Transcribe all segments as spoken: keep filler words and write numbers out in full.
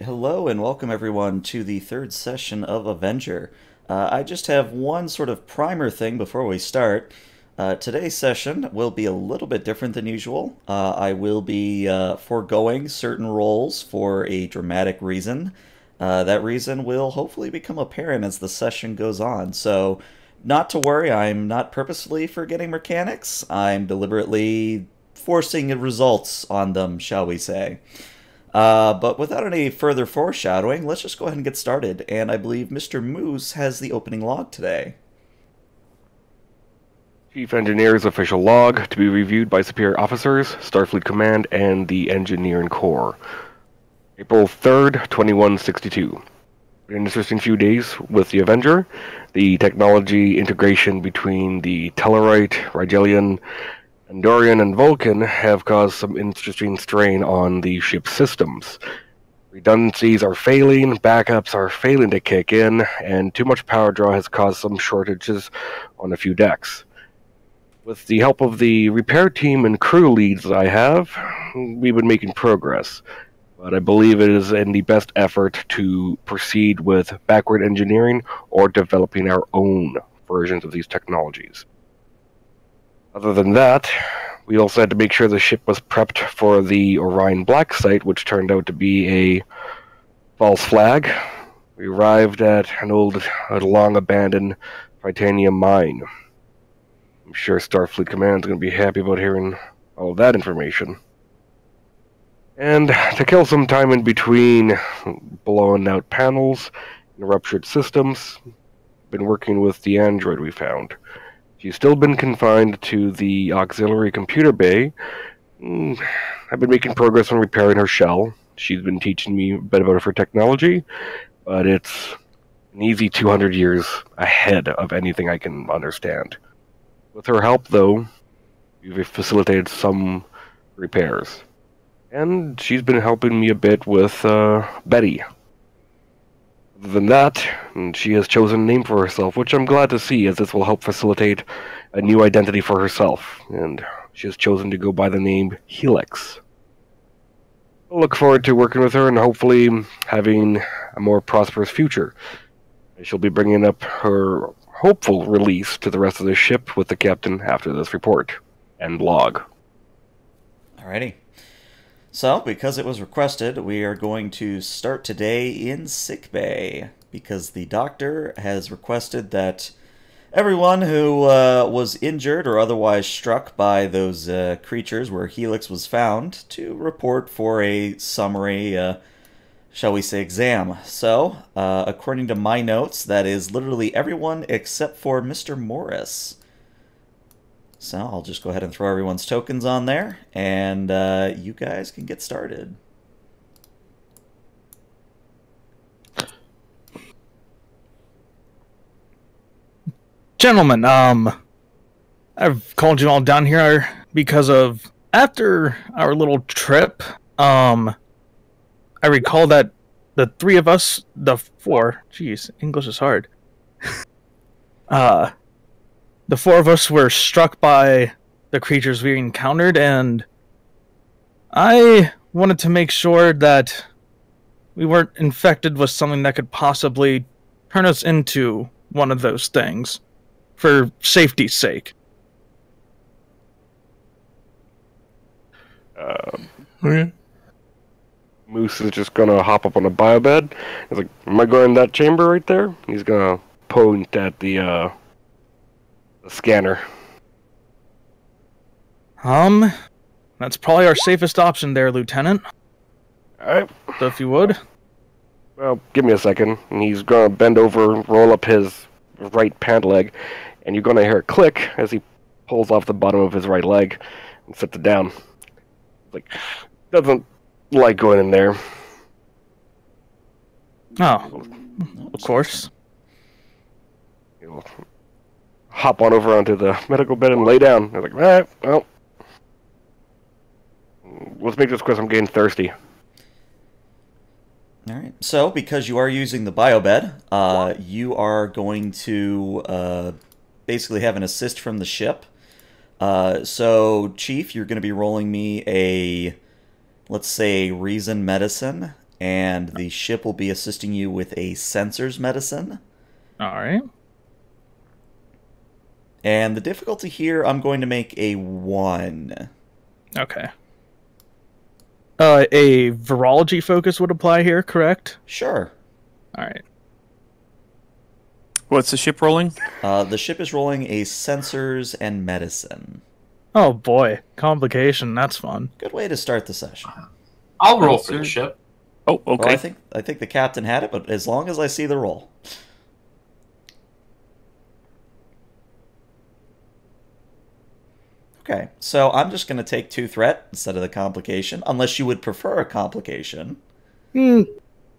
right, hello and welcome everyone to the third session of Avenger. Uh, I just have one sort of primer thing before we start. Uh, today's session will be a little bit different than usual. Uh, I will be uh, foregoing certain roles for a dramatic reason. Uh, that reason will hopefully become apparent as the session goes on. So, not to worry, I'm not purposefully forgetting mechanics. I'm deliberately forcing results on them, shall we say. Uh, but without any further foreshadowing, let's just go ahead and get started. And I believe Mister Moose has the opening log today. Chief Engineer's official log to be reviewed by superior officers, Starfleet Command, and the Engineering Corps. April third, twenty-one sixty-two. An interesting few days with the Avenger. The technology integration between the Tellarite, Rigelian, Andorian and Vulcan have caused some interesting strain on the ship's systems. Redundancies are failing, backups are failing to kick in, and too much power draw has caused some shortages on a few decks. With the help of the repair team and crew leads that I have, we've been making progress. But I believe it is in the best effort to proceed with backward engineering or developing our own versions of these technologies. Other than that, we also had to make sure the ship was prepped for the Orion Black Site, which turned out to be a false flag. We arrived at an old, long-abandoned titanium mine. I'm sure Starfleet Command's going to be happy about hearing all of that information. And to kill some time in between blowing out panels and ruptured systems, I've been working with the android we found. She's still been confined to the auxiliary computer bay. I've been making progress on repairing her shell. She's been teaching me a bit about her technology, but it's an easy two hundred years ahead of anything I can understand. With her help, though, we've facilitated some repairs. And she's been helping me a bit with uh, Betty. Other than that, she has chosen a name for herself, which I'm glad to see, as this will help facilitate a new identity for herself, and she has chosen to go by the name Helix. I look forward to working with her and hopefully having a more prosperous future. She'll be bringing up her hopeful release to the rest of the ship with the captain after this report and log. Alrighty. So, because it was requested, we are going to start today in sickbay, because the doctor has requested that everyone who uh, was injured or otherwise struck by those uh, creatures where Helix was found to report for a summary, uh, shall we say, exam. So, uh, according to my notes, that is literally everyone except for Mister Morris. So I'll just go ahead and throw everyone's tokens on there, and uh, you guys can get started. Gentlemen, um, I've called you all down here because of, after our little trip, um, I recall that the three of us, the four, geez, English is hard, uh, the four of us were struck by the creatures we encountered, and I wanted to make sure that we weren't infected with something that could possibly turn us into one of those things, for safety's sake. Um, okay. Moose is just going to hop up on a biobed. He's like, am I going in that chamber right there? He's going to point at the... Uh... the scanner. Um, that's probably our safest option there, Lieutenant. Alright. So if you would. Well, give me a second. And he's gonna bend over, roll up his right pant leg, and you're gonna hear a click as he pulls off the bottom of his right leg and sets it down. Like, doesn't like going in there. Oh. Of course. He'll hop on over onto the medical bed and lay down. They're like, all right, well, let's make this quick. I'm getting thirsty. All right. So, because you are using the bio bed, uh, you are going to uh, basically have an assist from the ship. Uh, so, Chief, you're going to be rolling me a, let's say, reason medicine, and the ship will be assisting you with a sensors medicine. All right. And the difficulty here, I'm going to make a one. Okay. Uh, a virology focus would apply here, correct? Sure. All right. What's the ship rolling? Uh, the ship is rolling a sensors and medicine. Oh, boy. Complication. That's fun. Good way to start the session. I'll roll for the ship. Oh, okay. Well, I think, I think the captain had it, but as long as I see the roll. Okay, so I'm just going to take two threat instead of the complication, unless you would prefer a complication. Mm,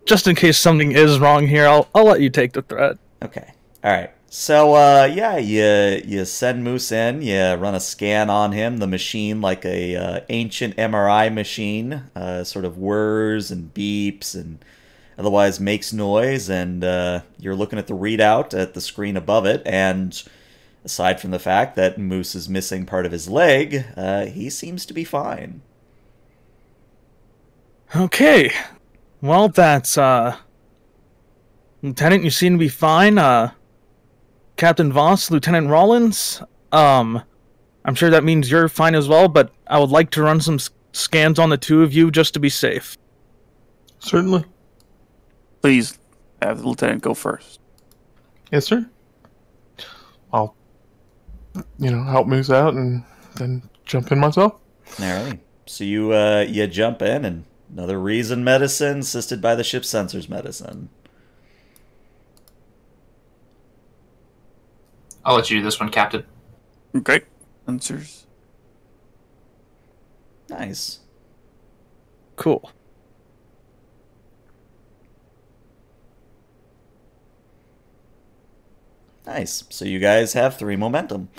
just in case something is wrong here, I'll, I'll let you take the threat. Okay, all right. So, uh, yeah, you, you send Moose in, you run a scan on him, the machine like a uh, ancient M R I machine, uh, sort of whirs and beeps and otherwise makes noise, and uh, you're looking at the readout at the screen above it, and aside from the fact that Moose is missing part of his leg, uh, he seems to be fine. Okay, well, that's, uh, Lieutenant, you seem to be fine, uh, Captain Voss, Lieutenant Rollins, um, I'm sure that means you're fine as well, but I would like to run some scans on the two of you just to be safe. Certainly. Please have the lieutenant go first. Yes, sir. I'll, you know, help Moose out and then jump in myself. All right. So you, uh, you jump in, and another reason medicine assisted by the ship sensors medicine. I'll let you do this one, Captain. Okay. Answers. Nice. Cool. Nice. So you guys have three momentum.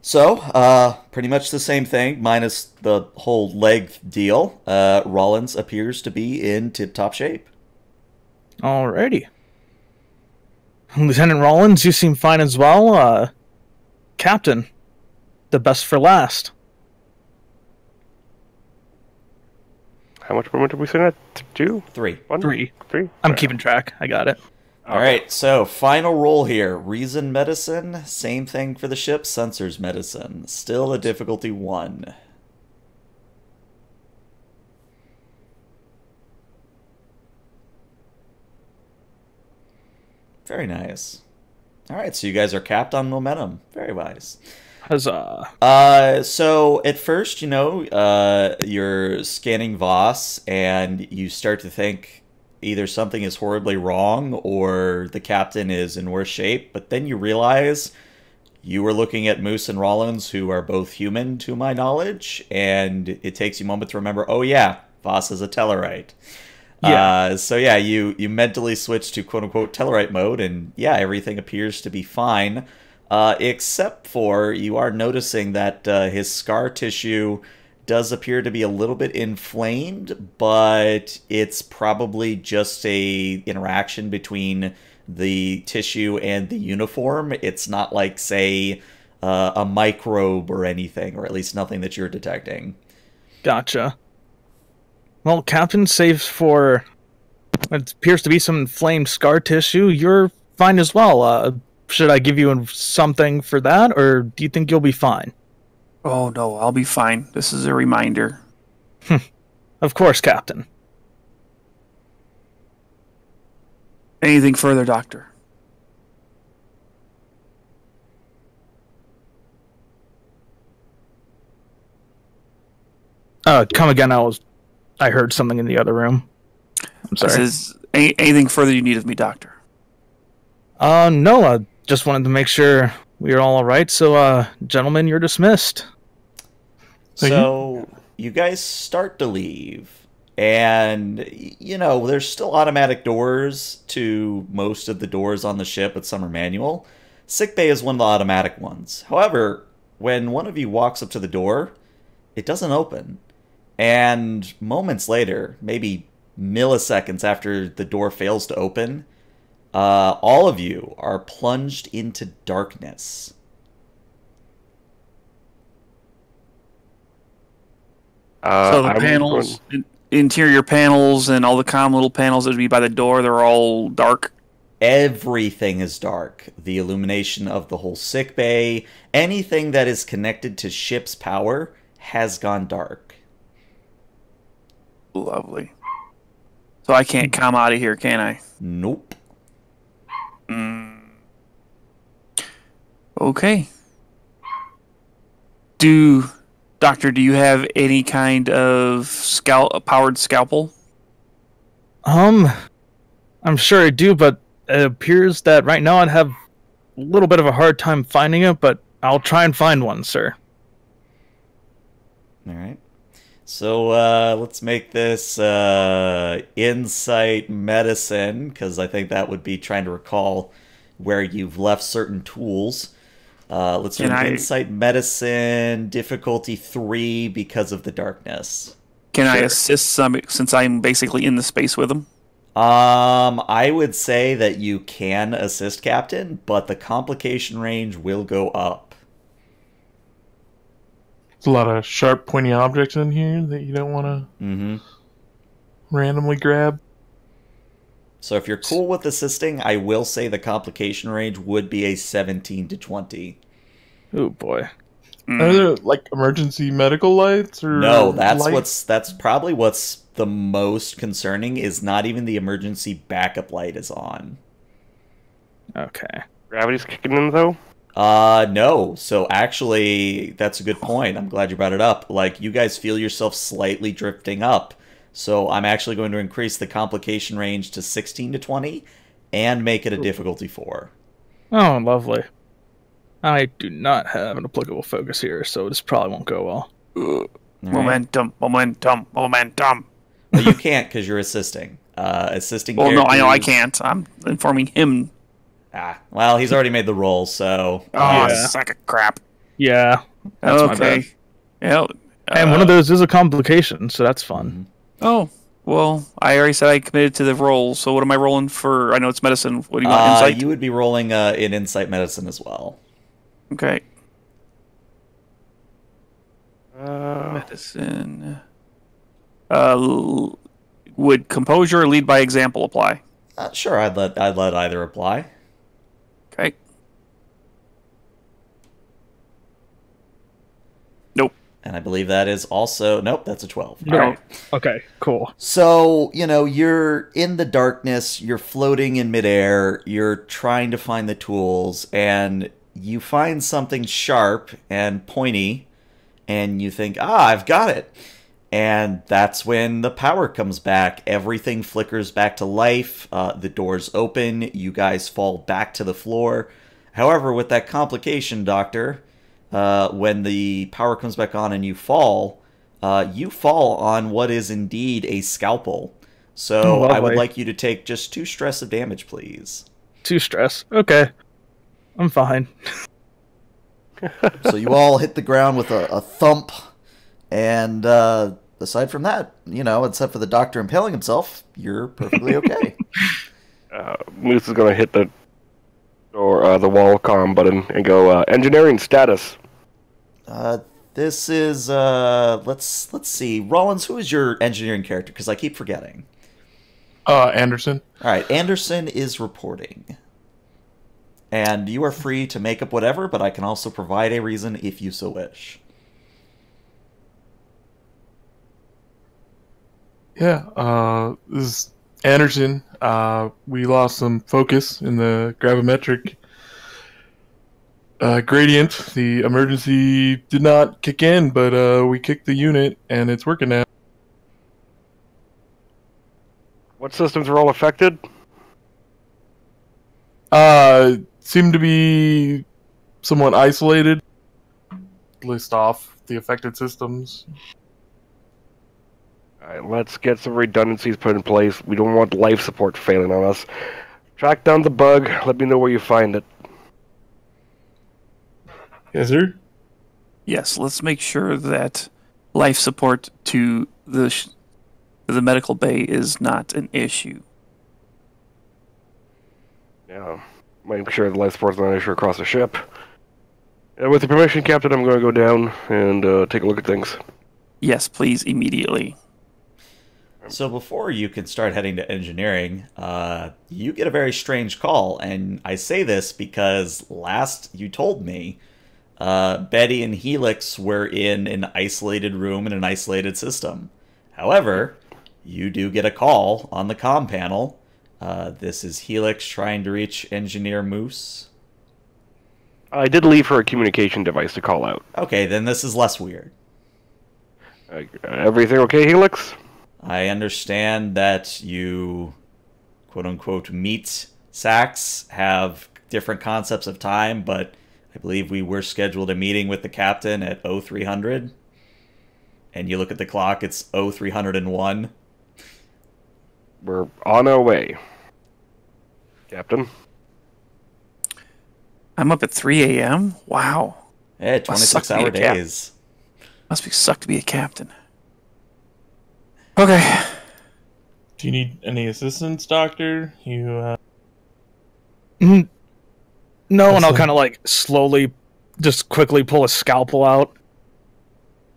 So, uh, pretty much the same thing, minus the whole leg deal. Uh, Rollins appears to be in tip-top shape. Alrighty. Lieutenant Rollins, you seem fine as well. Uh, Captain, the best for last. How much more did we say that? Two? Three. One? Three. Three? I'm right. Keeping track. I got it. All okay. right, so final roll here. Reason medicine, same thing for the ship. Sensors medicine. Still a difficulty one. Very nice. All right, so you guys are capped on momentum. Very wise. Huzzah. Uh, so at first, you know, uh, you're scanning Voss, and you start to think either something is horribly wrong or the captain is in worse shape. But then you realize you were looking at Moose and Rollins, who are both human, to my knowledge. And it takes you a moment to remember, oh, yeah, Voss is a Tellarite. Yeah. Uh, so yeah, you, you mentally switch to quote-unquote Tellarite mode, and yeah, everything appears to be fine, uh, except for you are noticing that uh, his scar tissue does appear to be a little bit inflamed, but it's probably just a interaction between the tissue and the uniform. It's not like, say, uh, a microbe or anything, or at least nothing that you're detecting. Gotcha. Well, Captain, saves for what appears to be some inflamed scar tissue, you're fine as well. Uh, should I give you something for that, or do you think you'll be fine? Oh, no, I'll be fine. This is a reminder. Of course, Captain. Anything further, Doctor? Uh, come again, I was... I heard something in the other room. I'm sorry. This is, any, anything further you need of me, Doctor? Uh, no, I just wanted to make sure we were all alright. So, uh, gentlemen, you're dismissed. So, you guys start to leave. And, you know, there's still automatic doors to most of the doors on the ship, but some are manual. Sickbay is one of the automatic ones. However, when one of you walks up to the door, it doesn't open. And moments later, maybe milliseconds after the door fails to open, uh, all of you are plunged into darkness. Uh, so the I'm panels... Going... interior panels and all the common little panels that would be by the door, they're all dark? Everything is dark. The illumination of the whole sick bay, anything that is connected to ship's power has gone dark. Lovely. So I can't come out of here, can I? Nope. Mm. Okay. Do, Doctor, do you have any kind of scal- powered scalpel? Um, I'm sure I do, but it appears that right now I'd have a little bit of a hard time finding it, but I'll try and find one, sir. All right. So uh, let's make this uh, insight medicine, because I think that would be trying to recall where you've left certain tools. Uh, let's do an insight medicine, difficulty three because of the darkness. Can sure. I assist some, since I'm basically in the space with them? Um, I would say that you can assist, Captain, but the complication range will go up. There's a lot of sharp, pointy objects in here that you don't want to mm-hmm. randomly grab. So if you're cool with assisting, I will say the complication range would be a seventeen to twenty. Oh boy. Mm. Are there like emergency medical lights or No, that's lights? what's that's probably what's the most concerning is not even the emergency backup light is on. Okay. Gravity's kicking in though? Uh no. So actually that's a good point. I'm glad you brought it up. Like you guys feel yourself slightly drifting up. So I'm actually going to increase the complication range to sixteen to twenty and make it a difficulty four. Oh, lovely. I do not have an applicable focus here, so this probably won't go well. Right. Momentum, momentum, momentum. Well, you can't because you're assisting. Uh, assisting. Well, no, I know I can't. I'm informing him. Ah, well, he's already made the roll, so. Oh, yeah. Suck a crap. Yeah. That's okay. Yeah. And uh, one of those is a complication, so that's fun. Mm-hmm. Oh, well, I already said I committed to the roll, so what am I rolling for? I know it's medicine. What do you want, uh, insight? You would be rolling uh, in insight medicine as well. Okay. Uh, medicine. Uh, would composure or lead by example apply? Uh, sure, I'd let, I'd let either apply. Okay. And I believe that is also... Nope, that's a twelve. No. Right. Okay, cool. So, you know, you're in the darkness, you're floating in midair, you're trying to find the tools, and you find something sharp and pointy, and you think, ah, I've got it. And that's when the power comes back. Everything flickers back to life. Uh, the doors open. You guys fall back to the floor. However, with that complication, Doctor... Uh, when the power comes back on and you fall, uh, you fall on what is indeed a scalpel. So lovely. I would like you to take just two stress of damage, please. Two stress. Okay. I'm fine. So you all hit the ground with a, a thump. And uh, aside from that, you know, except for the doctor impaling himself, you're perfectly okay. uh, Moose is going to hit the... or uh, the wall comm button and go uh, engineering status. Uh, this is uh, let's let's see, Rollins. Who is your engineering character? Because I keep forgetting. Uh, Anderson. All right, Anderson is reporting, and you are free to make up whatever. But I can also provide a reason if you so wish. Yeah. Uh, this is Anderson. Uh, we lost some focus in the gravimetric uh, gradient. The emergency did not kick in, but uh, we kicked the unit, and it's working now. What systems were all affected? Uh, seemed to be somewhat isolated. List off the affected systems. Alright, let's get some redundancies put in place. We don't want life support failing on us. Track down the bug. Let me know where you find it. Yes, sir? Yes, let's make sure that life support to the, sh the medical bay is not an issue. Yeah, make sure the life support's not an issue across the ship. And with your permission, Captain, I'm going to go down and uh, take a look at things. Yes, please, immediately. So before you can start heading to engineering, uh, you get a very strange call. And I say this because last you told me uh, Betty and Helix were in an isolated room in an isolated system. However, you do get a call on the comm panel. Uh, this is Helix trying to reach Engineer Moose. I did leave her a communication device to call out. Okay, then this is less weird. Uh, everything okay, Helix? I understand that you, quote-unquote, meet Sachs, have different concepts of time, but I believe we were scheduled a meeting with the captain at oh three hundred. And you look at the clock, it's oh three hundred one. We're on our way, Captain. I'm up at three A M? Wow. Hey, twenty-six hour days. Must be suck to be a captain. Okay. Do you need any assistance, Doctor? You, uh... Mm. No, That's and I'll a... kind of, like, slowly, just quickly pull a scalpel out.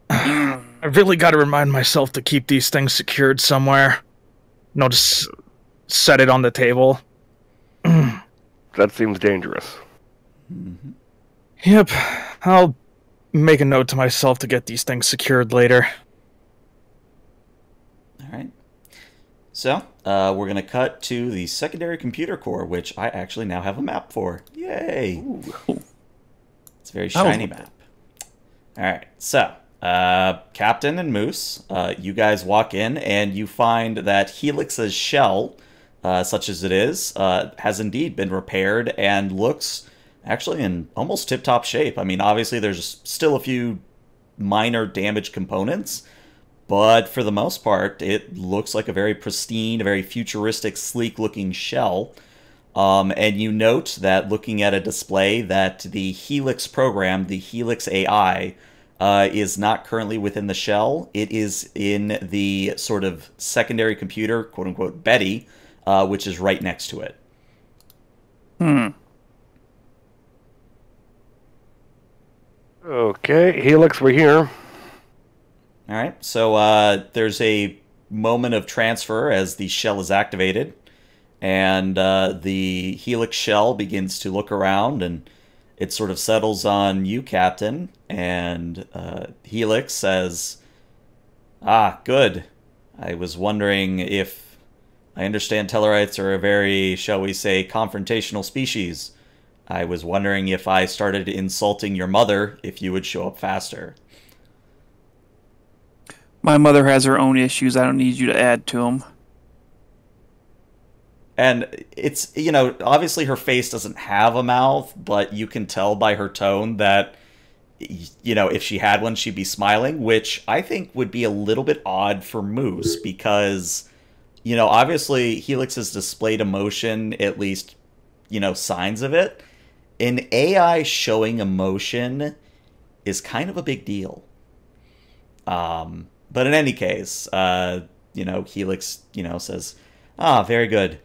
I really got to remind myself to keep these things secured somewhere. No, just set it on the table. That seems dangerous. Mm-hmm. Yep. I'll make a note to myself to get these things secured later. Alright. So, uh, we're going to cut to the secondary computer core, which I actually now have a map for. Yay! Ooh. It's a very shiny map. Alright, so, uh, Captain and Moose, uh, you guys walk in and you find that Helix's shell, uh, such as it is, uh, has indeed been repaired and looks actually in almost tip-top shape. I mean, obviously there's still a few minor damaged components, but for the most part, it looks like a very pristine, a very futuristic, sleek-looking shell. Um, and you note that looking at a display that the Helix program, the Helix A I, uh, is not currently within the shell. It is in the sort of secondary computer, quote-unquote, Betty, uh, which is right next to it. Hmm. Okay, Helix, we're here. All right, so uh, there's a moment of transfer as the shell is activated, and uh, the Helix shell begins to look around, and it sort of settles on you, Captain, and uh, Helix says, "Ah, good. I was wondering if... I understand Tellarites are a very, shall we say, confrontational species. I was wondering if I started insulting your mother, if you would show up faster." My mother has her own issues. I don't need you to add to them. And it's, you know, obviously her face doesn't have a mouth, but you can tell by her tone that, you know, if she had one, she'd be smiling, which I think would be a little bit odd for Moose because, you know, obviously Helix has displayed emotion, at least, you know, signs of it. An A I showing emotion is kind of a big deal. Um, but in any case, uh, you know, Helix, you know, says, "Ah, very good.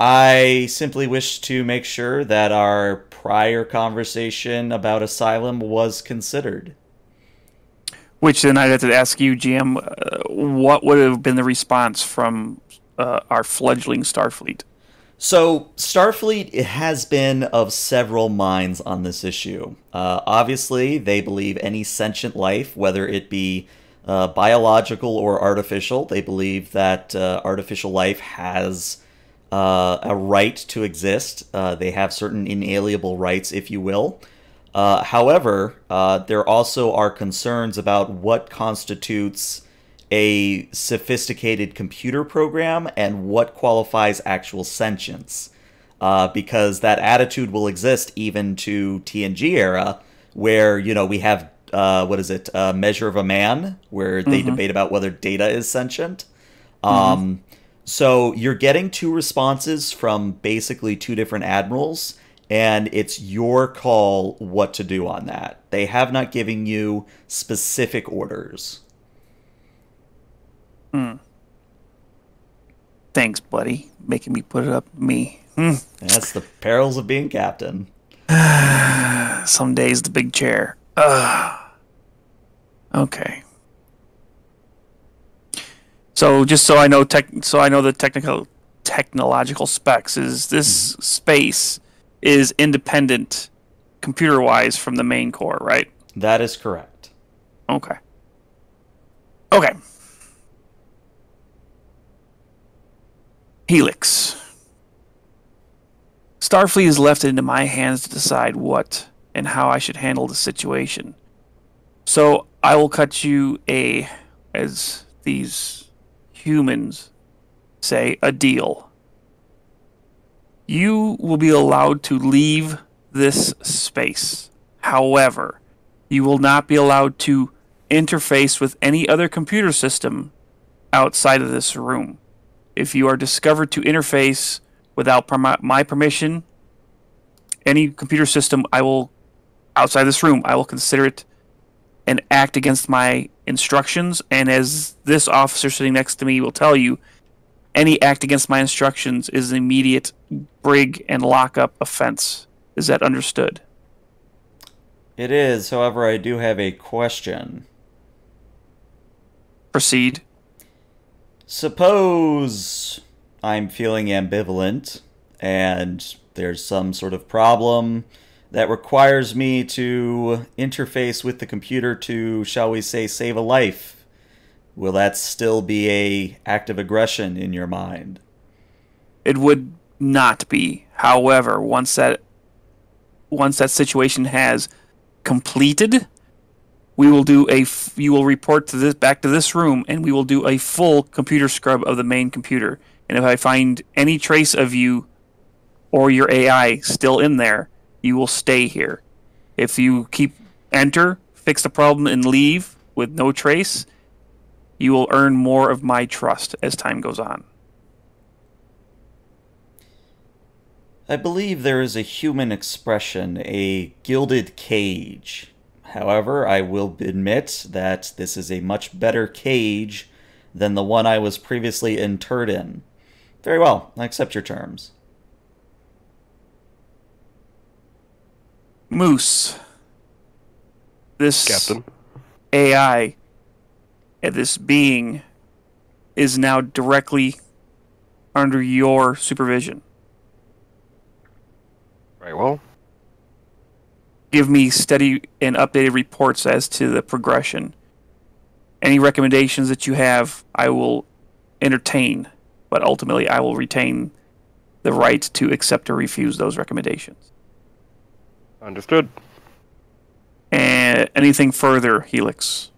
I simply wish to make sure that our prior conversation about asylum was considered." Which then I'd have to ask you, G M, uh, what would have been the response from uh, our fledgling Starfleet? So Starfleet has been of several minds on this issue. Uh, obviously, they believe any sentient life, whether it be uh, biological or artificial, they believe that uh, artificial life has uh, a right to exist. Uh, they have certain inalienable rights, if you will. Uh, however, uh, there also are concerns about what constitutes a sophisticated computer program and what qualifies actual sentience, uh, because that attitude will exist even to T N G era, where, you know, we have uh, what is it, a Measure of a Man, where they mm-hmm. debate about whether Data is sentient. Um, mm-hmm. So you're getting two responses from basically two different admirals, and it's your call what to do on that. They have not given you specific orders. Mm. Thanks, buddy. Making me put it up me. Mm. That's the perils of being captain. Some days the big chair. Ugh. Okay. So just so I know tech, so I know the technical technological specs is this mm-hmm. space is independent computer wise from the main core, right? That is correct. Okay. Okay. Helix. Starfleet has left it into my hands to decide what and how I should handle the situation. So I will cut you a, as these humans say, a deal. You will be allowed to leave this space. However, you will not be allowed to interface with any other computer system outside of this room. If you are discovered to interface without permi- my permission, any computer system I will outside this room, I will consider it an act against my instructions. And as this officer sitting next to me will tell you, any act against my instructions is an immediate brig and lockup offense. Is that understood? It is. However, I do have a question. Proceed. Suppose I'm feeling ambivalent and there's some sort of problem that requires me to interface with the computer to, shall we say, save a life. Will that still be an act of aggression in your mind? It would not be. However, once that once that situation has completed, we will do a f you will report to this back to this room, and we will do a full computer scrub of the main computer. And if I find any trace of you or your A I still in there, you will stay here. If you keep enter, fix the problem, and leave with no trace, you will earn more of my trust as time goes on. I believe there is a human expression, a gilded cage. However, I will admit that this is a much better cage than the one I was previously interred in. Very well, I accept your terms. Moose. This Captain. A I, this being, is now directly under your supervision. Right, well. Give me steady and updated reports as to the progression. Any recommendations that you have, I will entertain, but ultimately I will retain the right to accept or refuse those recommendations. Understood. And anything further, Helix?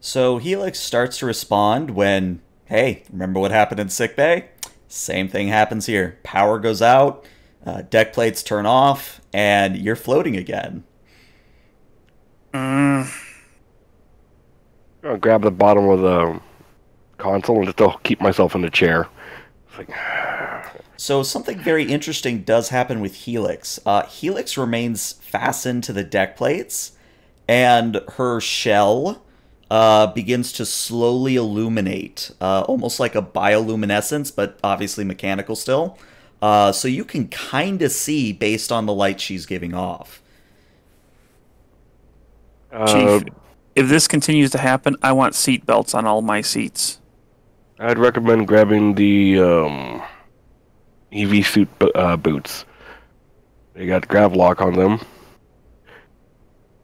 So Helix starts to respond when, hey, remember what happened in sick bay? Same thing happens here. Power goes out. Uh, deck plates turn off, and you're floating again. Mm. I'll grab the bottom of the console and just I'll keep myself in the chair. It's like... So something very interesting does happen with Helix. Uh, Helix remains fastened to the deck plates, and her shell uh, begins to slowly illuminate, uh, almost like a bioluminescence, but obviously mechanical still. Uh, so you can kind of see based on the light she's giving off. Uh, Chief, if this continues to happen, I want seat belts on all my seats. I'd recommend grabbing the um, E V suit uh, boots. They got grav lock on them.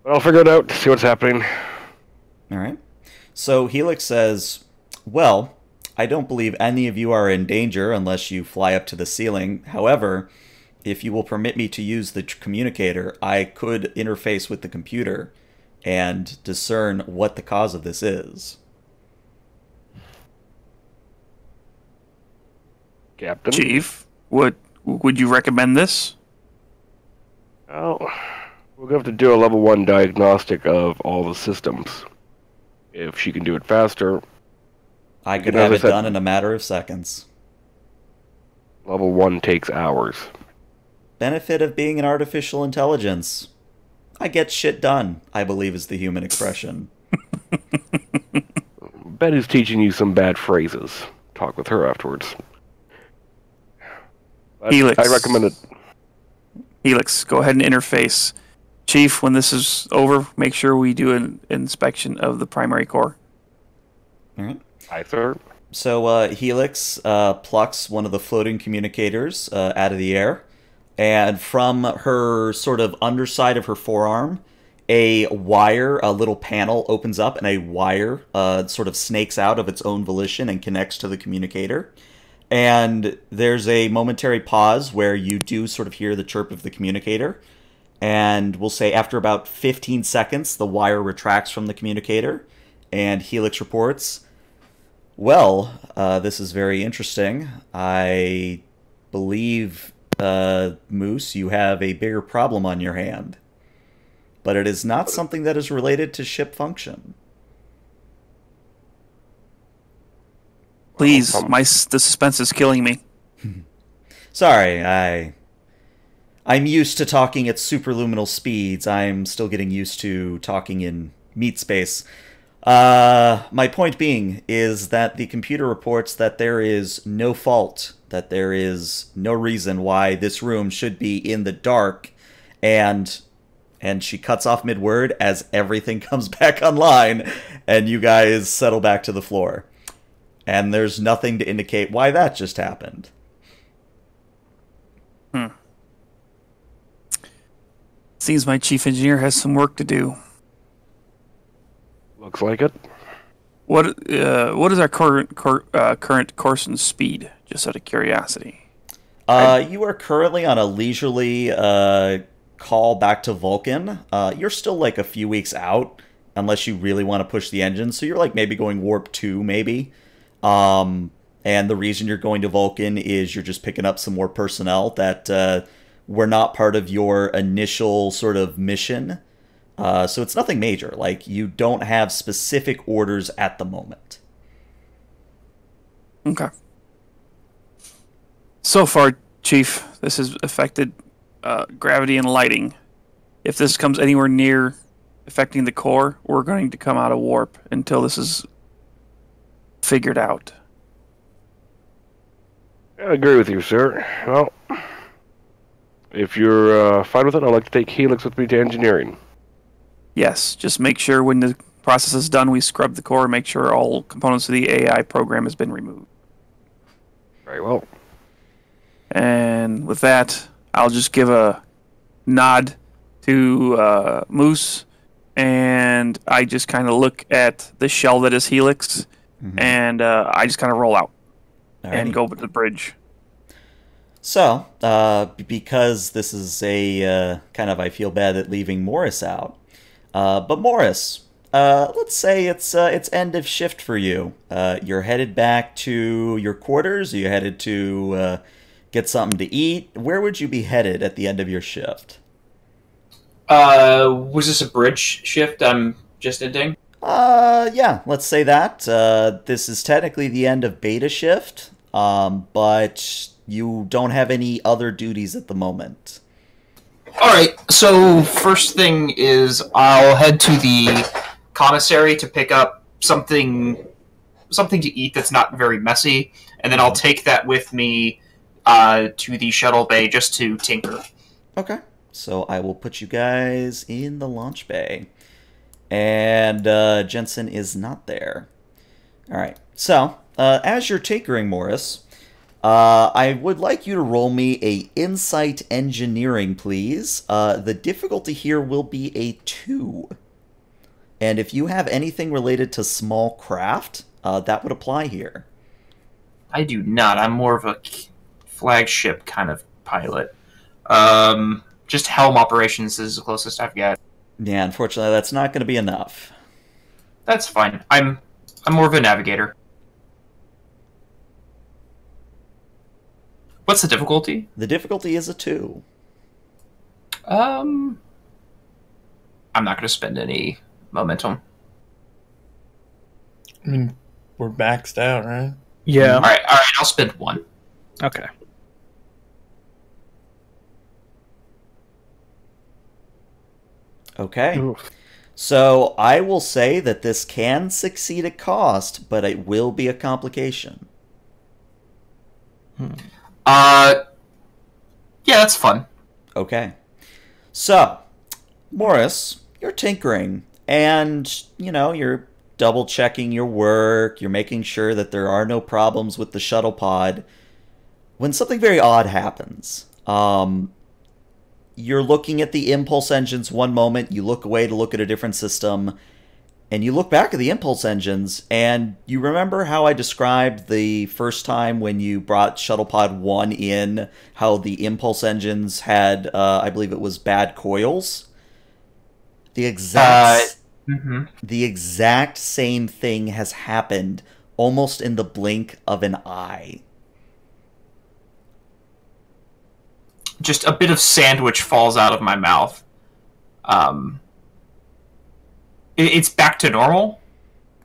But I'll figure it out, see what's happening. All right. So Helix says, well... I don't believe any of you are in danger unless you fly up to the ceiling. However, if you will permit me to use the communicator, I could interface with the computer and discern what the cause of this is. Captain? Chief, would, would you recommend this? Well, we'll have to do a level one diagnostic of all the systems. If she can do it faster... I could have it done in a matter of seconds. Level one takes hours. Benefit of being an artificial intelligence. I get shit done, I believe is the human expression. Betty's teaching you some bad phrases. Talk with her afterwards. Helix. I recommend it. Helix, go ahead and interface. Chief, when this is over, make sure we do an inspection of the primary core. All right. Hi, sir. So uh, Helix uh, plucks one of the floating communicators uh, out of the air, and from her sort of underside of her forearm, a wire, a little panel opens up, and a wire uh, sort of snakes out of its own volition and connects to the communicator. And there's a momentary pause where you do sort of hear the chirp of the communicator. And we'll say after about fifteen seconds, the wire retracts from the communicator. And Helix reports, well, uh, this is very interesting. I believe, uh, Moose, you have a bigger problem on your hand. But it is not something that is related to ship function. Please, my the suspense is killing me. Sorry, I I'm used to talking at superluminal speeds. I'm still getting used to talking in meat space. Uh, my point being is that the computer reports that there is no fault, that there is no reason why this room should be in the dark, and and she cuts off mid-word as everything comes back online, and you guys settle back to the floor. And there's nothing to indicate why that just happened. Hmm. Seems my chief engineer has some work to do. Looks like it. What uh, what is our current cor uh, current course and speed? Just out of curiosity. Uh, you are currently on a leisurely uh, call back to Vulcan. Uh, you're still like a few weeks out, unless you really want to push the engine. So you're like maybe going warp two, maybe. Um, and the reason you're going to Vulcan is you're just picking up some more personnel that uh, were not part of your initial sort of mission. Uh, so it's nothing major. Like, you don't have specific orders at the moment. Okay. So far, Chief, this has affected uh, gravity and lighting. If this comes anywhere near affecting the core, we're going to come out of warp until this is figured out. I agree with you, sir. Well, if you're uh, fine with it, I'd like to take Helix with me to engineering. Yes, just make sure when the process is done, we scrub the core and make sure all components of the A I program has been removed. Very well. And with that, I'll just give a nod to uh, Moose, and I just kind of look at the shell that is Helix, mm-hmm. and uh, I just kind of roll out Alrighty. and go to the bridge. So, uh, because this is a uh, kind of, I feel bad at leaving Morris out, Uh, but Morris, uh, let's say it's uh, it's end of shift for you. Uh, you're headed back to your quarters. You're headed to uh, get something to eat. Where would you be headed at the end of your shift? Uh, was this a bridge shift I'm just ending? Uh, yeah, let's say that. Uh, this is technically the end of beta shift, um, but you don't have any other duties at the moment. Alright, so first thing is I'll head to the commissary to pick up something something to eat that's not very messy, and then I'll take that with me uh, to the shuttle bay just to tinker. Okay, so I will put you guys in the launch bay. And uh, Jensen is not there. Alright, so uh, as you're tinkering, Morris... Uh, I would like you to roll me a insight engineering, please. Uh, the difficulty here will be a two. And if you have anything related to small craft, uh, that would apply here. I do not. I'm more of a flagship kind of pilot. Um, just helm operations is the closest I've got. Yeah, unfortunately, that's not going to be enough. That's fine. I'm, I'm more of a navigator. What's the difficulty? The difficulty is a two. Um, I'm not going to spend any momentum. I mean, we're maxed out, right? Yeah. All right, all right. I'll spend one. Okay. Okay. Oof. So I will say that this can succeed at cost, but it will be a complication. Hmm. Uh, yeah, that's fun. Okay. So, Morris, you're tinkering, and, you know, you're double checking your work, you're making sure that there are no problems with the shuttle pod, when something very odd happens. Um, you're looking at the impulse engines one moment, you look away to look at a different system, and you look back at the impulse engines, and you remember how I described the first time when you brought Shuttle Pod one in, how the impulse engines had, uh, I believe it was bad coils? The exact... Uh, Mm-hmm. The exact same thing has happened almost in the blink of an eye. Just a bit of sandwich falls out of my mouth. Um, it, it's back to normal?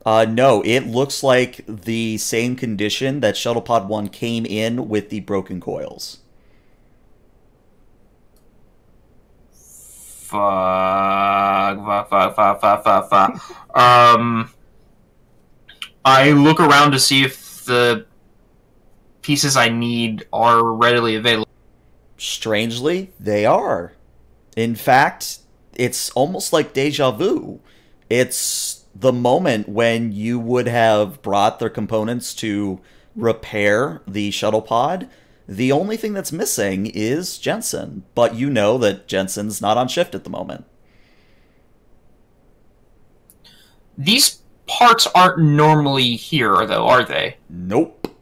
Uh, no, it looks like the same condition that Shuttle Pod one came in with the broken coils. Fuck, fuck, fuck, fuck, fuck, fuck, fuck. Um, I look around to see if the pieces I need are readily available. Strangely, they are. In fact, it's almost like deja vu. It's the moment when you would have brought their components to repair the shuttle pod. The only thing that's missing is Jensen, but you know that Jensen's not on shift at the moment. These parts aren't normally here, though, are they? Nope.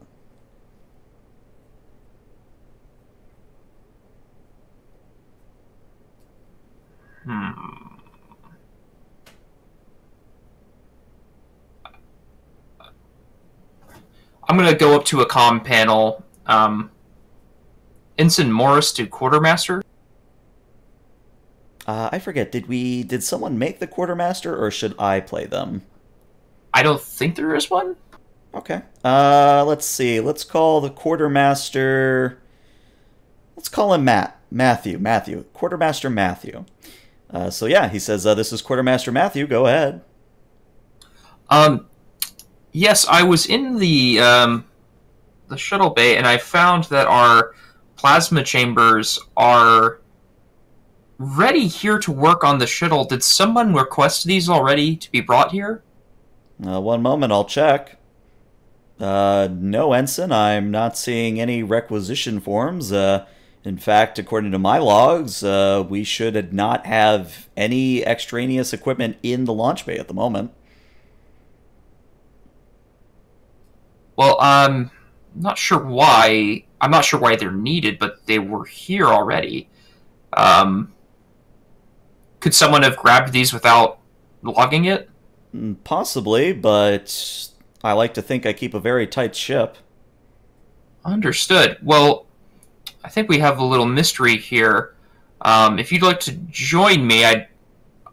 Hmm. I'm going to go up to a comm panel. Um... Ensign Morris to Quartermaster? Uh, I forget. Did we? Did someone make the Quartermaster, or should I play them? I don't think there is one. Okay. Uh, let's see. Let's call the Quartermaster... Let's call him Matt. Matthew. Matthew. Quartermaster Matthew. Uh, so yeah, he says, uh, this is Quartermaster Matthew. Go ahead. Um, yes, I was in the, um, the shuttle bay, and I found that our... plasma chambers are ready here to work on the shuttle. Did someone request these already to be brought here? Uh, one moment, I'll check. Uh, no, Ensign, I'm not seeing any requisition forms. Uh, in fact, according to my logs, uh, we should not have any extraneous equipment in the launch bay at the moment. Well, um, not sure why... I'm not sure why they're needed, but they were here already. Um, could someone have grabbed these without logging it? Possibly, but I like to think I keep a very tight ship. Understood. Well, I think we have a little mystery here. Um, if you'd like to join me, I'd,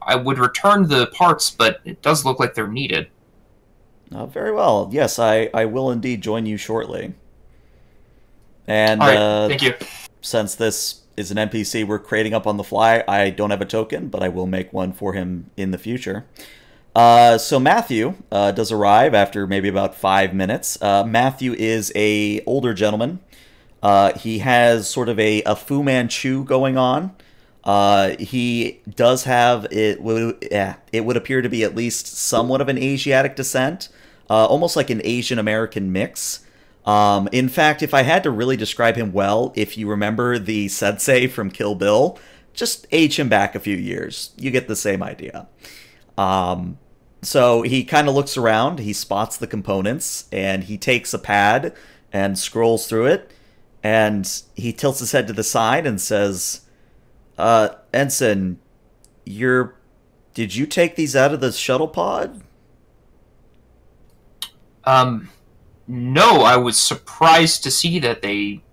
I would return the parts, but it does look like they're needed. Uh, very well. Yes, I, I will indeed join you shortly. And right, uh, thank you. Since this is an N P C we're creating up on the fly, I don't have a token, but I will make one for him in the future. Uh, so Matthew uh, does arrive after maybe about five minutes. Uh, Matthew is a older gentleman. Uh, he has sort of a, a Fu Manchu going on. Uh, he does have, it would, yeah, it would appear to be at least somewhat of an Asiatic descent, uh, almost like an Asian-American mix. Um, in fact, if I had to really describe him well, if you remember the sensei from Kill Bill, just age him back a few years. You get the same idea. Um, so he kind of looks around, he spots the components, and he takes a pad and scrolls through it, and he tilts his head to the side and says, uh, Ensign, you're... did you take these out of the shuttle pod? Um... No, I was surprised to see that they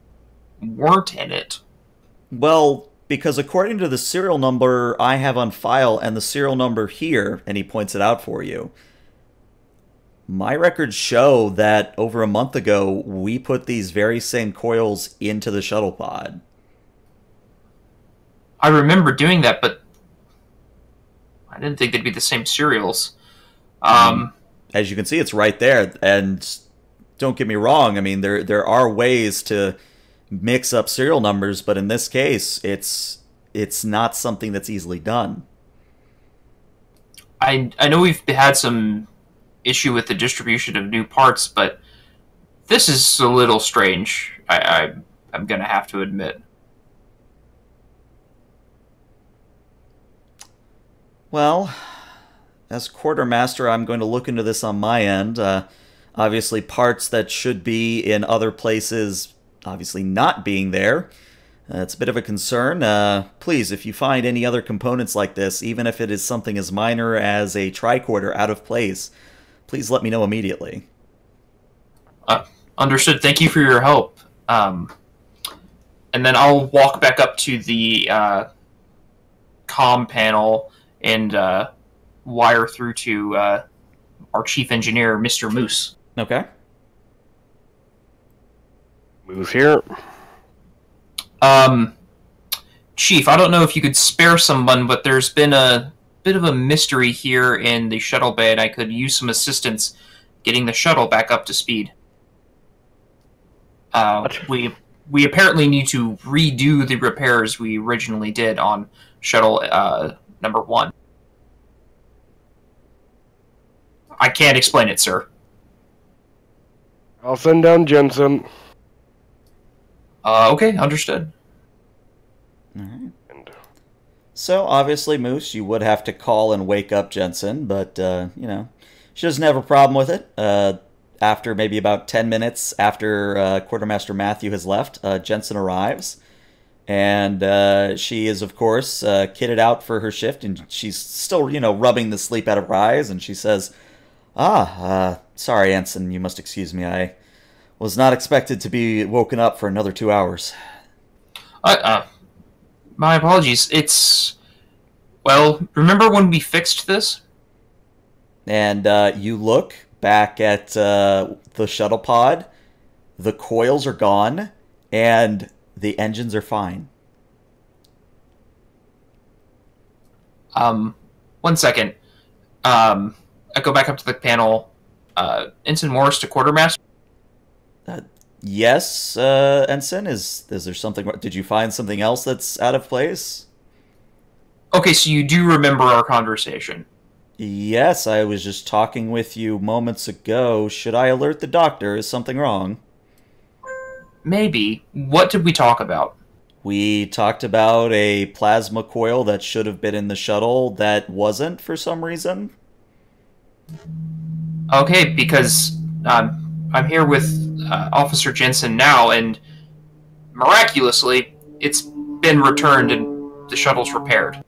weren't in it. Well, because according to the serial number I have on file and the serial number here, and he points it out for you, my records show that over a month ago, we put these very same coils into the shuttle pod. I remember doing that, but I didn't think they'd be the same serials. Um, As you can see, it's right there, and... don't get me wrong, I mean, there there are ways to mix up serial numbers, but in this case, it's it's not something that's easily done. I I know we've had some issue with the distribution of new parts, but this is a little strange, I, I, I'm going to have to admit. Well, as quartermaster, I'm going to look into this on my end. Uh, obviously, parts that should be in other places obviously not being there. Uh, it's a bit of a concern. Uh, please, if you find any other components like this, even if it is something as minor as a tricorder out of place, please let me know immediately. Uh, understood. Thank you for your help. Um, and then I'll walk back up to the uh, comm panel and uh, wire through to uh, our chief engineer, Mister Moose. Okay. Moose here. Um, Chief, I don't know if you could spare someone, but there's been a bit of a mystery here in the shuttle bay, and I could use some assistance getting the shuttle back up to speed. Uh, we we apparently need to redo the repairs we originally did on shuttle uh, number one. I can't explain it, sir. I'll send down Jensen. Uh, okay, understood. All right. So, obviously, Moose, you would have to call and wake up Jensen, but, uh, you know, she doesn't have a problem with it. Uh, after maybe about ten minutes after uh, Quartermaster Matthew has left, uh, Jensen arrives. And uh, she is, of course, uh, kitted out for her shift, and she's still, you know, rubbing the sleep out of her eyes, and she says, Ah, uh, sorry, Ensign, you must excuse me, I... was not expected to be woken up for another two hours. Uh, uh, my apologies. It's... Well, remember when we fixed this? And uh, you look back at uh, the shuttle pod. The coils are gone. And the engines are fine. Um, one second. Um, I go back up to the panel. Uh, Ensign Morris to Quartermaster. Uh, yes, uh, Ensign? Is, is there something... Did you find something else that's out of place? Okay, so you do remember our conversation. Yes, I was just talking with you moments ago. Should I alert the doctor? Is something wrong? Maybe. What did we talk about? We talked about a plasma coil that should have been in the shuttle that wasn't for some reason. Okay, because um, I'm here with... Uh, Officer Jensen now, and miraculously, it's been returned and the shuttle's repaired.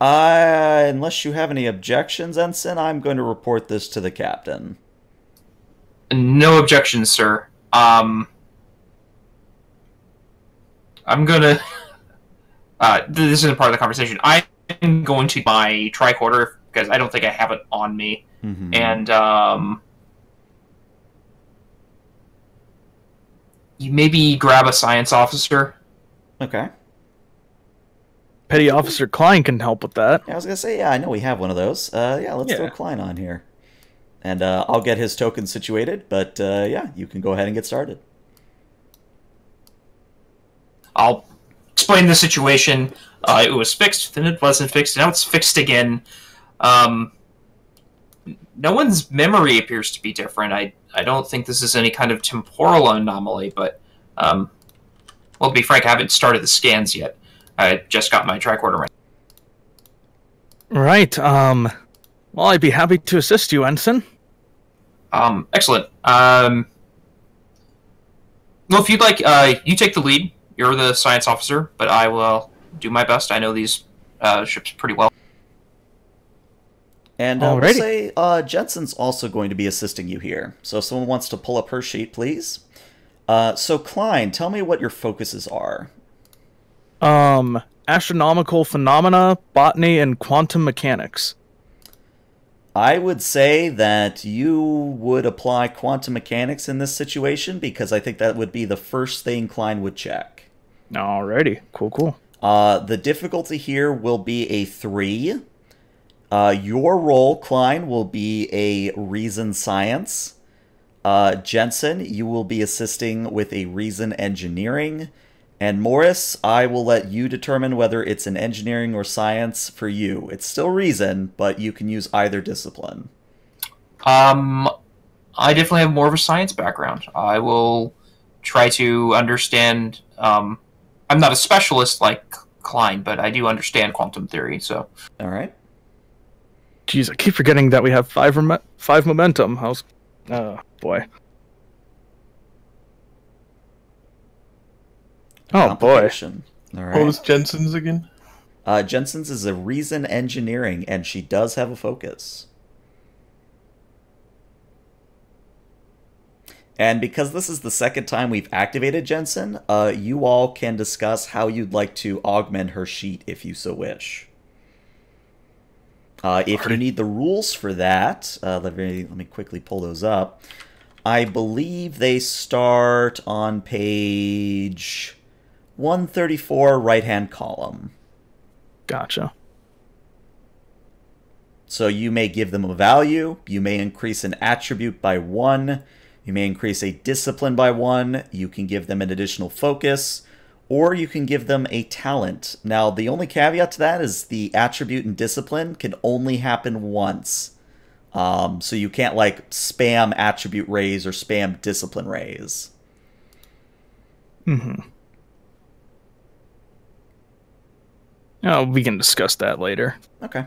Uh, unless you have any objections, Ensign, I'm going to report this to the captain. No objections, sir. Um, I'm gonna... Uh, this isn't part of the conversation. I'm going to buy tricorder, because I don't think I have it on me. Mm-hmm. And, um... you maybe grab a science officer. Okay. Petty Officer Klein can help with that. Yeah, I was going to say, yeah, I know we have one of those. Uh, yeah, let's yeah. throw Klein on here. And uh, I'll get his token situated, but uh, yeah, you can go ahead and get started. I'll explain the situation. Uh, it was fixed, then it wasn't fixed, now it's fixed again. Um... No one's memory appears to be different. I I don't think this is any kind of temporal anomaly, but um, well, to be frank, I haven't started the scans yet. I just got my tricorder right. Right. Um, well, I'd be happy to assist you, Ensign. Um, excellent. Um, well, if you'd like, uh, you take the lead. You're the science officer, but I will do my best. I know these uh, ships pretty well. And uh, we'll say uh, Jensen's also going to be assisting you here. So if someone wants to pull up her sheet, please. Uh, so Klein, tell me what your focuses are. Um, astronomical phenomena, botany, and quantum mechanics. I would say that you would apply quantum mechanics in this situation because I think that would be the first thing Klein would check. Alrighty. Cool, cool. Uh, the difficulty here will be a three. Uh, your role, Klein, will be a reason science. Uh, Jensen, you will be assisting with a reason engineering. And Morris, I will let you determine whether it's in engineering or science for you. It's still reason, but you can use either discipline. Um, I definitely have more of a science background. I will try to understand. Um, I'm not a specialist like Klein, but I do understand quantum theory. So, all right. Jeez, I keep forgetting that we have five five momentum. How's oh boy. Oh boy! All right. What was Jensen's again? Uh, Jensen's is a reason engineering, and she does have a focus. And because this is the second time we've activated Jensen, uh, you all can discuss how you'd like to augment her sheet if you so wish. Uh, if you need the rules for that, uh, let me let me quickly pull those up. I believe they start on page one thirty-four, right-hand column. Gotcha. So you may give them a value, you may increase an attribute by one, you may increase a discipline by one, you can give them an additional focus, or you can give them a talent. Now, the only caveat to that is the attribute and discipline can only happen once. Um, so you can't, like, spam attribute raise or spam discipline raise. Mm-hmm. Oh, we can discuss that later. Okay.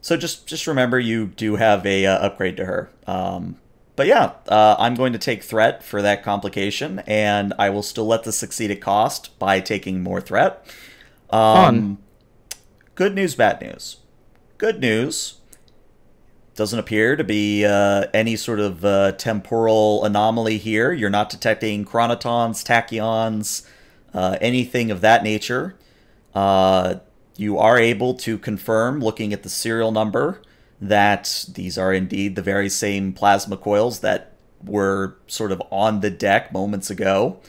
So just just remember you do have a uh, upgrade to her. Um, but yeah, uh, I'm going to take threat for that complication, and I will still let this succeed at cost by taking more threat. Um, Fun. Good news, bad news. Good news. Doesn't appear to be uh, any sort of uh, temporal anomaly here. You're not detecting chronotons, tachyons, uh, anything of that nature. Uh... You are able to confirm, looking at the serial number, that these are indeed the very same plasma coils that were sort of on the deck moments ago.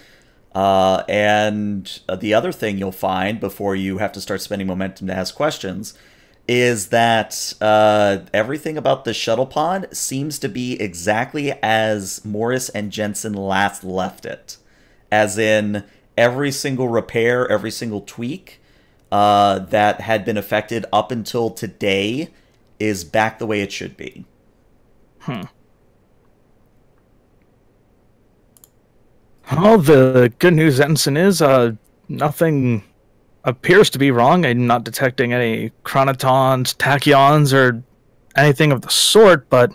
Uh, and the other thing you'll find before you have to start spending momentum to ask questions is that uh, everything about the shuttle pod seems to be exactly as Morris and Jensen last left it. As in, every single repair, every single tweak... Uh, that had been affected up until today is back the way it should be. Hmm. Well, the good news, Ensign, is uh, nothing appears to be wrong. I'm not detecting any chronotons, tachyons, or anything of the sort, but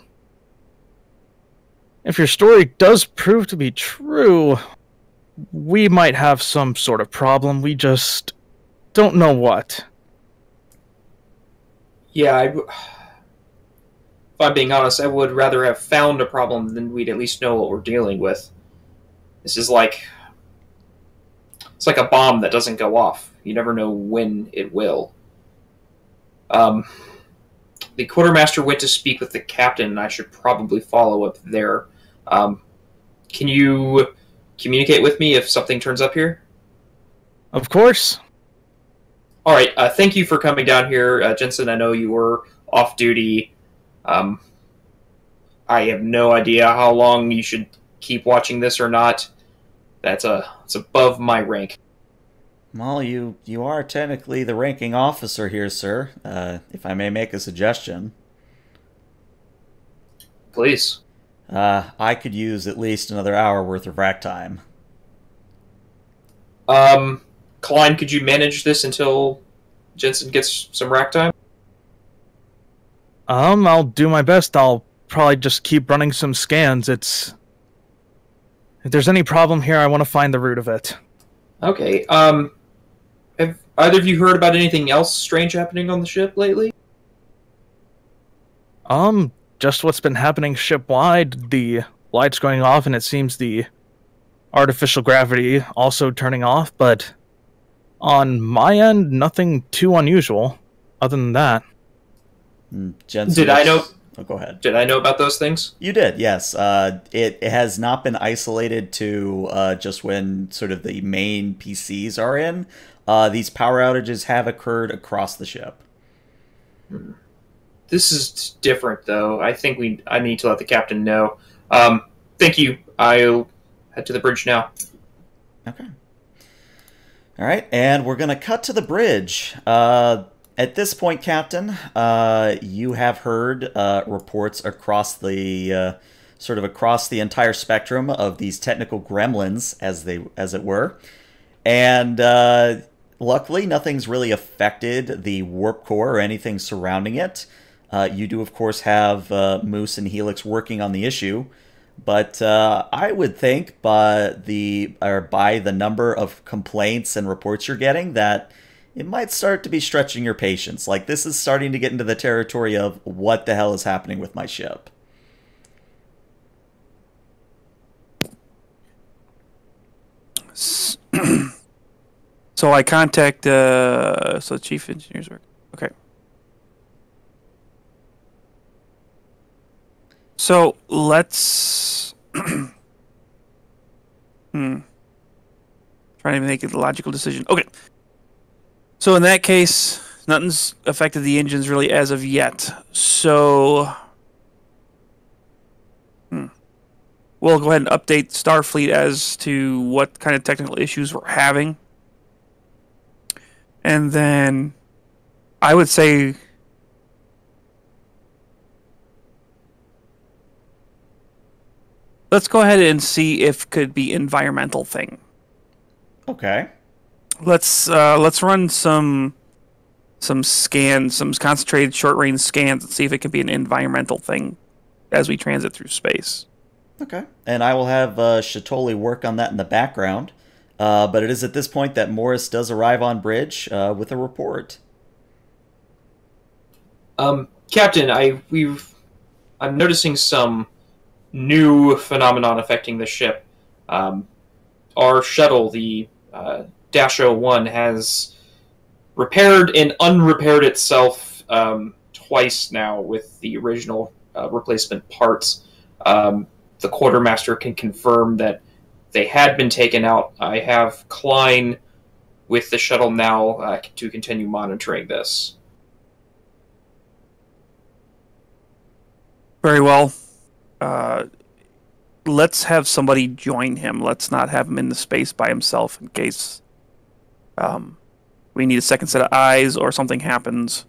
if your story does prove to be true, we might have some sort of problem. We just... don't know what. Yeah, I w if I'm being honest, I would rather have found a problem than we'd at least know what we're dealing with. This is like... it's like a bomb that doesn't go off. You never know when it will. Um, the quartermaster went to speak with the captain, and I should probably follow up there. Um, can you communicate with me if something turns up here? Of course. All right, uh, thank you for coming down here, uh, Jensen. I know you were off duty. Um, I have no idea how long you should keep watching this or not. That's a it's above my rank. Well, you you are technically the ranking officer here, sir. Uh, if I may make a suggestion, please. Uh, I could use at least another hour worth of rack time. Um. Klein, could you manage this until Jensen gets some rack time? Um, I'll do my best. I'll probably just keep running some scans. It's... if there's any problem here, I want to find the root of it. Okay, um... have either of you heard about anything else strange happening on the ship lately? Um, just what's been happening ship-wide. The lights going off, and it seems the artificial gravity also turning off, but... on my end, nothing too unusual. Other than that, Jensen, did I know? Oh, go ahead. Did I know about those things? You did, yes. Uh, it, it has not been isolated to uh, just when sort of the main P Cs are in. Uh, these power outages have occurred across the ship. Hmm. This is different, though. I think we. I need to let the captain know. Um, thank you. I'll head to the bridge now. Okay. All right, and we're going to cut to the bridge. Uh, at this point, Captain, uh, you have heard uh, reports across the uh, sort of across the entire spectrum of these technical gremlins, as they as it were, and uh, luckily nothing's really affected the warp core or anything surrounding it. Uh, you do, of course, have uh, Moose and Helix working on the issue, but uh, I would think by the or by the number of complaints and reports you're getting that it might start to be stretching your patience. Like, this is starting to get into the territory of what the hell is happening with my ship. So I contact uh, so Chief Engineer's work. Okay. So let's hmm. Trying to make a logical decision. Okay. So in that case, nothing's affected the engines really as of yet. So hmm. we'll go ahead and update Starfleet as to what kind of technical issues we're having. And then I would say let's go ahead and see if could be environmental thing. Okay. Let's uh, let's run some some scans, some concentrated short range scans, and see if it can be an environmental thing as we transit through space. Okay. And I will have uh, Shetoli work on that in the background. Uh, but it is at this point that Morris does arrive on bridge uh, with a report. Um, Captain, I we've I'm noticing some new phenomenon affecting the ship. Um, our shuttle, the uh, Dash oh one, has repaired and unrepaired itself um, twice now with the original uh, replacement parts. Um, the quartermaster can confirm that they had been taken out. I have Klein with the shuttle now uh, to continue monitoring this. Very well. Uh, let's have somebody join him. Let's not have him in the space by himself in case um, we need a second set of eyes or something happens.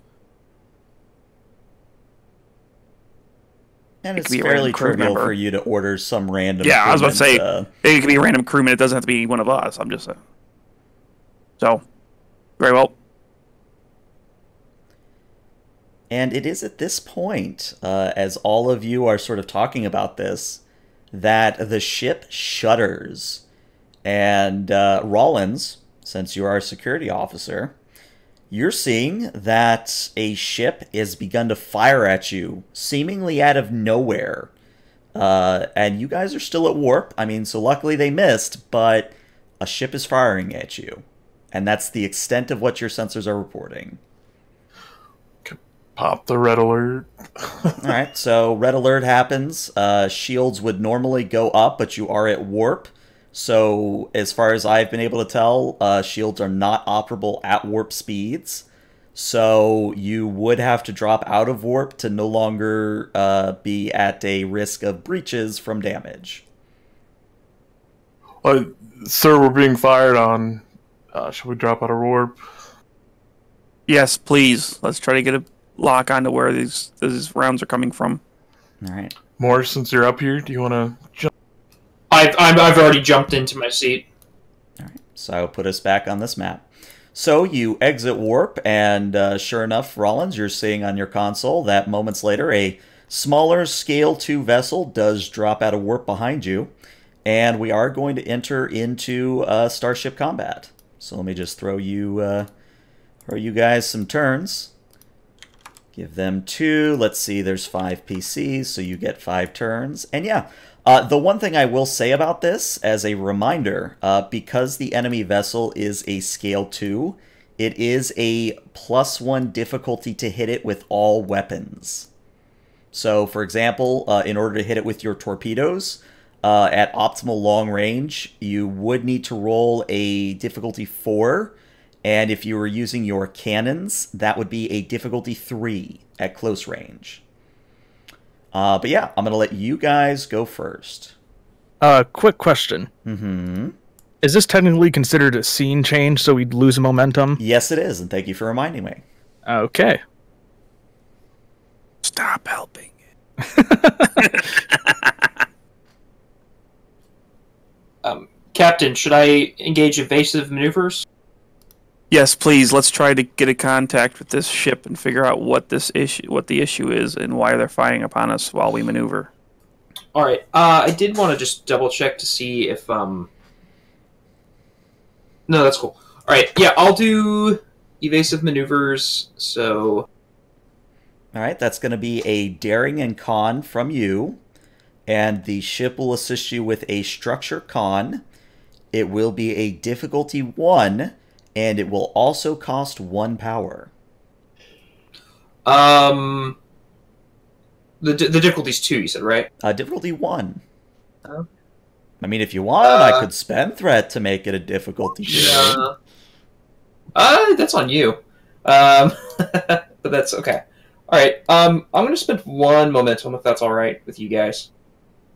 And it it's fairly trivial for you to order some random. Yeah, I was about to say uh, it could be a random crewman. It doesn't have to be one of us. I'm just uh, so very well. And it is at this point, uh, as all of you are sort of talking about this, that the ship shudders. And uh, Rollins, since you are a security officer, you're seeing that a ship has begun to fire at you, seemingly out of nowhere. Uh, and you guys are still at warp. I mean, so luckily they missed, but a ship is firing at you. And that's the extent of what your sensors are reporting. Pop the red alert. All right, so red alert happens. Uh, shields would normally go up, but you are at warp. So as far as I've been able to tell, uh, shields are not operable at warp speeds. So you would have to drop out of warp to no longer uh, be at a risk of breaches from damage. Uh, sir, we're being fired on. Uh, should we drop out of warp? Yes, please. Let's try to get a lock onto where these these rounds are coming from. All right, Morris, since you're up here, do you want to jump? I've I've already jumped into my seat. All right, so I'll put us back on this map. So you exit warp, and uh, sure enough, Rollins, you're seeing on your console that moments later a smaller scale two vessel does drop out of warp behind you, and we are going to enter into uh, starship combat. So let me just throw you uh, throw you guys some turns. Give them two. Let's see, there's five P Cs, so you get five turns. And yeah, uh, the one thing I will say about this, as a reminder, uh, because the enemy vessel is a scale two, it is a plus one difficulty to hit it with all weapons. So, for example, uh, in order to hit it with your torpedoes, uh, at optimal long range, you would need to roll a difficulty four. And if you were using your cannons, that would be a difficulty three at close range. Uh, but yeah, I'm going to let you guys go first. Uh, quick question. Mm-hmm. Is this technically considered a scene change, so we'd lose momentum? Yes, it is, and thank you for reminding me. Okay. Stop helping. um, Captain, should I engage evasive maneuvers? Yes, please. Let's try to get a contact with this ship and figure out what this issue, what the issue is, and why they're firing upon us while we maneuver. All right. Uh, I did want to just double check to see if. Um... No, that's cool. All right. Yeah, I'll do evasive maneuvers. So. All right. That's going to be a daring and con from you, and the ship will assist you with a structure con. It will be a difficulty one. And it will also cost one power. Um, the the difficulty's two, you said, right? Uh, difficulty one. Oh. I mean, if you want, uh, I could spend threat to make it a difficulty two. Yeah. Uh, that's on you. Um, but that's okay. All right. Um, I'm gonna spend one momentum if that's all right with you guys.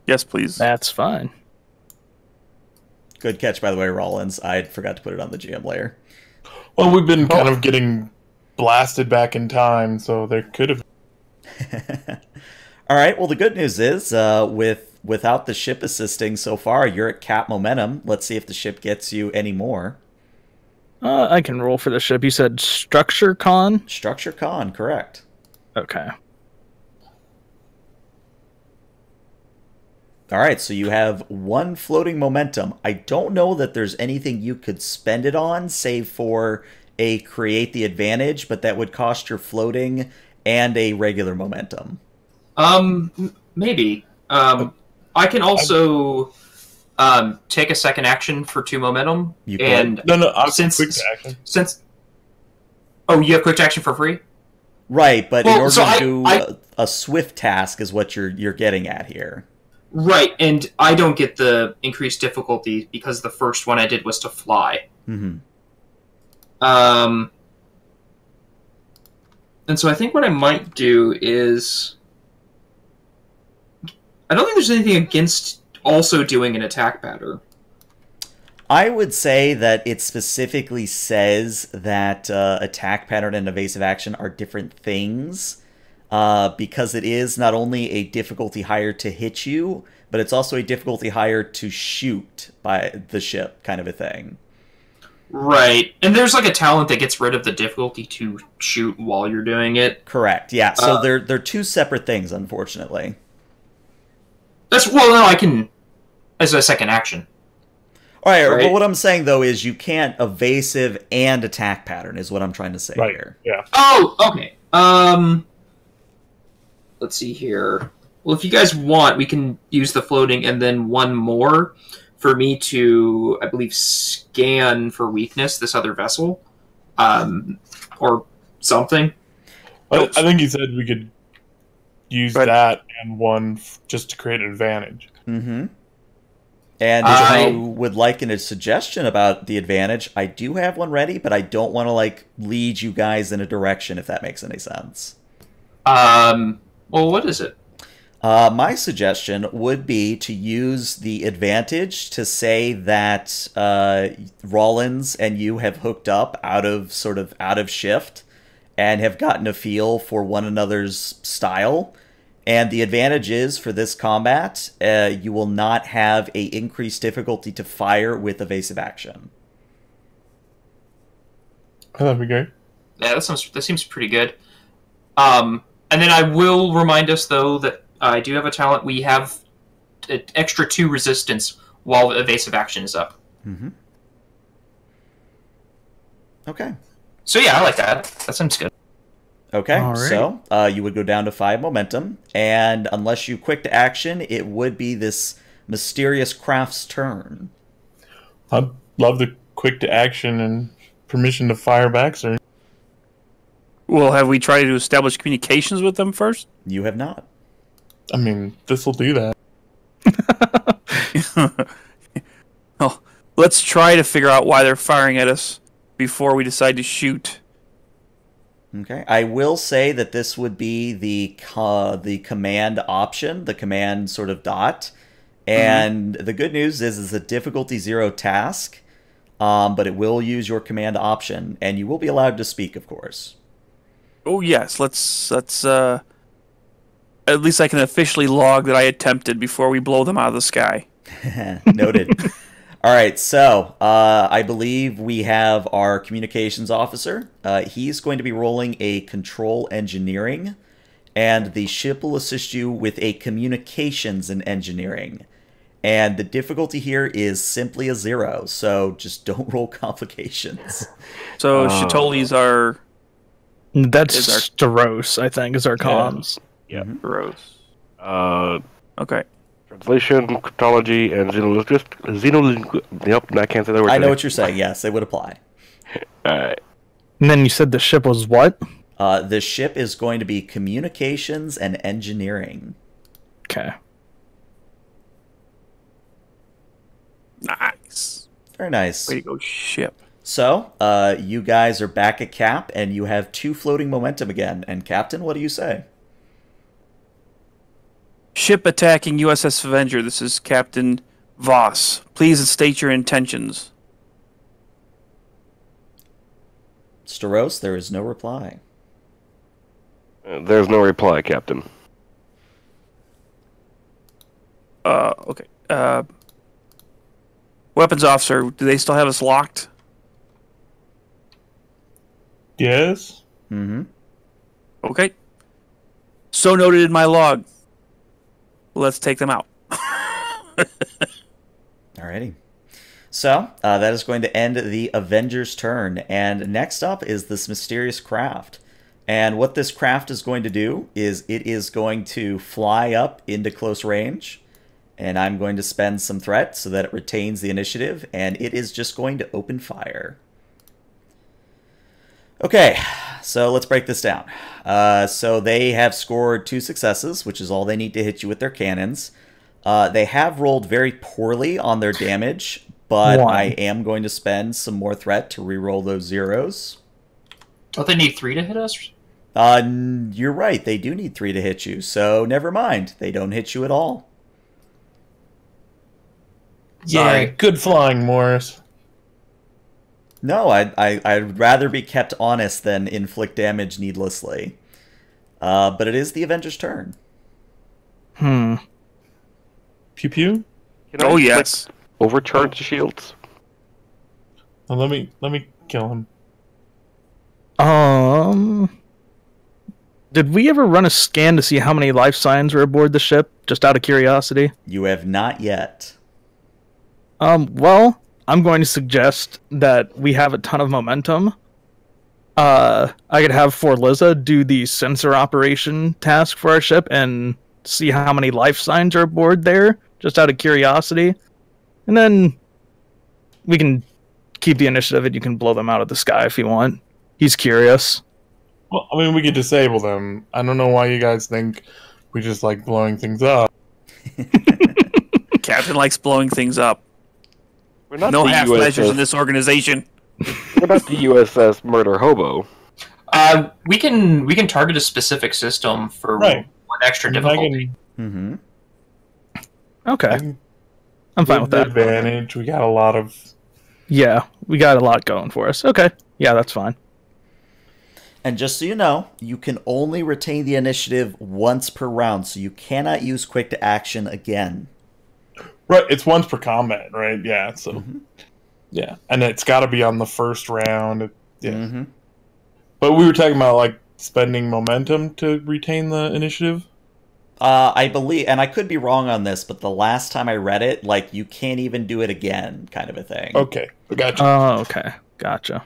Yes, please. That's fine. Good catch, by the way, Rollins. I forgot to put it on the G M layer. Well, we've been kind of getting blasted back in time, so there could have. All right. Well, the good news is, uh, with without the ship assisting so far, you're at cap momentum. Let's see if the ship gets you any more. Uh, I can roll for the ship. You said structure con? Structure con, correct. Okay. All right, so you have one floating momentum. I don't know that there's anything you could spend it on, save for a create the advantage, but that would cost your floating and a regular momentum. Um, maybe. Um, I can also um, take a second action for two momentum. You could. And no, no, I'm since quick action. Since oh, you have quick action for free. Right, but well, in order so to I, do I, a, a swift task is what you're you're getting at here. Right, and I don't get the increased difficulty because the first one I did was to fly. Mm-hmm. Um, and so I think what I might do is... I don't think there's anything against also doing an attack pattern. I would say that it specifically says that uh, attack pattern and evasive action are different things. Uh, because it is not only a difficulty higher to hit you, but it's also a difficulty higher to shoot by the ship kind of a thing. Right. And there's like a talent that gets rid of the difficulty to shoot while you're doing it. Correct. Yeah. So uh, they're, they're two separate things, unfortunately. That's, well, no, I can, as a second action. All right. right? Well, what I'm saying though is you can't evasive and attack pattern is what I'm trying to say right. here. Yeah. Oh, okay. Um, Let's see here. Well, if you guys want, we can use the floating and then one more for me to, I believe, scan for weakness this other vessel um, or something. I, I think you said we could use but, that and one f just to create an advantage. Mm-hmm. And if I, you would like a suggestion about the advantage, I do have one ready, but I don't want to like lead you guys in a direction, if that makes any sense. Um... Well, what is it? Uh, my suggestion would be to use the advantage to say that uh, Rollins and you have hooked up out of sort of out of shift and have gotten a feel for one another's style. And the advantage is for this combat, uh, you will not have a increased difficulty to fire with evasive action. Oh, that'd be good. Yeah, that sounds that seems pretty good. Um. And then I will remind us, though, that I do have a talent. We have an extra two resistance while evasive action is up. Mm-hmm. Okay. So, yeah, I like that. That sounds good. Okay, right. So uh, you would go down to five momentum. And unless you quick to action, it would be this mysterious craft's turn. I'd love the quick to action and permission to fire back, sir. Well, have we tried to establish communications with them first? You have not. I mean, this will do that. Well, let's try to figure out why they're firing at us before we decide to shoot. Okay. I will say that this would be the uh, the command option, the command sort of dot. And mm-hmm. the good news is it's a difficulty zero task, um, but it will use your command option, and you will be allowed to speak, of course. Oh, yes. Let's, let's, uh, at least I can officially log that I attempted before we blow them out of the sky. Noted. All right, so uh, I believe we have our communications officer. Uh, he's going to be rolling a control engineering, and the ship will assist you with a communications and engineering. And the difficulty here is simply a zero, so just don't roll complications. So uh, Shetoli's our... That's our Storose, I think, is our comms. Yeah, yeah. Storose. Uh, okay. Translation, cryptology, and xenolinguist. Xenolingu- Nope, I can't say that word. I know today. What you're saying. Yes, they would apply. All right. And then you said the ship was what? Uh, the ship is going to be communications and engineering. Okay. Nice. Very nice. Way to go, ship. So, uh, you guys are back at Cap, and you have two floating momentum again. And Captain, what do you say? Ship attacking U S S Avenger. This is Captain Voss. Please state your intentions. Storose, there is no reply. Uh, there's no reply, Captain. Uh, okay. Uh, weapons officer, do they still have us locked? Yes. Mm-hmm. Okay. So noted in my log. Let's take them out. Alrighty. So, uh, that is going to end the Avengers' turn. And next up is this mysterious craft. And what this craft is going to do is it is going to fly up into close range. And I'm going to spend some threat so that it retains the initiative. And it is just going to open fire. Okay, so let's break this down. Uh, so they have scored two successes, which is all they need to hit you with their cannons. Uh, they have rolled very poorly on their damage, but One. I am going to spend some more threat to reroll those zeros. Don't they need three to hit us? Uh, you're right, they do need three to hit you, so never mind. They don't hit you at all. Sorry. Yeah, good flying, Morris. No, I, I, I'd rather be kept honest than inflict damage needlessly. Uh, but it is the Avengers' turn. Hmm. Pew pew? Can oh, I yes. Overcharge the shields? Well, let me, let me kill him. Um... Did we ever run a scan to see how many life signs were aboard the ship? Just out of curiosity? You have not yet. Um, well... I'm going to suggest that we have a ton of momentum. Uh, I could have Ferliza do the sensor operation task for our ship and see how many life signs are aboard there, just out of curiosity. And then we can keep the initiative and you can blow them out of the sky if you want. He's curious. Well, I mean, we could disable them. I don't know why you guys think we just like blowing things up. Captain likes blowing things up. We're not no half measures in this organization. What about the U S S Murder Hobo? Uh, we can we can target a specific system for right. one extra difficulty. Can... Mm-hmm. Okay, I'm, I'm fine with that. Advantage. We got a lot of. Yeah, we got a lot going for us. Okay, yeah, that's fine. And just so you know, you can only retain the initiative once per round, so you cannot use quick to action again. Right, it's once per combat, right? Yeah, so mm-hmm. yeah, and it's got to be on the first round. Yeah, mm-hmm. But we were talking about like spending momentum to retain the initiative. Uh, I believe, and I could be wrong on this, but the last time I read it, like you can't even do it again, kind of a thing. Okay, gotcha. Oh, okay, gotcha.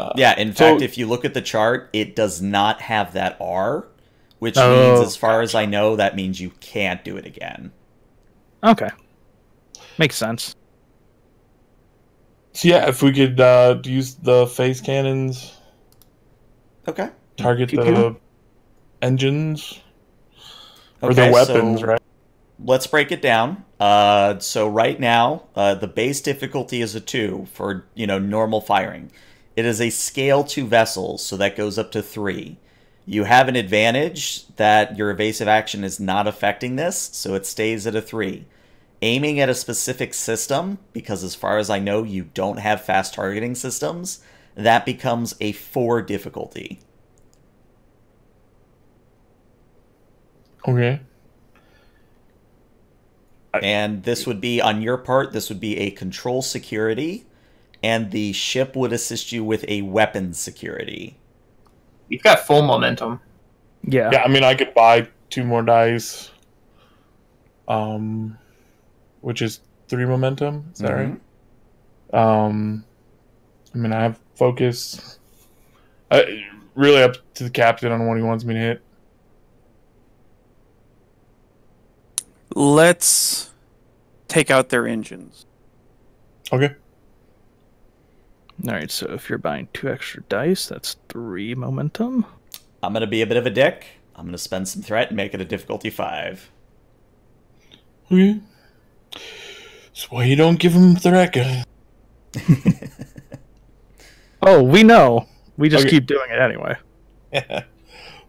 Uh, yeah, in so, fact, if you look at the chart, it does not have that R, which oh, means, as far gotcha. as I know, that means you can't do it again. Okay. Makes sense. So yeah, if we could uh, use the phase cannons. Okay. Target pew, the pew. engines. Or okay, the weapons, so right? Let's break it down. Uh, so right now, uh, the base difficulty is a two for, you know, normal firing. It is a scale two vessels, so that goes up to three. You have an advantage that your evasive action is not affecting this, so it stays at a three. Aiming at a specific system, because as far as I know, you don't have fast targeting systems, that becomes a four difficulty. Okay. And this would be, on your part, this would be a control security, and the ship would assist you with a weapon security. You've got full momentum. Yeah. Yeah, I mean, I could buy two more dice, um, which is three momentum. Is that mm-hmm. right? Um, I mean, I have focus. I, really up to the captain on what he wants me to hit. Let's take out their engines. Okay. All right, so if you're buying two extra dice, that's three momentum. I'm going to be a bit of a dick. I'm going to spend some threat and make it a difficulty five. Okay. That's why you don't give them threat, guys. Oh, we know. We just okay. keep doing it anyway. Yeah.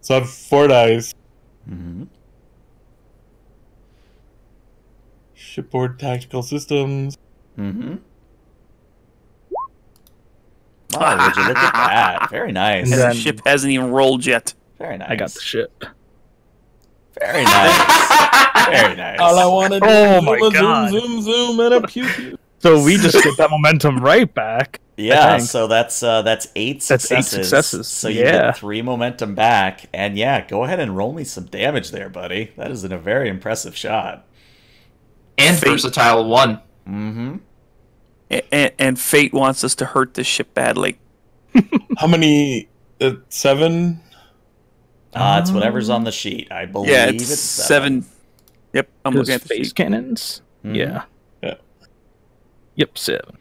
So I have four dice. Mm-hmm. Shipboard tactical systems. Mm-hmm. Wow, would you look at that? Very nice. And the ship hasn't even rolled yet. Very nice. I got the ship. Very nice. Very nice. All I wanted oh was a God. zoom, zoom, zoom, and a pew, pew. So we just get that momentum right back. Yeah, so that's uh, that's eight successes. That's eight successes. So you yeah. get three momentum back. And yeah, go ahead and roll me some damage there, buddy. That is a very impressive shot. And Fate. Versatile one. Mm-hmm. And, and fate wants us to hurt this ship badly. How many? Uh, seven? Uh, it's whatever's on the sheet. I believe yeah, it's, it's seven. seven. Yep, I'm looking at the phase cannons. Mm-hmm. Yeah. yeah. Yep, seven.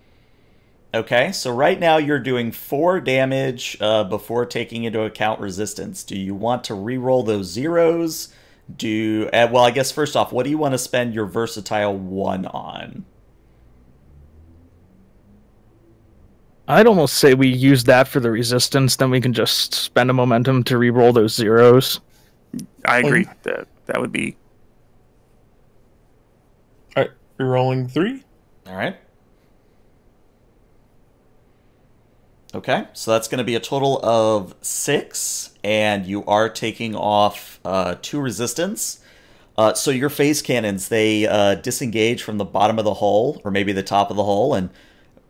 Okay, so right now you're doing four damage uh, before taking into account resistance. Do you want to re-roll those zeros? Do uh, well, I guess first off, what do you want to spend your versatile one on? I'd almost say we use that for the resistance, then we can just spend a momentum to re-roll those zeros. I agree. Um, that that would be... Alright, re-rolling three. Alright. Okay, so that's going to be a total of six, and you are taking off uh, two resistance. Uh, so your phase cannons, they uh, disengage from the bottom of the hull, or maybe the top of the hull, and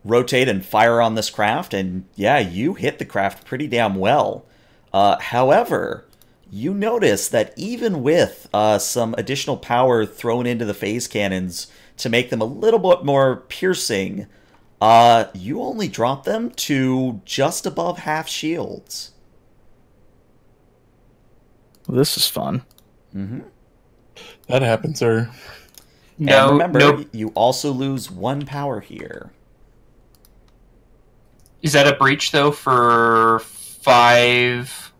rotate and fire on this craft, and yeah, you hit the craft pretty damn well. Uh, however, you notice that even with uh, some additional power thrown into the phase cannons to make them a little bit more piercing, uh, you only drop them to just above half shields. Well, this is fun. Mm-hmm. That happened, sir. No, and remember, nope. you also lose one power here. Is that a breach, though, for five?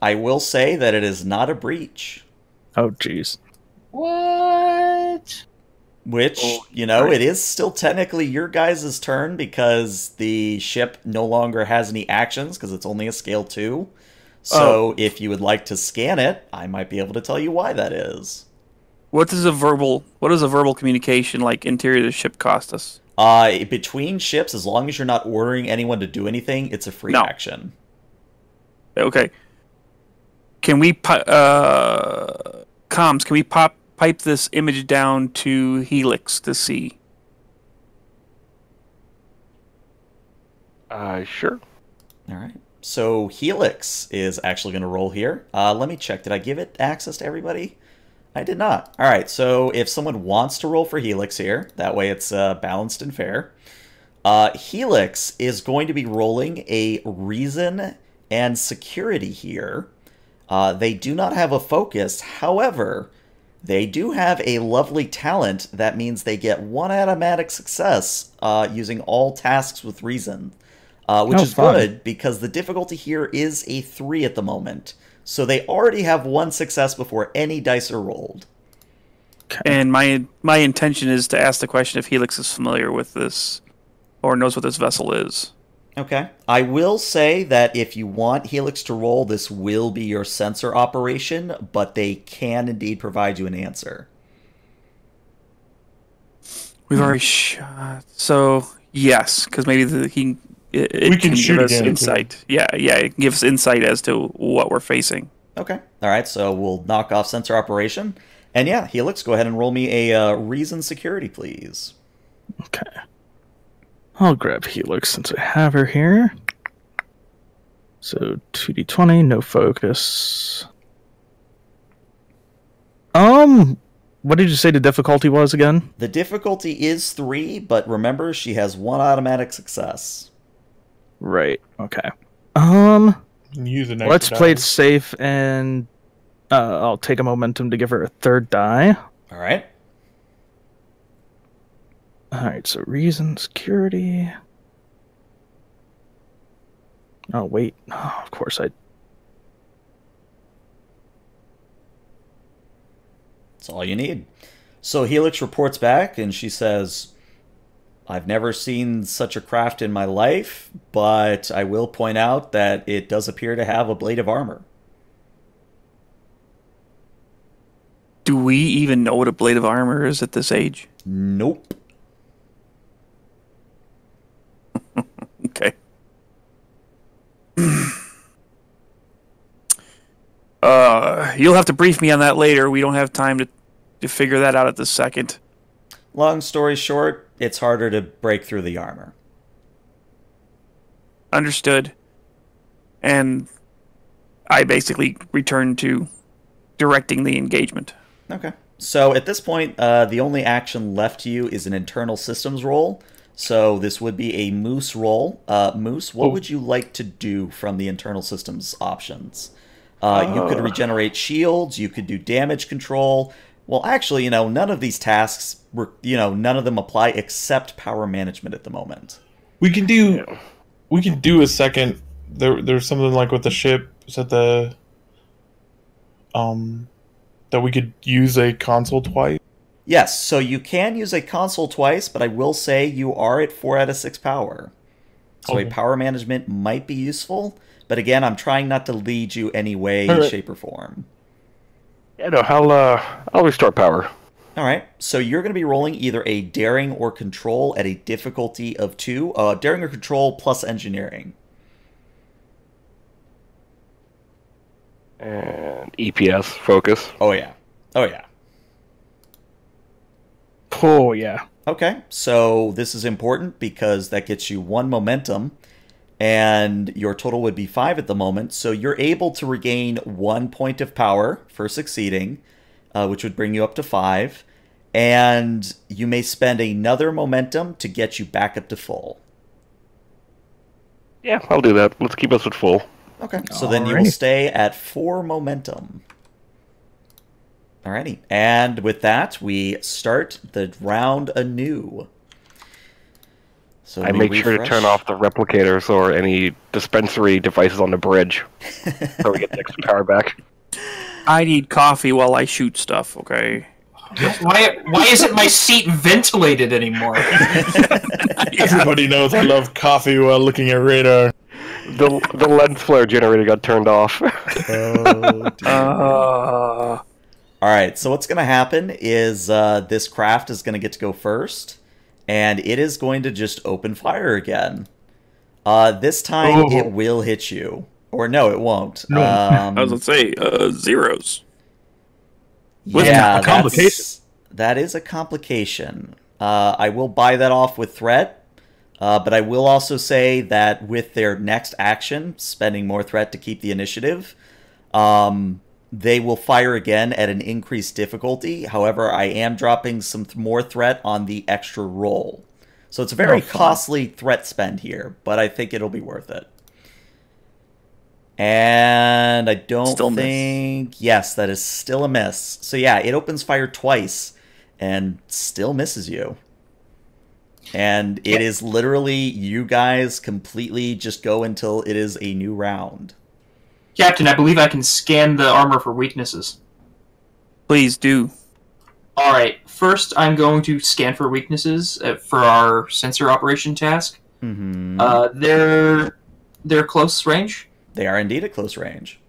I will say that it is not a breach. Oh, jeez. What? Which, oh, you know, right. it is still technically your guys' turn because the ship no longer has any actions because it's only a scale two. So oh. if you would like to scan it, I might be able to tell you why that is. What does a verbal, what does a verbal communication like interior of the ship cost us? Uh, between ships, as long as you're not ordering anyone to do anything, it's a free no. action. Okay. Can we, uh, comms, can we pop, pipe this image down to Helix to see? Uh, sure. All right. So Helix is actually going to roll here. Uh, let me check. Did I give it access to everybody? I did not. All right, so if someone wants to roll for Helix here, that way it's uh, balanced and fair. Uh, Helix is going to be rolling a reason and security here. Uh, they do not have a focus. However, they do have a lovely talent. That means they get one automatic success uh, using all tasks with reason, uh, which oh, is fun. good because the difficulty here is a three at the moment. So they already have one success before any dice are rolled. And my my intention is to ask the question if Helix is familiar with this or knows what this vessel is. Okay. I will say that if you want Helix to roll, this will be your sensor operation, but they can indeed provide you an answer. We've already shot. So, yes, because maybe the, he it, it we can, can shoot give us insight. Yeah, yeah, it gives insight as to what we're facing. Okay. All right, so we'll knock off sensor operation. And yeah, Helix, go ahead and roll me a uh, reason security, please. Okay. I'll grab Helix since I have her here. So two d twenty, no focus. Um, what did you say the difficulty was again? The difficulty is three, but remember, she has one automatic success. Right, okay. Um, Use an let's play it safe, and uh, I'll take a momentum to give her a third die. All right. Alright, so reason, security. Oh, wait. Oh, of course I... That's all you need. So Helix reports back and she says, I've never seen such a craft in my life, but I will point out that it does appear to have a blade of armor. Do we even know what a blade of armor is at this age? Nope. Okay. uh, you'll have to brief me on that later. We don't have time to, to figure that out at the second. Long story short, it's harder to break through the armor. Understood. And I basically return to directing the engagement. Okay. So at this point, uh, the only action left to you is an internal systems roll. So this would be a Moose roll. Uh, Moose, what oh. would you like to do from the internal systems options? Uh, oh. You could regenerate shields. You could do damage control. Well, actually, you know, none of these tasks, were, you know, none of them apply except power management at the moment. We can do, we can do a second. There, there's something like with the ship. Is that the, um, that we could use a console twice? Yes, so you can use a console twice, but I will say you are at four out of six power. So okay. a power management might be useful, but again, I'm trying not to lead you any way, right. shape, or form. Yeah, no, I'll, uh, I'll restart power. All right, so you're going to be rolling either a daring or control at a difficulty of two. Uh, daring or control plus engineering. And E P S, focus. Oh, yeah. Oh, yeah. Oh, yeah. Okay, so this is important because that gets you one momentum, and your total would be five at the moment, so you're able to regain one point of power for succeeding, uh, which would bring you up to five, and you may spend another momentum to get you back up to full. Yeah, I'll do that. Let's keep us at full. Okay, so All then right. you will stay at four momentum. Alrighty, and with that, we start the round anew. So I make refresh. sure to turn off the replicators or any dispensary devices on the bridge, so we get the extra power back. I need coffee while I shoot stuff, okay? Why, why isn't my seat ventilated anymore? Everybody knows I love coffee while looking at radar. The, the lens flare generator got turned off. Oh, dear. Uh... All right, so what's going to happen is uh, this craft is going to get to go first, and it is going to just open fire again. Uh, this time, oh. it will hit you. Or no, it won't. No. Um, I was going to say, uh, zeros. Yeah, that's, that is a complication. Uh, I will buy that off with threat, uh, but I will also say that with their next action, spending more threat to keep the initiative... Um, They will fire again at an increased difficulty. However, I am dropping some th more threat on the extra roll. So it's a very oh, costly threat spend here, but I think it'll be worth it. And I don't still think... Miss. Yes, that is still a miss. So yeah, it opens fire twice and still misses you. And it is literally you guys completely just go until it is a new round. Captain, I believe I can scan the armor for weaknesses. Please do. Alright, first I'm going to scan for weaknesses for our sensor operation task. Mm-hmm. Uh, they're they're close range. They are indeed at close range.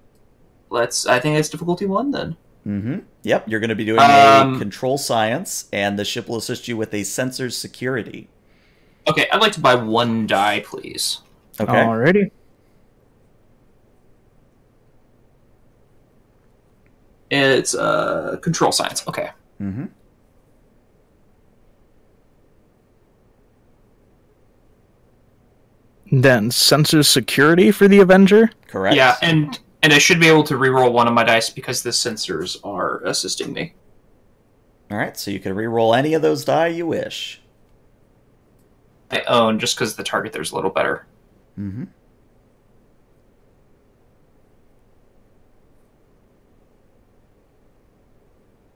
Let's. I think it's difficulty one then. Mm-hmm. Yep. You're going to be doing um, a control science, and the ship will assist you with a sensor security. Okay, I'd like to buy one die, please. Okay. Alrighty. It's uh control science. Okay. Mm-hmm. Then sensor security for the Avenger. Correct. Yeah, and and I should be able to reroll one of my dice because the sensors are assisting me. All right, so you can reroll any of those die you wish. I own just because the target there's a little better. Mm-hmm.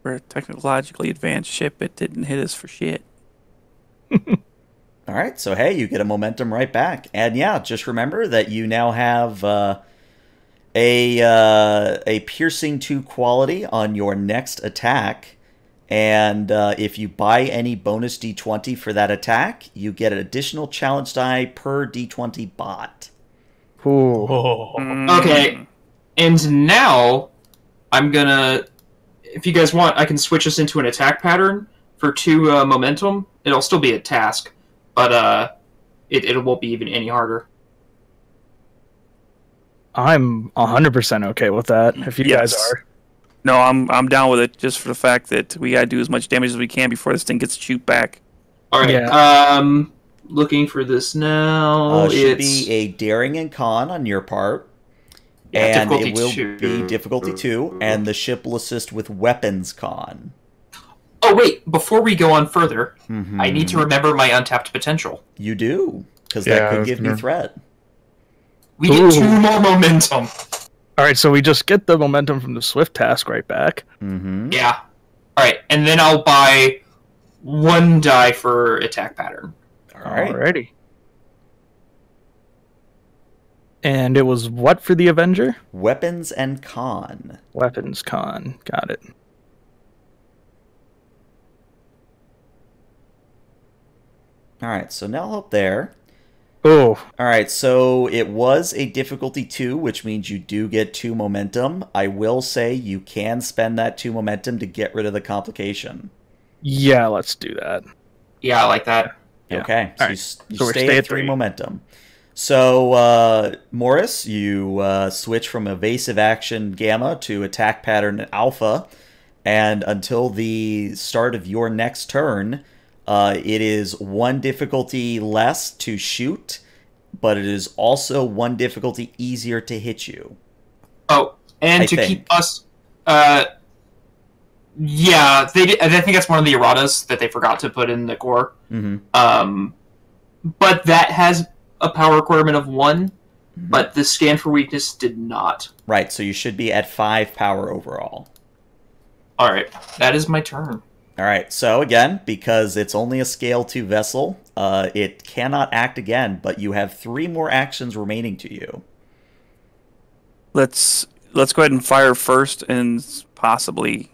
We're a technologically advanced ship. It didn't hit us for shit. All right, so hey, you get a momentum right back. And yeah, just remember that you now have uh, a, uh, a piercing two quality on your next attack. And uh, if you buy any bonus D twenty for that attack, you get an additional challenge die per D twenty bot. Cool. Oh. Okay, and now I'm going to, if you guys want, I can switch this into an attack pattern for two uh, momentum. It'll still be a task. But uh, it, it won't be even any harder. I'm one hundred percent okay with that, if you yes. guys are. No, I'm I'm down with it, just for the fact that we gotta do as much damage as we can before this thing gets chewed back. Alright, yeah. um, looking for this now. Uh, should it's... be a daring and con on your part. Yeah, and it will two. be difficulty two, and the ship will assist with weapons con. Oh, wait, before we go on further, mm-hmm. I need to remember my untapped potential. You do, because yeah, that could give me threat. We Ooh. get two more momentum. All right, so we just get the momentum from the swift task right back. Mm-hmm. Yeah. All right, and then I'll buy one die for attack pattern. All right. Alrighty. And it was what for the Avenger? Weapons and con. Weapons con. Got it. All right, so now up there. Oh. All right, so it was a difficulty two, which means you do get two momentum. I will say you can spend that two momentum to get rid of the complication. Yeah, let's do that. Yeah, I like that. Okay, yeah. so right. you, you so stay, stay at three, three momentum. So, uh, Morris, you uh, switch from evasive action gamma to attack pattern alpha, and until the start of your next turn... Uh, it is one difficulty less to shoot, but it is also one difficulty easier to hit you. Oh, and I to think. keep us... Uh, yeah, they did, I think that's one of the erratas that they forgot to put in the core. Mm-hmm. um, but that has a power requirement of one, mm-hmm. but the scan for weakness did not. Right, so you should be at five power overall. All right, that is my turn. All right, so again, because it's only a scale two vessel, uh, it cannot act again, but you have three more actions remaining to you. Let's let's go ahead and fire first and possibly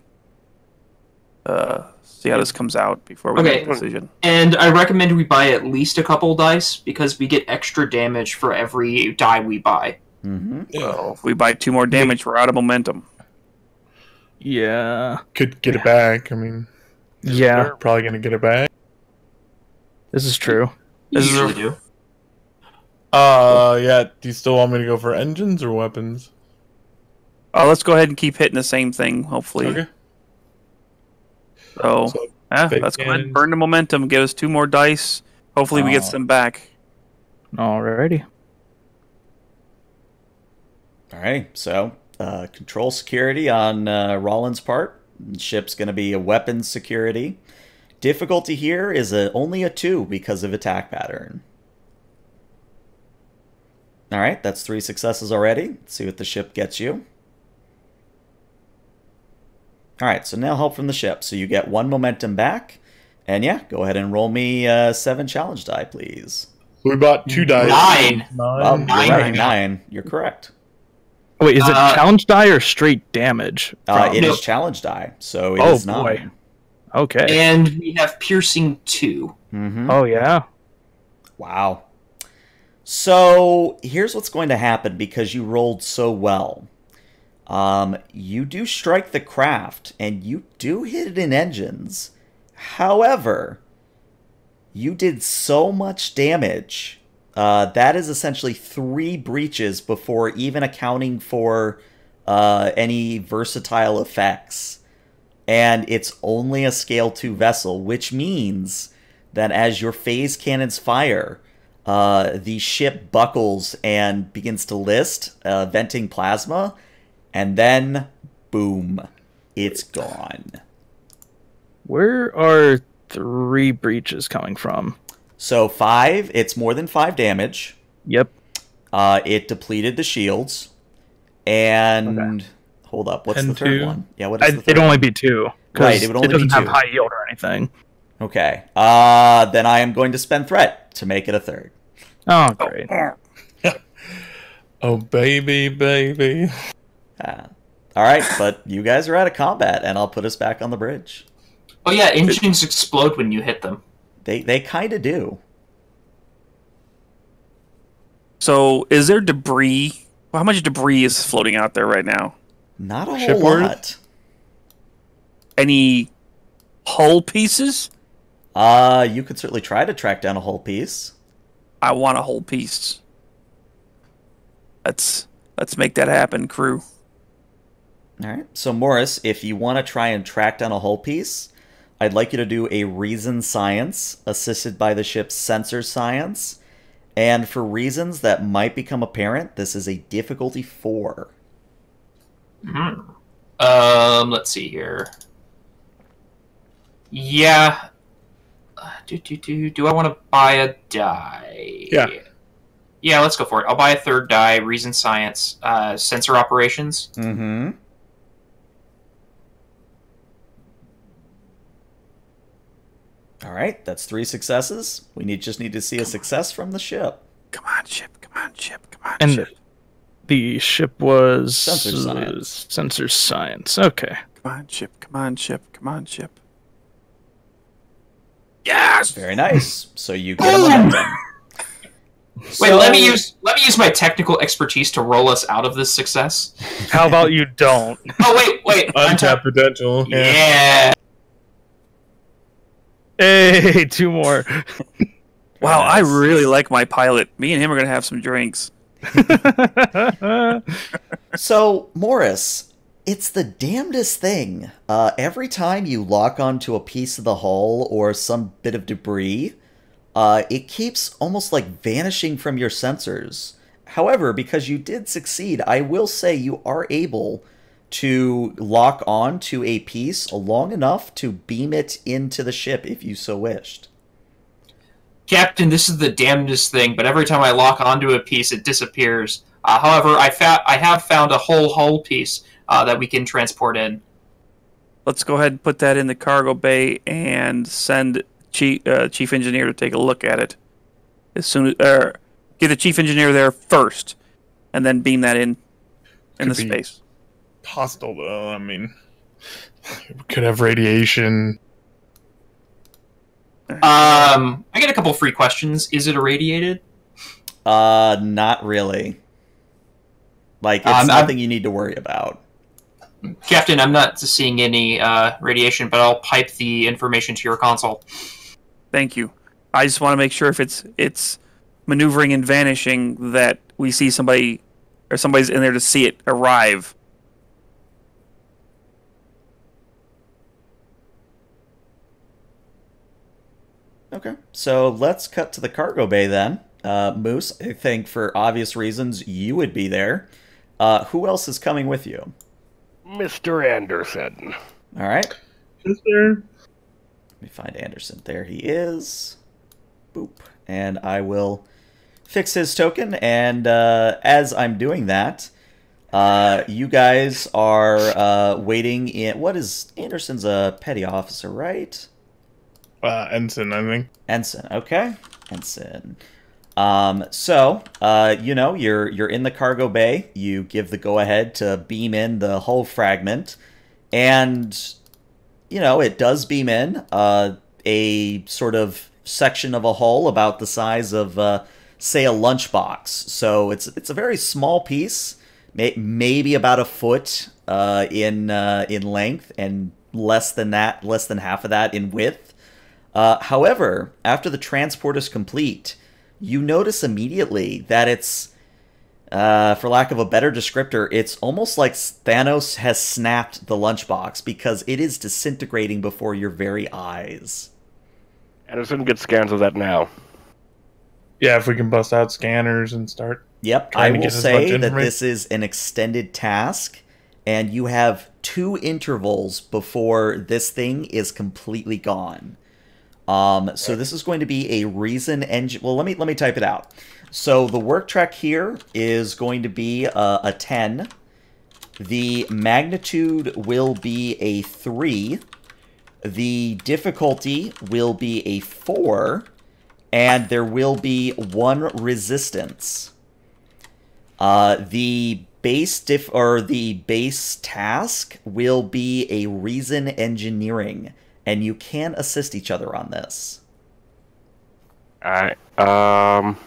uh, see how this comes out before we okay. make a decision. And I recommend we buy at least a couple dice because we get extra damage for every die we buy. Mm-hmm. Well, if we buy two more damage, we're out of momentum. Yeah. Could get it back, I mean... Yeah, we're probably gonna get it back. This is true. This you is true. Uh, yeah. Do you still want me to go for engines or weapons? Uh, let's go ahead and keep hitting the same thing. Hopefully. Okay. So, so yeah, let's go ahead and burn the momentum. Give us two more dice. Hopefully, oh. we get some back. Alrighty. All right. So, uh, control security on uh, Rollins' part. Ship's going to be a weapons security. Difficulty here is a, only a two because of attack pattern. All right, that's three successes already. Let's see what the ship gets you. All right, so now help from the ship. So you get one momentum back. And yeah, go ahead and roll me uh, seven challenge die, please. We bought two dice. Nine. Nine. Well, you're nine. Right, nine. You're correct. Wait, is it uh, challenge die or straight damage? Uh, it no. is challenge die, so it oh, is not. Boy. Okay. And we have piercing two. Mm-hmm. Oh, yeah. Wow. So here's what's going to happen because you rolled so well. Um, you do strike the craft, and you do hit it in engines. However, you did so much damage. Uh, that is essentially three breaches before even accounting for uh, any versatile effects. And it's only a Scale two vessel, which means that as your phase cannons fire, Uh, the ship buckles and begins to list, uh, venting plasma, and then, boom, it's gone. Where are three breaches coming from? So five, it's more than five damage. Yep. Uh, it depleted the shields, and okay. hold up, what's and the third two? one? Yeah, what is I, the third it'd one? only be two. Right, it would only it doesn't be have two. High yield or anything. Okay, uh, then I am going to spend threat to make it a third. Oh, great. Oh, baby, baby. Uh, all right, but you guys are out of combat, and I'll put us back on the bridge. Oh, yeah, engines explode when you hit them. They, they kind of do. So, is there debris? Well, how much debris is floating out there right now? Not a whole lot. Any hull pieces? Uh, you could certainly try to track down a whole piece. I want a whole piece. Let's let's make that happen, crew. All right. So, Morris, if you want to try and track down a whole piece, I'd like you to do a reason science assisted by the ship's sensor science. And for reasons that might become apparent, this is a difficulty four. Mm-hmm. Um, let's see here. Yeah. Do, do, do, do I want to buy a die? Yeah. Yeah, let's go for it. I'll buy a third die, Reason Science, uh, Sensor Operations. Mm-hmm. All right, that's three successes. We need just need to see come a success on. from the ship. Come on, ship. Come on, ship. Come on, and ship. And the ship was... Sensor Science. Sensor Science. Okay. Come on, ship. Come on, ship. Come on, ship. Yes. Very nice. So you get momentum. Wait, so, let me use let me use my technical expertise to roll us out of this success. How about you don't? Oh wait, wait. Untapped potential. Yeah. yeah. Hey, two more. Wow, I really like my pilot. Me and him are gonna have some drinks. So, Morris, it's the damnedest thing. Uh, every time you lock onto a piece of the hull or some bit of debris, uh, it keeps almost like vanishing from your sensors. However, because you did succeed, I will say you are able to lock on to a piece long enough to beam it into the ship if you so wished. Captain, this is the damnedest thing, but every time I lock onto a piece, it disappears. Uh, however, I, fa I have found a whole hull piece Uh, that we can transport in. Let's go ahead and put that in the cargo bay and send chief, uh, chief engineer to take a look at it. As soon as, uh, get a chief engineer there first, and then beam that in in the space. Hostile, though. I mean, it could have radiation. Um, I get a couple free questions. Is it irradiated? Uh, not really. Like it's um, nothing I'm... you need to worry about. Captain, I'm not seeing any uh, radiation, but I'll pipe the information to your console. Thank you. I just want to make sure if it's it's maneuvering and vanishing that we see somebody or somebody's in there to see it arrive. Okay, so let's cut to the cargo bay then. Uh, Moose, I think for obvious reasons you would be there. Uh, who else is coming with you? Mister Anderson. All right. Is there? Let me find Anderson. There he is. Boop. And I will fix his token. And uh, as I'm doing that, uh, you guys are uh, waiting in... What is... Anderson's a petty officer, right? Uh, ensign, I think. Ensign. Okay. Ensign. Um, so, uh, you know, you're, you're in the cargo bay, you give the go-ahead to beam in the hull fragment, and, you know, it does beam in, uh, a sort of section of a hull about the size of, uh, say, a lunchbox. So it's it's a very small piece, may, maybe about a foot uh, in uh, in length, and less than that, less than half of that in width. Uh, however, after the transport is complete, you notice immediately that it's, uh, for lack of a better descriptor, it's almost like Thanos has snapped the lunchbox, because it is disintegrating before your very eyes. Anderson, get scans of that now. Yeah, if we can bust out scanners and start. Yep, I will say that this is an extended task, and you have two intervals before this thing is completely gone. Um, so this is going to be a reason engine. Well, let me let me type it out. So the work track here is going to be uh, a ten. The magnitude will be a three. The difficulty will be a four, and there will be one resistance. Uh, the base diff or the base task will be a reason engineering. And you can assist each other on this. Alright. Um,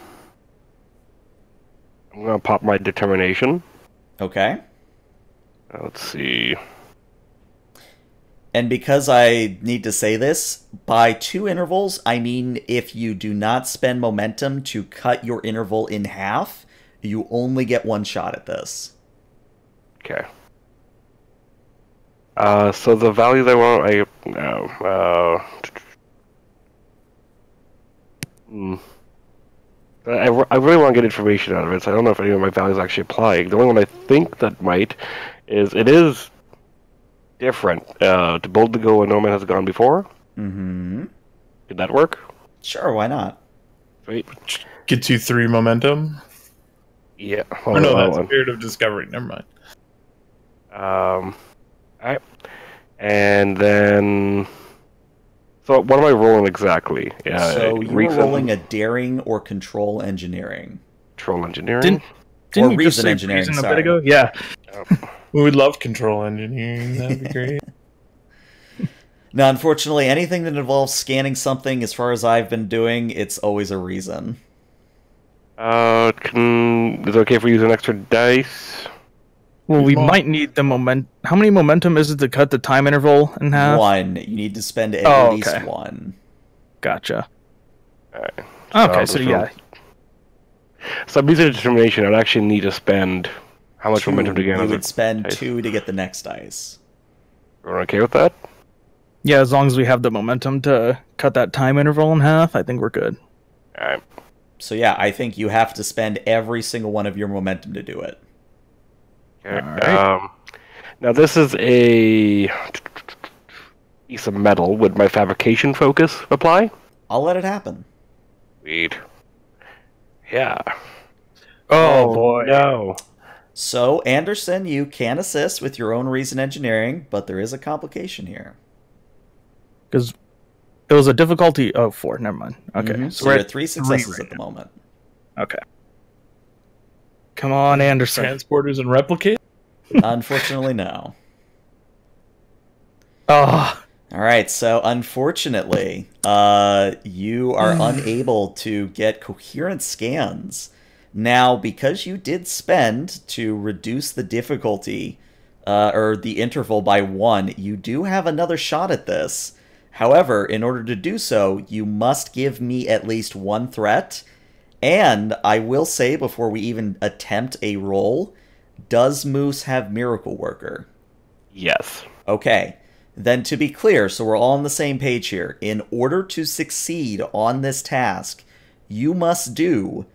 I'm going to pop my determination. Okay. Let's see. And because I need to say this, by two intervals, I mean if you do not spend momentum to cut your interval in half, you only get one shot at this. Okay. Uh, so the value they want, I, no, uh, mm. I, I really want to get information out of it, so I don't know if any of my values actually apply. The only one I think that might is, it is different. Uh, to boldly go where no man has gone before. Mm-hmm. Did that work? Sure, why not? Sweet. Get you three momentum? Yeah. Oh, or no, that's one. Spirit of Discovery, never mind. Um... Alright, and then, so what am I rolling exactly? Yeah, so you were rolling a daring or control engineering. Control engineering? Didn't, didn't or reason just say engineering, reason sorry. A bit ago? Yeah. Oh. We would love control engineering, that'd be great. Now, unfortunately, anything that involves scanning something, as far as I've been doing, it's always a reason. Uh, can, is it okay if we use an extra dice? Well, we might need the moment. How many momentum is it to cut the time interval in half? One. You need to spend at, oh, at least okay. one. Gotcha. All right. So okay, so yeah. Roll. So I'm using a determination. I'd actually need to spend how much two. momentum to get? You would spend dice? two to get the next dice. We're okay with that? Yeah, as long as we have the momentum to cut that time interval in half, I think we're good. All right. So yeah, I think you have to spend every single one of your momentum to do it. Okay. Right. Um, now this is a piece of metal. Would my fabrication focus apply? I'll let it happen. Weed. Yeah. Oh, oh boy. No. So Anderson, you can assist with your own reason engineering, but there is a complication here. Because it was a difficulty of four. Never mind. Okay. Mm-hmm. So, so we're at three successes three right at the now. moment. Okay. Come on, Anderson. Transporters and replicate? Unfortunately, no. Oh. All right, so unfortunately, uh, you are unable to get coherent scans. Now, because you did spend to reduce the difficulty, uh, or the interval by one, you do have another shot at this. However, in order to do so, you must give me at least one threat. And I will say, before we even attempt a roll, does Moose have Miracle Worker? Yes. Okay. Then to be clear, so we're all on the same page here, in order to succeed on this task, you must do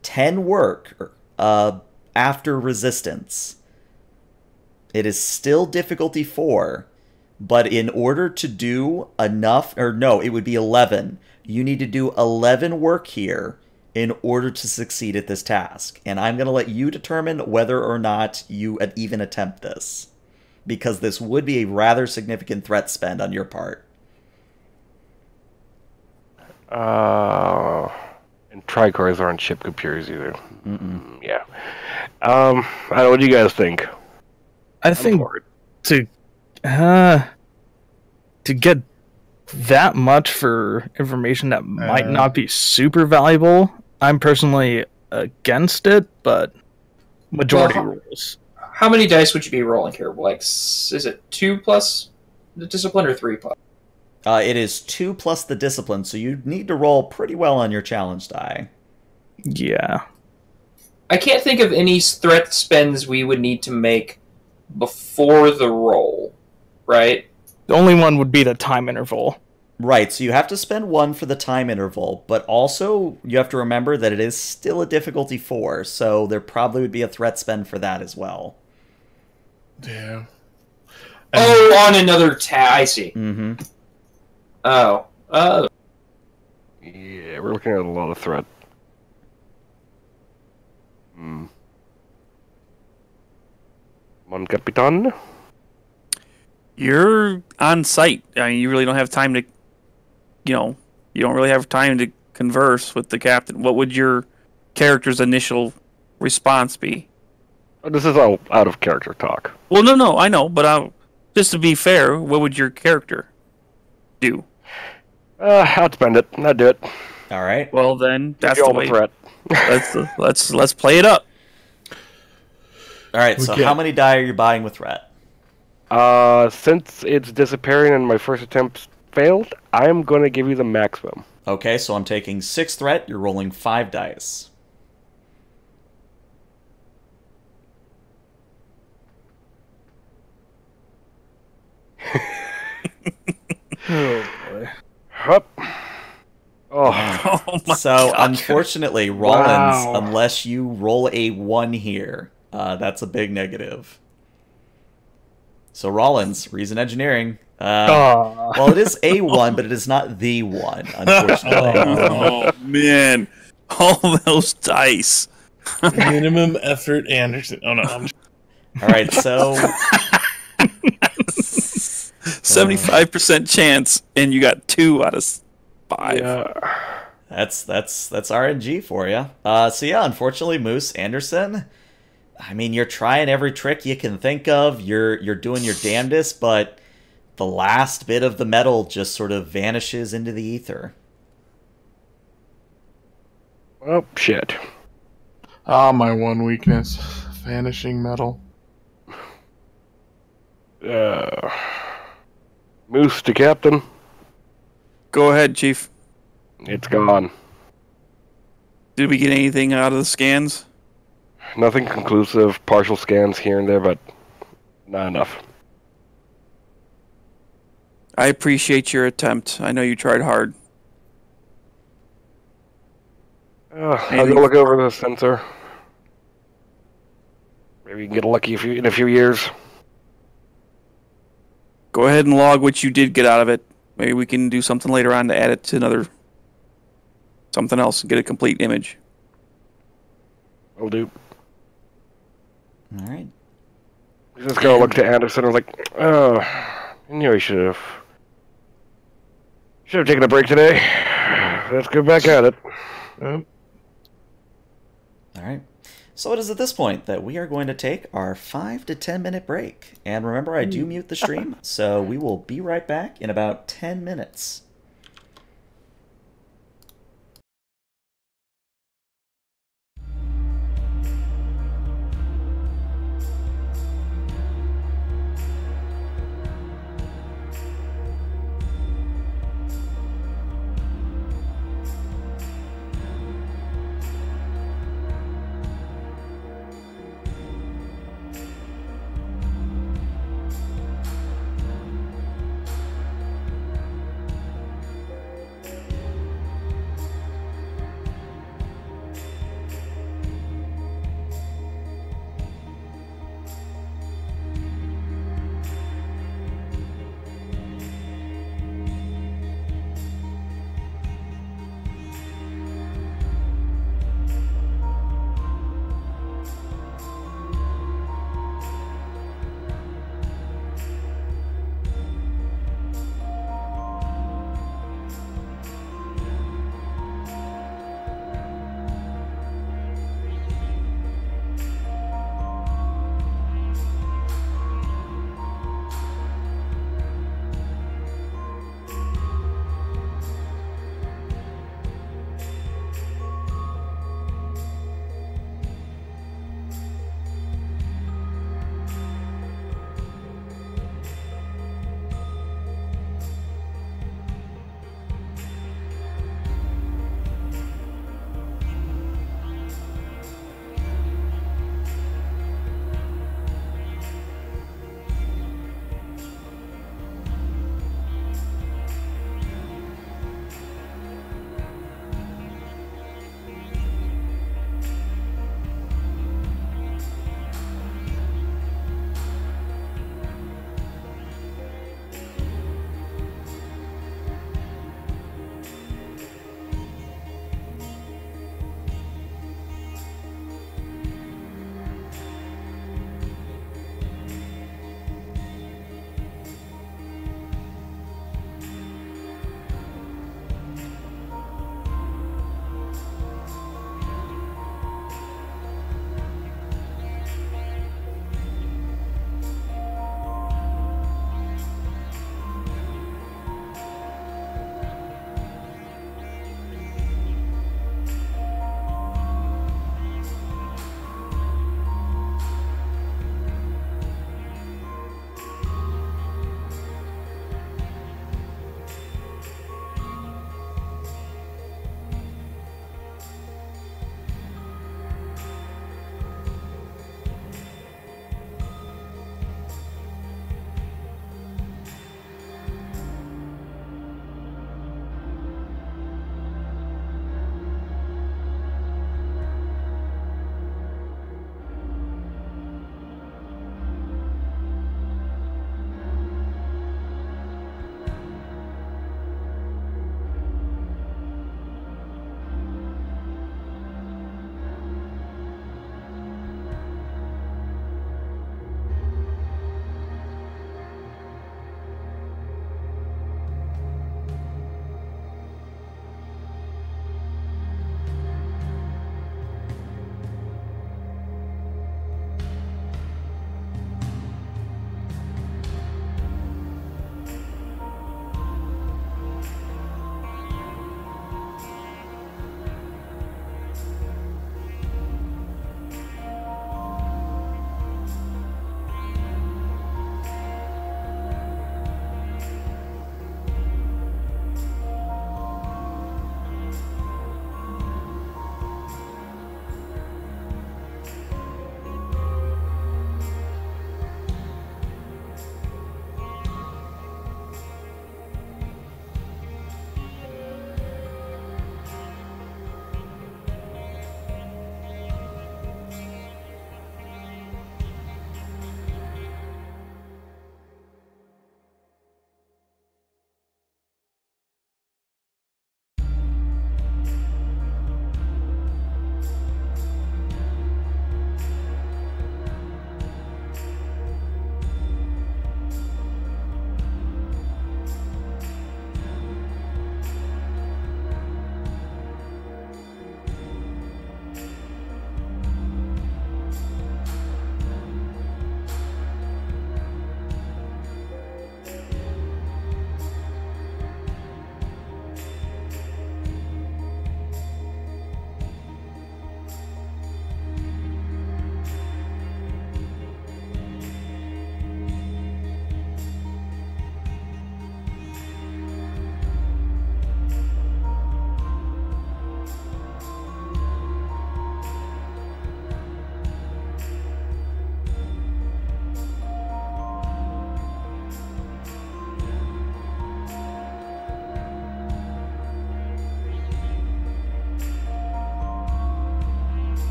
ten work uh, after resistance. It is still difficulty four, but in order to do enough, or no, it would be eleven. You need to do eleven work here in order to succeed at this task. And I'm going to let you determine whether or not you even attempt this, because this would be a rather significant threat spend on your part. Uh, and tricars aren't ship computers either. Mm-mm. Yeah. Um, I don't know, what do you guys think? I I'm think bored. to uh, to get that much for information that might uh, not be super valuable, I'm personally against it, but majority well, how, rules. How many dice would you be rolling here? Like, is it two plus the discipline or three plus? Uh, it is two plus the discipline, so you need to roll pretty well on your challenge die. Yeah. I can't think of any threat spends we would need to make before the roll, right? The only one would be the time interval. Right, so you have to spend one for the time interval, but also you have to remember that it is still a difficulty four, so there probably would be a threat spend for that as well. Yeah. And oh, on another tab. I see. Mm-hmm. Oh. Uh. Yeah, we're looking at a lot of threat. Hmm. Mon Capitan? You're on site. I mean, you really don't have time to... You know, you don't really have time to converse with the captain. What would your character's initial response be? This is all out of character talk. Well, no, no, I know, but I'll, just to be fair, what would your character do? Uh, I'd spend it. I'd do it. All right. Well, then that's the way. Threat. let's let's let's play it up. All right. So, how many die are you buying with threat? Uh, since it's disappearing and my first attempt failed, I'm going to give you the maximum. Okay, so I'm taking six threat. You're rolling five dice. Oh, boy. Hup. Oh. Oh my so, God. Unfortunately, Rollins, wow. Unless you roll a one here, uh, that's a big negative. So, Rollins, Reason Engineering. Uh, well, it is a one, but it is not the one, unfortunately. Oh, man. All those dice. Minimum effort, Anderson. Oh, no. I'm... All right, so... seventy-five percent chance, and you got two out of five. Yeah. That's, that's, that's R N G for you. Uh, so, yeah, unfortunately, Moose, Anderson... I mean, you're trying every trick you can think of. You're you're doing your damnedest, but the last bit of the metal just sort of vanishes into the ether. Oh, shit. Ah, my one weakness. Vanishing metal. Uh, Moose to Captain. Go ahead, Chief. It's gone. Did we get anything out of the scans? Nothing conclusive, partial scans here and there, but not enough. I appreciate your attempt. I know you tried hard. Uh, I'll go look over the sensor. Maybe you can get lucky in a few years. Go ahead and log what you did get out of it. Maybe we can do something later on to add it to another... something else and get a complete image. Will do. All right. Just go look to Anderson. I was like, oh, I knew I should have. Should have taken a break today. Let's go back at it. Um. All right. So it is at this point that we are going to take our five to ten minute break. And remember, I do mute the stream, so we will be right back in about ten minutes.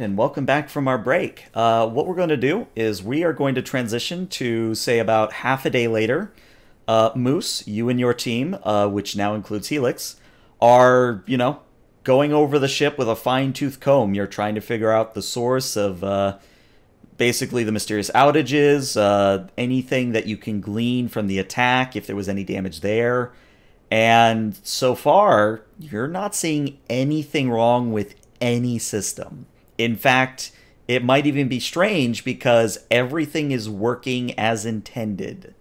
right, and welcome back from our break. Uh, what we're going to do is we are going to transition to, say, about half a day later. Uh, Moose, you and your team, uh, which now includes Helix, are, you know, going over the ship with a fine-tooth comb. You're trying to figure out the source of uh, basically the mysterious outages, uh, anything that you can glean from the attack, if there was any damage there. And so far, you're not seeing anything wrong with any system. In fact, it might even be strange because everything is working as intended.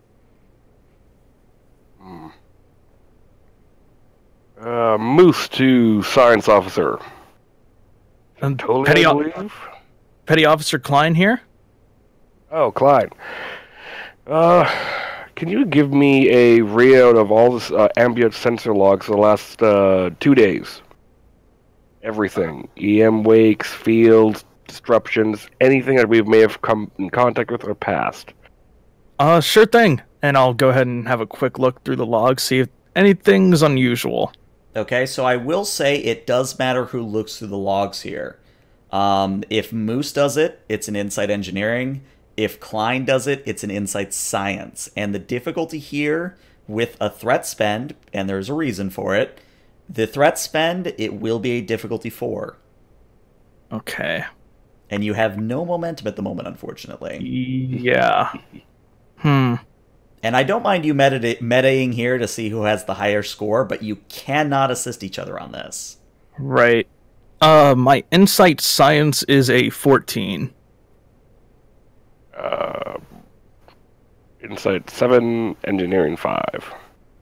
Uh, Moose to Science Officer. Um, Shetoli, Petty, I believe. Petty Officer Klein here? Oh, Klein. Uh... Can you give me a readout of all the uh, ambient sensor logs for the last uh, two days? Everything. E M wakes, fields, disruptions, anything that we may have come in contact with or passed. Uh, sure thing. And I'll go ahead and have a quick look through the logs, see if anything's unusual. Okay, so I will say it does matter who looks through the logs here. Um, if Moose does it, it's an Insight Engineering. If Klein does it, it's an Insight Science. And the difficulty here with a threat spend, and there's a reason for it, the threat spend, it will be a difficulty four. Okay. And you have no momentum at the moment, unfortunately. Yeah. Hmm. And I don't mind you meta metaing here to see who has the higher score, but you cannot assist each other on this. Right. Uh, my Insight Science is a fourteen. Uh, Insight seven, Engineering five.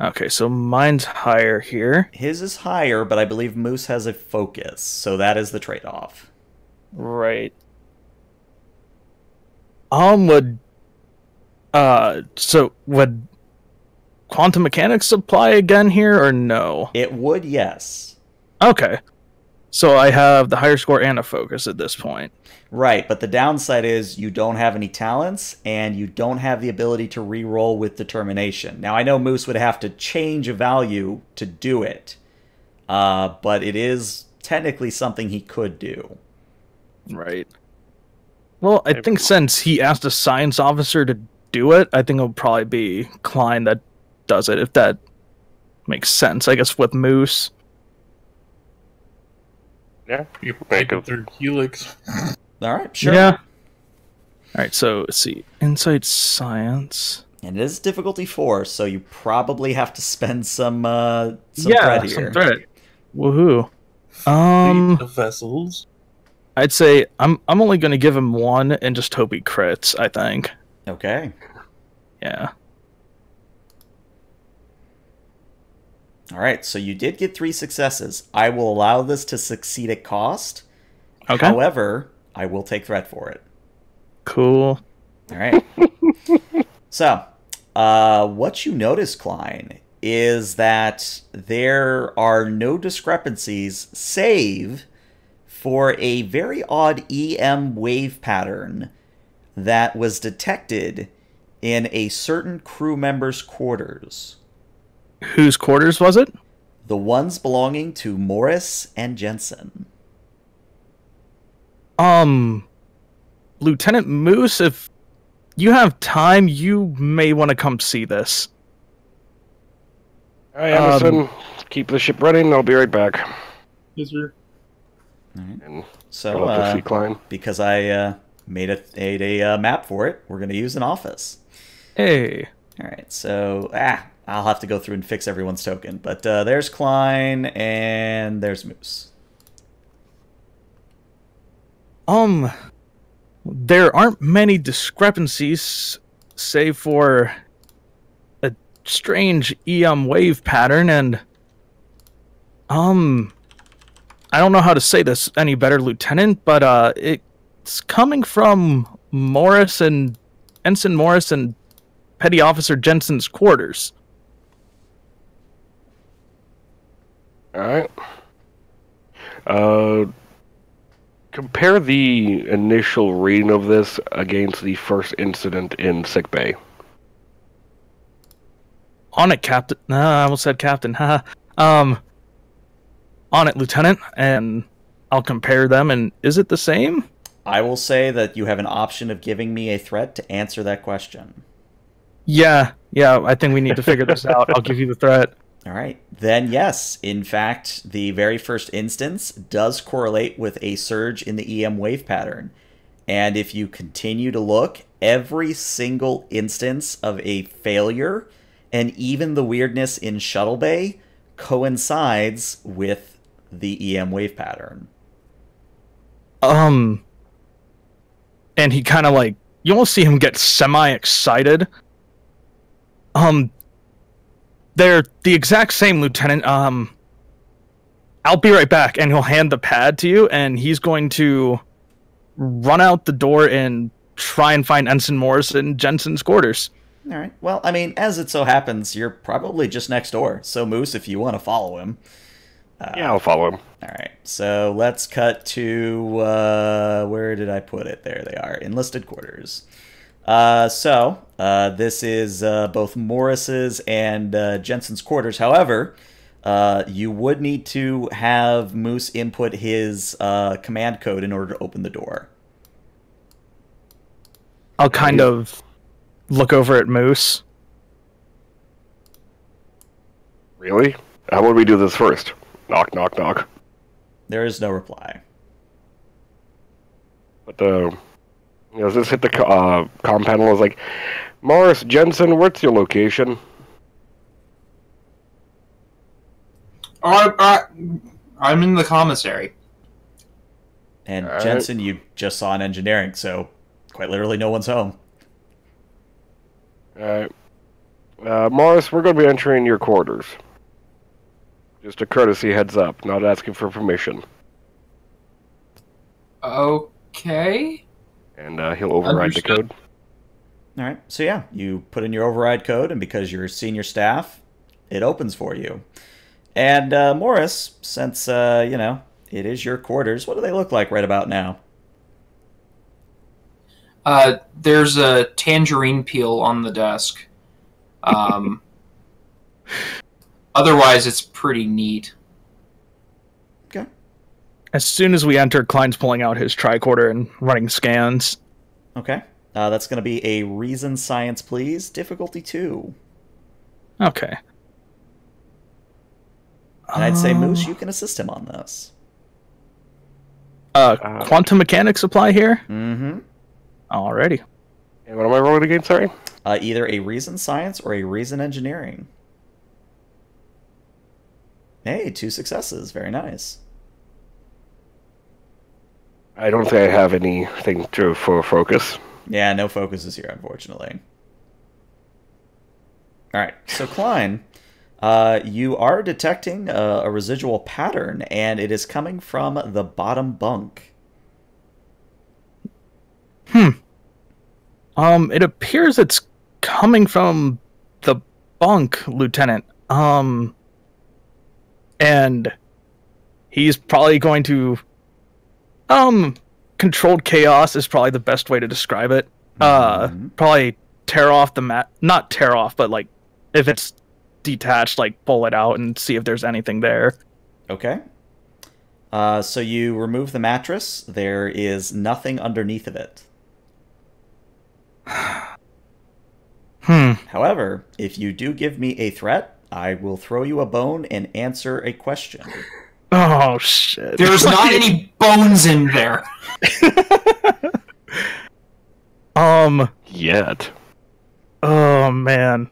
Okay, so mine's higher here. His is higher, but I believe Moose has a focus, so that is the trade-off. Right. Um, would... Uh, so would quantum mechanics apply again here, or no? It would, yes. Okay. So I have the higher score and a focus at this point. Right, but the downside is you don't have any talents and you don't have the ability to re-roll with determination. Now, I know Moose would have to change a value to do it, uh, but it is technically something he could do. Right. Well, I think since he asked a science officer to do it, I think it'll probably be Klein that does it, if that makes sense, I guess, with Moose. Yeah, you can make a third Helix. Alright, sure. Yeah. Alright, so let's see. Insight Science. And it is difficulty four, so you probably have to spend some uh some yeah, thread here. Some thread. Woohoo. Um the vessels. I'd say I'm I'm only gonna give him one and just hope he crits, I think. Okay. Yeah. All right, so you did get three successes. I will allow this to succeed at cost. Okay. However, I will take threat for it. Cool. All right. So, uh, what you notice, Klein, is that there are no discrepancies save for a very odd E M wave pattern that was detected in a certain crew member's quarters. Whose quarters was it? The ones belonging to Morris and Jensen. Um, Lieutenant Moose, if you have time, you may want to come see this. All right, Anderson, um, keep the ship running. I'll be right back. Yes, sir. All right. And so, uh, Klein. because I uh, made a, made a uh, map for it, we're going to use an office. Hey. All right, so... ah. I'll have to go through and fix everyone's token. But uh, there's Klein, and there's Moose. Um, there aren't many discrepancies, save for a strange E M wave pattern, and... Um, I don't know how to say this any better, Lieutenant, but uh, it's coming from Morris and... Ensign Morris and Petty Officer Jensen's quarters. Alright. Uh, compare the initial reading of this against the first incident in sickbay. On it, Captain. No, I almost said Captain. um, on it, Lieutenant. And I'll compare them, and is it the same? I will say that you have an option of giving me a threat to answer that question. Yeah, yeah, I think we need to figure this out. I'll give you the threat. All right. Then, yes, in fact, the very first instance does correlate with a surge in the E M wave pattern. And if you continue to look, every single instance of a failure and even the weirdness in Shuttle Bay coincides with the E M wave pattern. Um, and he kind of like, you almost see him get semi-excited. Um, they're the exact same, Lieutenant. Um, I'll be right back. And he'll hand the pad to you, and he's going to run out the door and try and find Ensign Morris in Jensen's quarters. All right. Well, I mean, as it so happens, you're probably just next door. So, Moose, if you want to follow him. Uh, yeah, I'll follow him. All right. So let's cut to, uh, where did I put it? There they are. Enlisted quarters. Uh, so uh, this is uh, both Morris's and uh, Jensen's quarters. However, uh, you would need to have Moose input his uh, command code in order to open the door. I'll kind of look over at Moose. Really? How would we do this first? Knock, knock, knock. There is no reply. But the... You know, does this hit the uh, comm panel? It's like, Morris, Jensen, what's your location? I, I, I'm in the commissary. And right. Jensen, you just saw in engineering, so quite literally no one's home. Alright. Uh, Morris, we're going to be entering your quarters. Just a courtesy heads up, not asking for permission. Okay... And uh, he'll override Understood. the code. All right. So, yeah, you put in your override code, and because you're senior staff, it opens for you. And uh, Morris, since, uh, you know, it is your quarters, what do they look like right about now? Uh, there's a tangerine peel on the desk. Um, otherwise, it's pretty neat. As soon as we enter, Klein's pulling out his tricorder and running scans. Okay. Uh, that's going to be a reason science, please. Difficulty two. Okay. And uh, I'd say, Moose, you can assist him on this. Uh, uh Quantum mechanics apply here? Mm-hmm. Alrighty. And what am I rolling again, sorry? Uh, either a reason science or a reason engineering. Hey, two successes. Very nice. I don't think I have anything to, for focus. Yeah, no focus is here, unfortunately. All right, so Klein, uh, you are detecting a, a residual pattern, and it is coming from the bottom bunk. Hmm. Um, it appears it's coming from the bunk, Lieutenant. Um, and he's probably going to... Um, controlled chaos is probably the best way to describe it. Uh, mm-hmm. Probably tear off the mat, not tear off, but like if it's detached, like pull it out and see if there's anything there. Okay. Uh, so you remove the mattress. There is nothing underneath of it. Hmm. However, if you do give me a threat, I will throw you a bone and answer a question. Oh, shit. There's not any bones in there. um. Yet. Oh, man.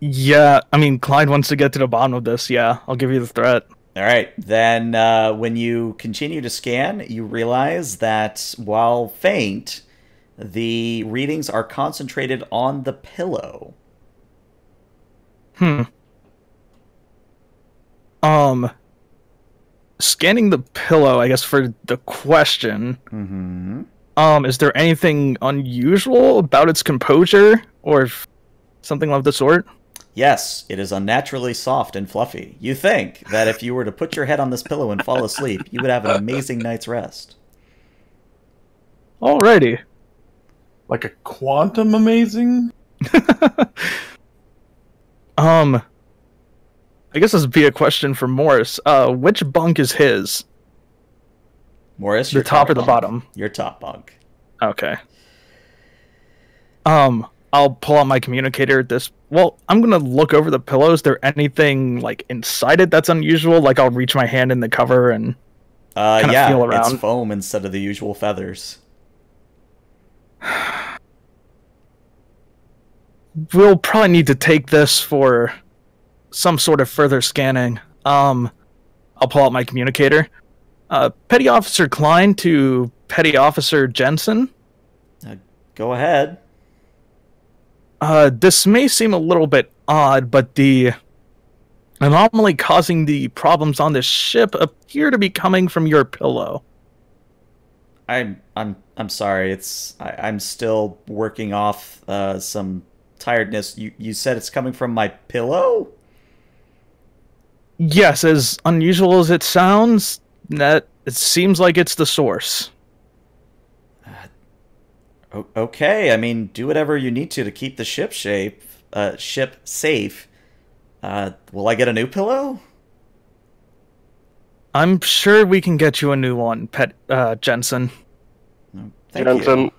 Yeah, I mean, Klein wants to get to the bottom of this. Yeah, I'll give you the threat. All right. Then uh, when you continue to scan, you realize that while faint, the readings are concentrated on the pillow. Hmm. Um, scanning the pillow, I guess, for the question. Mm-hmm. Um, is there anything unusual about its composure or something of the sort? Yes, it is unnaturally soft and fluffy. You think that if you were to put your head on this pillow and fall asleep, you would have an amazing night's rest. Alrighty. Like a quantum amazing? um... I guess this would be a question for Morris. Uh, which bunk is his? Morris, your top, top or bunk. The bottom? Your top bunk. Okay. Um, I'll pull out my communicator at this. Well, I'm gonna look over the pillow. Is there anything like inside it that's unusual? Like I'll reach my hand in the cover and uh, yeah, feel around. It's foam instead of the usual feathers. We'll probably need to take this for some sort of further scanning. Um, I'll pull out my communicator. Uh, Petty Officer Klein to Petty Officer Jensen. Uh, go ahead. Uh, this may seem a little bit odd, but the anomaly causing the problems on this ship appear to be coming from your pillow. I'm I'm I'm sorry. It's I, I'm still working off uh, some tiredness. You you said it's coming from my pillow? Yes, as unusual as it sounds, that it seems like it's the source. Uh, okay, I mean, do whatever you need to to keep the ship shape, uh, ship safe. Uh, will I get a new pillow? I'm sure we can get you a new one, Pet uh, Jensen. Oh, thank Jensen, you.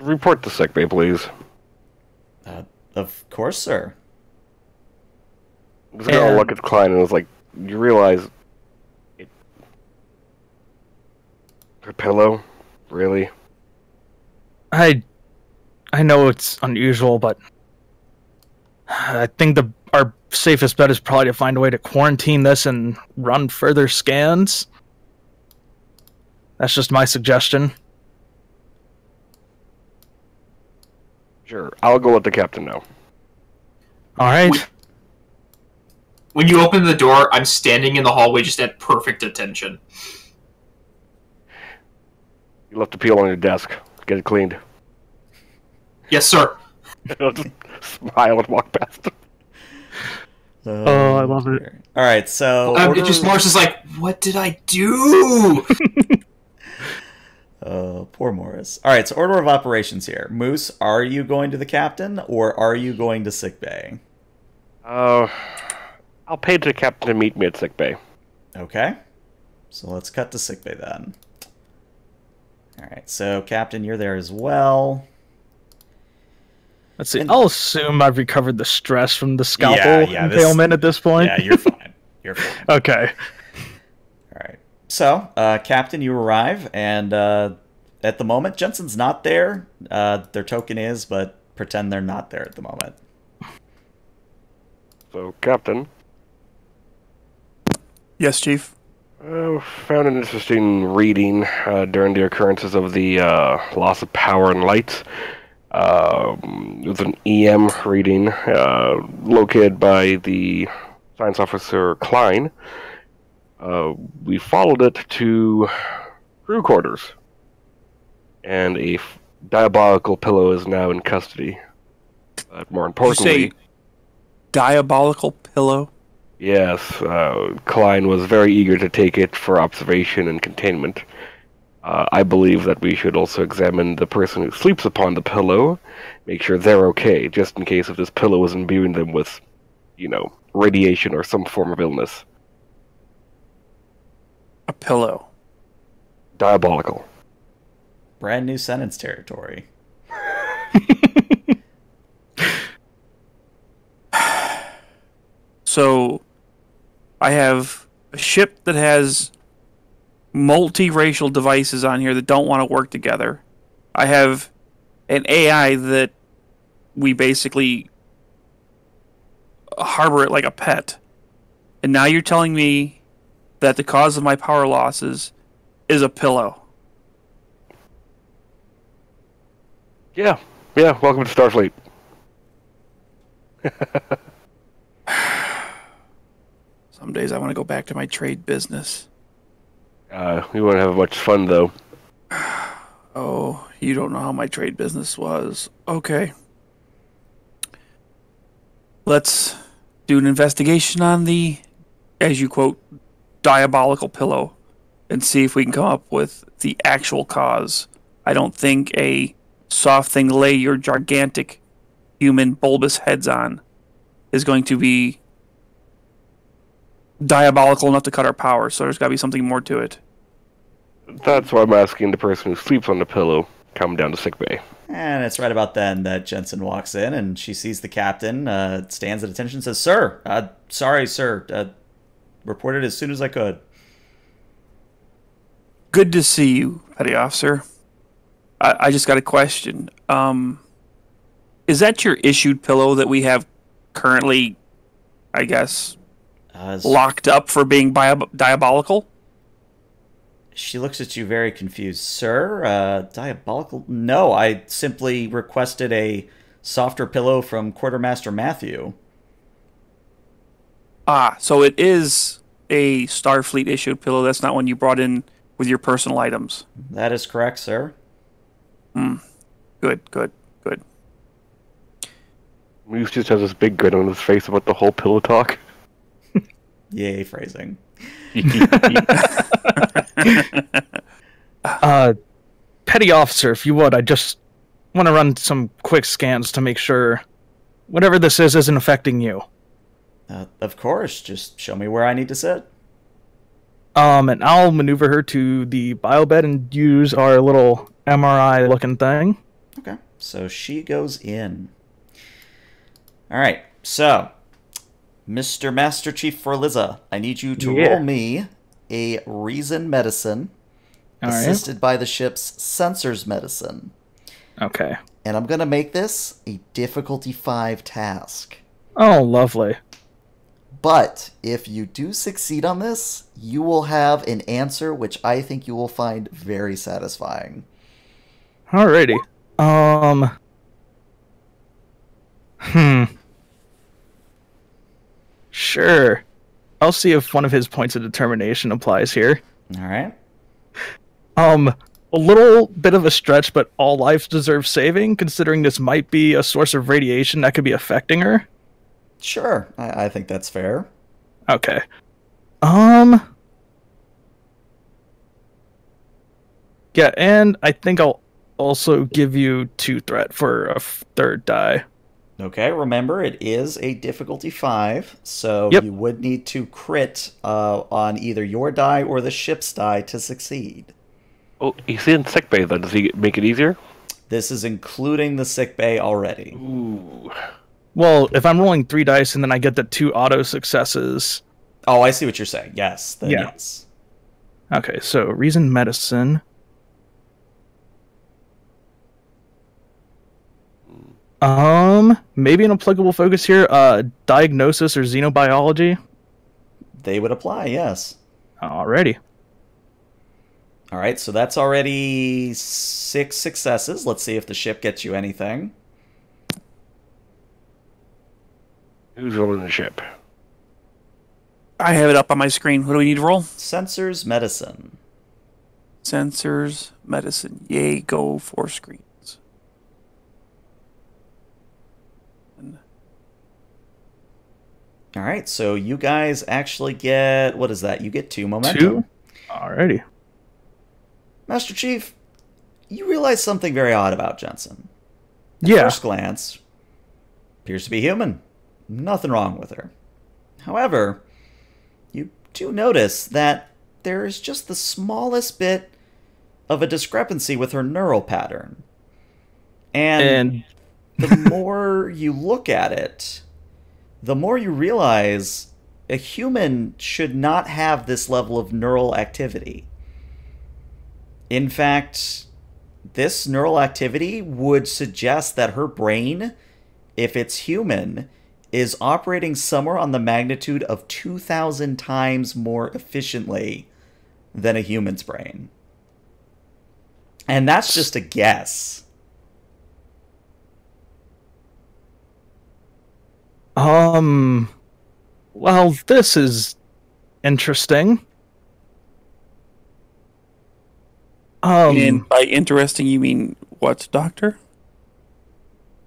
Report to sick bay, please. Uh, of course, sir. I was going to look at Klein and was like, you realize it... her pillow? Really? I... I know it's unusual, but... I think the our safest bet is probably to find a way to quarantine this and run further scans. That's just my suggestion. Sure, I'll go let the captain know. Alright. We When you open the door, I'm standing in the hallway just at perfect attention. You left the peel on your desk. Get it cleaned. Yes, sir. I'll just smile and walk past him. Uh, oh, I love it. All right, so... Um, order... It just Morris is like, what did I do? Oh, uh, poor Morris. All right, so order of operations here. Moose, are you going to the captain, or are you going to sickbay? Oh... Uh... I'll pay to the captain to meet me at sickbay. Okay. So let's cut to sickbay then. Alright, so captain, you're there as well. Let's see. And I'll assume I've recovered the stress from the scalpel yeah, yeah, impalement at this point. Yeah, you're fine. You're fine. Okay. Alright. So, uh, captain, you arrive, and uh, at the moment, Jensen's not there. Uh, their token is, but pretend they're not there at the moment. So, captain... Yes, Chief. Uh, found an interesting reading uh, during the occurrences of the uh, loss of power and lights. Uh, it was an E M reading uh, located by the science officer Klein. Uh, we followed it to crew quarters, and a f diabolical pillow is now in custody. But more importantly, did you say diabolical pillow? Yes, uh, Klein was very eager to take it for observation and containment. Uh, I believe that we should also examine the person who sleeps upon the pillow, make sure they're okay, just in case if this pillow is imbuing them with, you know, radiation or some form of illness. A pillow. Diabolical. Brand new sentence territory. So... I have a ship that has multi-racial devices on here that don't want to work together. I have an A I that we basically harbor it like a pet. And now you're telling me that the cause of my power losses is a pillow. Yeah. Yeah, welcome to Starfleet. Some days I want to go back to my trade business. Uh, we won't have much fun, though. Oh, you don't know how my trade business was. Okay. Let's do an investigation on the, as you quote, diabolical pillow, and see if we can come up with the actual cause. I don't think a soft thing to lay your gigantic human bulbous heads on is going to be diabolical enough to cut our power, so there's got to be something more to it. That's why I'm asking the person who sleeps on the pillow, come down to sickbay. And it's right about then that Jensen walks in, and she sees the captain, uh, stands at attention, says, Sir, uh, sorry, sir, uh, reported as soon as I could. Good to see you, Petty Officer. I, I just got a question. Um, is that your issued pillow that we have currently, I guess, uh, locked up for being bio diabolical? She looks at you very confused. Sir, uh, diabolical? No, I simply requested a softer pillow from Quartermaster Matthew. Ah, so it is a Starfleet-issued pillow. That's not one you brought in with your personal items. That is correct, sir. Hmm. Good, good, good. Moose just has this big grin on his face about the whole pillow talk. Yay, phrasing. uh, Petty Officer, if you would, I just want to run some quick scans to make sure whatever this is isn't affecting you. Uh, of course, just show me where I need to sit. Um, and I'll maneuver her to the bio bed and use our little M R I looking thing. Okay, so she goes in. All right, so Mister Master Chief Ferliza, I need you to yeah. roll me a reason medicine, All assisted right. by the ship's sensors medicine. Okay. And I'm going to make this a difficulty five task. Oh, lovely. But if you do succeed on this, you will have an answer which I think you will find very satisfying. Alrighty. Um. Hmm. Sure. I'll see if one of his points of determination applies here. All right. Um, a little bit of a stretch, but all lives deserve saving, considering this might be a source of radiation that could be affecting her. Sure. I, I think that's fair. Okay. Um. Yeah, and I think I'll also give you two threat for a third die. Okay, remember, it is a difficulty five, so yep. you would need to crit uh, on either your die or the ship's die to succeed. Oh, he's in sickbay, though. Does he make it easier? This is including the sickbay already. Ooh. Well, if I'm rolling three dice and then I get the two auto successes... Oh, I see what you're saying. Yes, then yeah. yes. Okay, so reason medicine... Um, maybe an applicable focus here, uh, diagnosis or xenobiology? They would apply, yes. Alrighty. Alright, so that's already six successes. Let's see if the ship gets you anything. Who's rolling the ship? I have it up on my screen. What do we need to roll? Sensors, medicine. Sensors, medicine. Yay, go for screen. All right, so you guys actually get, what is that? You get two momentum. Two? Alrighty. Master Chief, you realize something very odd about Jensen. At yeah. first glance, appears to be human. Nothing wrong with her. However, you do notice that there is just the smallest bit of a discrepancy with her neural pattern. And, and... the more you look at it, the more you realize a human should not have this level of neural activity. In fact, this neural activity would suggest that her brain, if it's human, is operating somewhere on the magnitude of two thousand times more efficiently than a human's brain. And that's just a guess. Um, well, this is interesting. Um, and by interesting, you mean what, Doctor?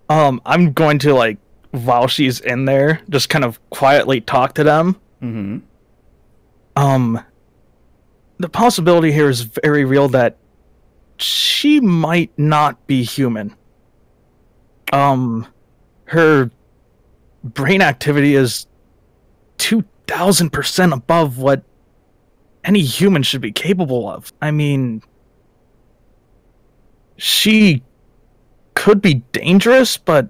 Um, I'm going to, like, while she's in there, just kind of quietly talk to them. Mm-hmm. Um, the possibility here is very real that she might not be human. Um, her... brain activity is two thousand percent above what any human should be capable of. I mean, she could be dangerous, but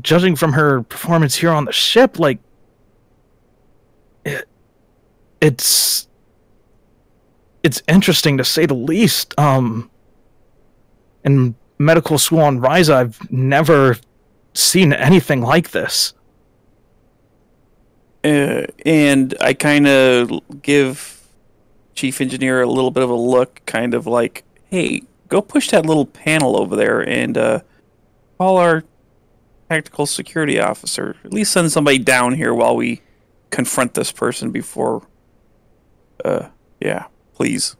judging from her performance here on the ship, like, it, it's it's interesting to say the least. Um, in medical school on Ryza, I've never seen anything like this. Uh, and I kind of give Chief Engineer a little bit of a look, kind of like, hey, go push that little panel over there and uh, call our tactical security officer. At least send somebody down here while we confront this person before... Uh, yeah, please.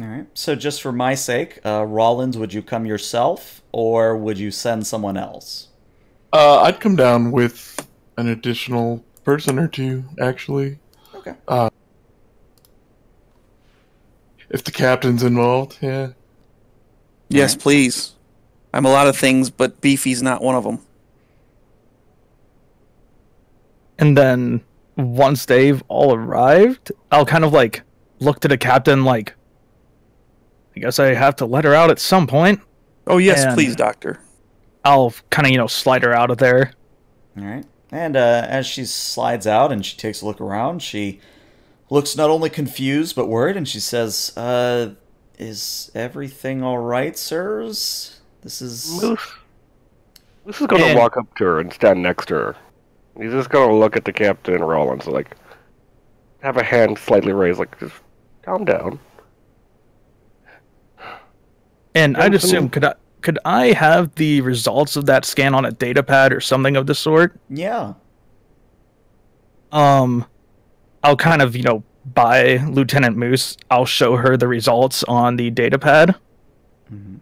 All right. So just for my sake, uh, Rollins, would you come yourself or would you send someone else? Uh, I'd come down with an additional person or two, actually. Okay. Uh, if the captain's involved, yeah. Yes, right. Please. I'm a lot of things, but Beefy's not one of them. And then once they've all arrived, I'll kind of like look to the captain like, I guess I have to let her out at some point. Oh, yes, and please, Doctor. I'll kind of, you know, slide her out of there. All right. And uh, as she slides out and she takes a look around, she looks not only confused but worried, and she says, uh, is everything all right, sirs? This is... Moose. Moose is going to walk up to her and stand next to her. He's just going to look at the Captain Rollins, like, have a hand slightly raised, like, just calm down. And I'd assume, could I, could I have the results of that scan on a data pad or something of the sort? Yeah. Um, I'll kind of, you know, buy Lieutenant Moose. I'll show her the results on the data pad. Mm-hmm.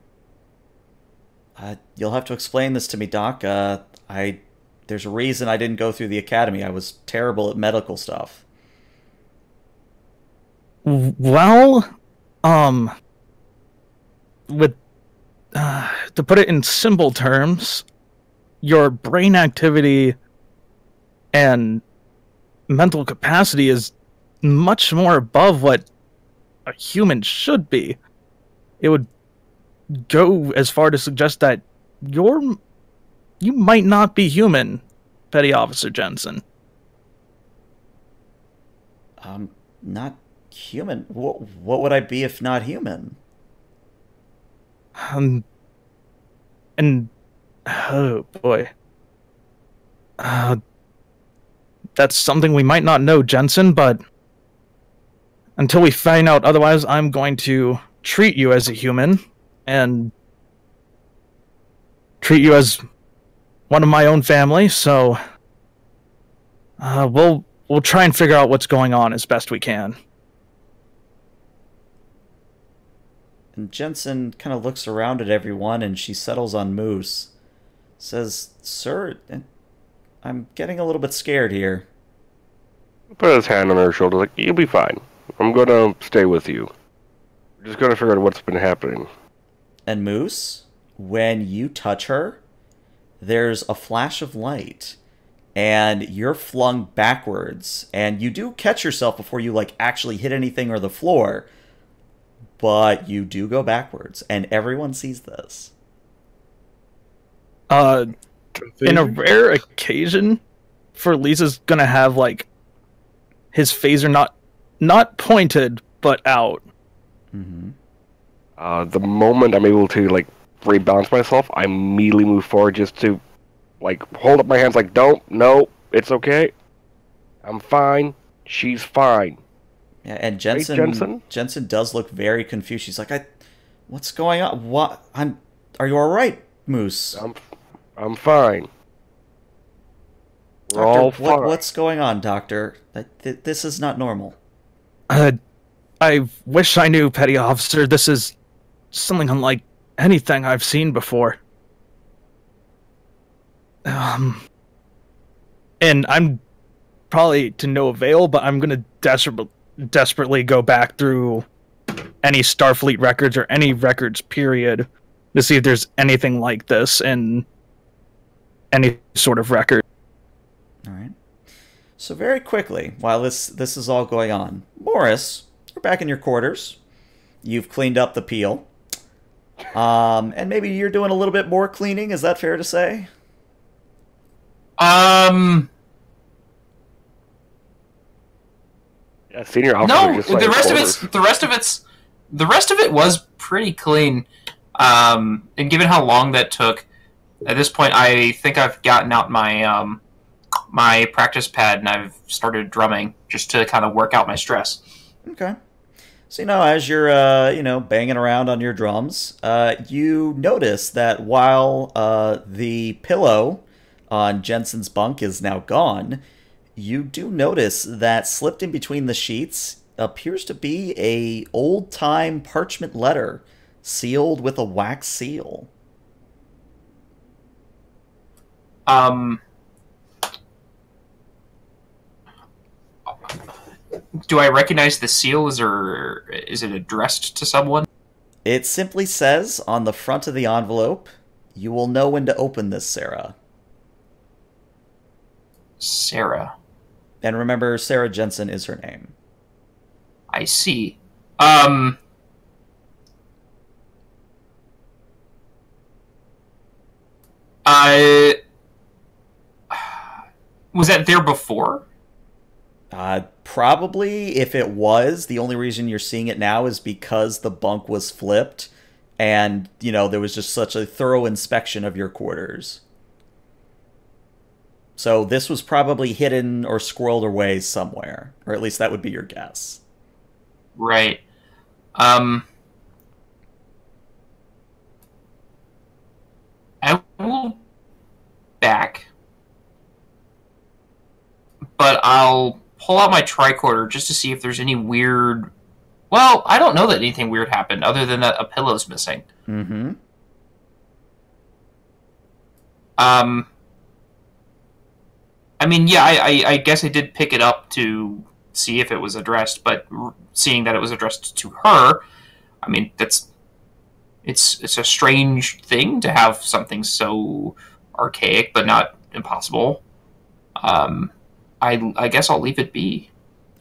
Uh, you'll have to explain this to me, Doc. Uh, I, there's a reason I didn't go through the academy. I was terrible at medical stuff. Well, um... with, uh, to put it in simple terms, your brain activity and mental capacity is much more above what a human should be. It would go as far to suggest that you're, you might not be human, Petty Officer Jensen. Um, not human? What, what would I be if not human? Um, and, oh boy, uh, that's something we might not know, Jensen, but until we find out otherwise, I'm going to treat you as a human and treat you as one of my own family, so uh, we'll, we'll try and figure out what's going on as best we can. And Jensen kind of looks around at everyone, and she settles on Moose. Says, sir, I'm getting a little bit scared here. Put his hand on her shoulder, like, you'll be fine. I'm going to stay with you. We're just going to figure out what's been happening. And Moose, when you touch her, there's a flash of light, and you're flung backwards, and you do catch yourself before you, like, actually hit anything or the floor. But you do go backwards, and everyone sees this. Uh, in a rare occasion, Ferliza's gonna have, like, his phaser not not pointed, but out. Mm-hmm. Uh, the moment I'm able to, like, rebalance myself, I immediately move forward just to, like, hold up my hands like, don't, no, it's okay. I'm fine. She's fine. Yeah, and Jensen, right, Jensen Jensen does look very confused. She's like, I what's going on? What I'm are you all right, Moose? I'm I'm fine. We're doctor, all fine. What, what's going on, Doctor? Th this is not normal. Uh, I wish I knew, Petty Officer. This is something unlike anything I've seen before. Um and I'm probably to no avail, but I'm gonna desperately desperately go back through any Starfleet records or any records period to see if there's anything like this, and any sort of record. All right. So very quickly, while this this is all going on, Morris, we're back in your quarters. You've cleaned up the peel. Um, and maybe you're doing a little bit more cleaning. Is that fair to say? Um. Yeah, senior no, just the rest of it's the rest of it's the rest of it was pretty clean. Um, and given how long that took, at this point, I think I've gotten out my um my practice pad and I've started drumming just to kind of work out my stress. Okay. So, you know, as you're, uh, you know, banging around on your drums, uh, you notice that while uh, the pillow on Jensen's bunk is now gone, you do notice that slipped in between the sheets appears to be a old-time parchment letter sealed with a wax seal. Um... Do I recognize the seal? Is, there, is it addressed to someone? It simply says on the front of the envelope, "You will know when to open this, Sarah." Sarah. And remember, Sarah Jensen is her name. I see. Um... I... Was that there before? Uh, probably, if it was, the only reason you're seeing it now is because the bunk was flipped and, you know, there was just such a thorough inspection of your quarters. So this was probably hidden or squirreled away somewhere, or at least that would be your guess. Right. Um, I will back, but I'll pull out my tricorder just to see if there's any weird... Well, I don't know that anything weird happened other than that a pillow's missing. Mm-hmm. Um, I mean, yeah, I, I, I guess I did pick it up to see if it was addressed, but seeing that it was addressed to her, I mean, that's... It's, it's a strange thing to have something so archaic, but not impossible. Um... I, I guess I'll leave it be.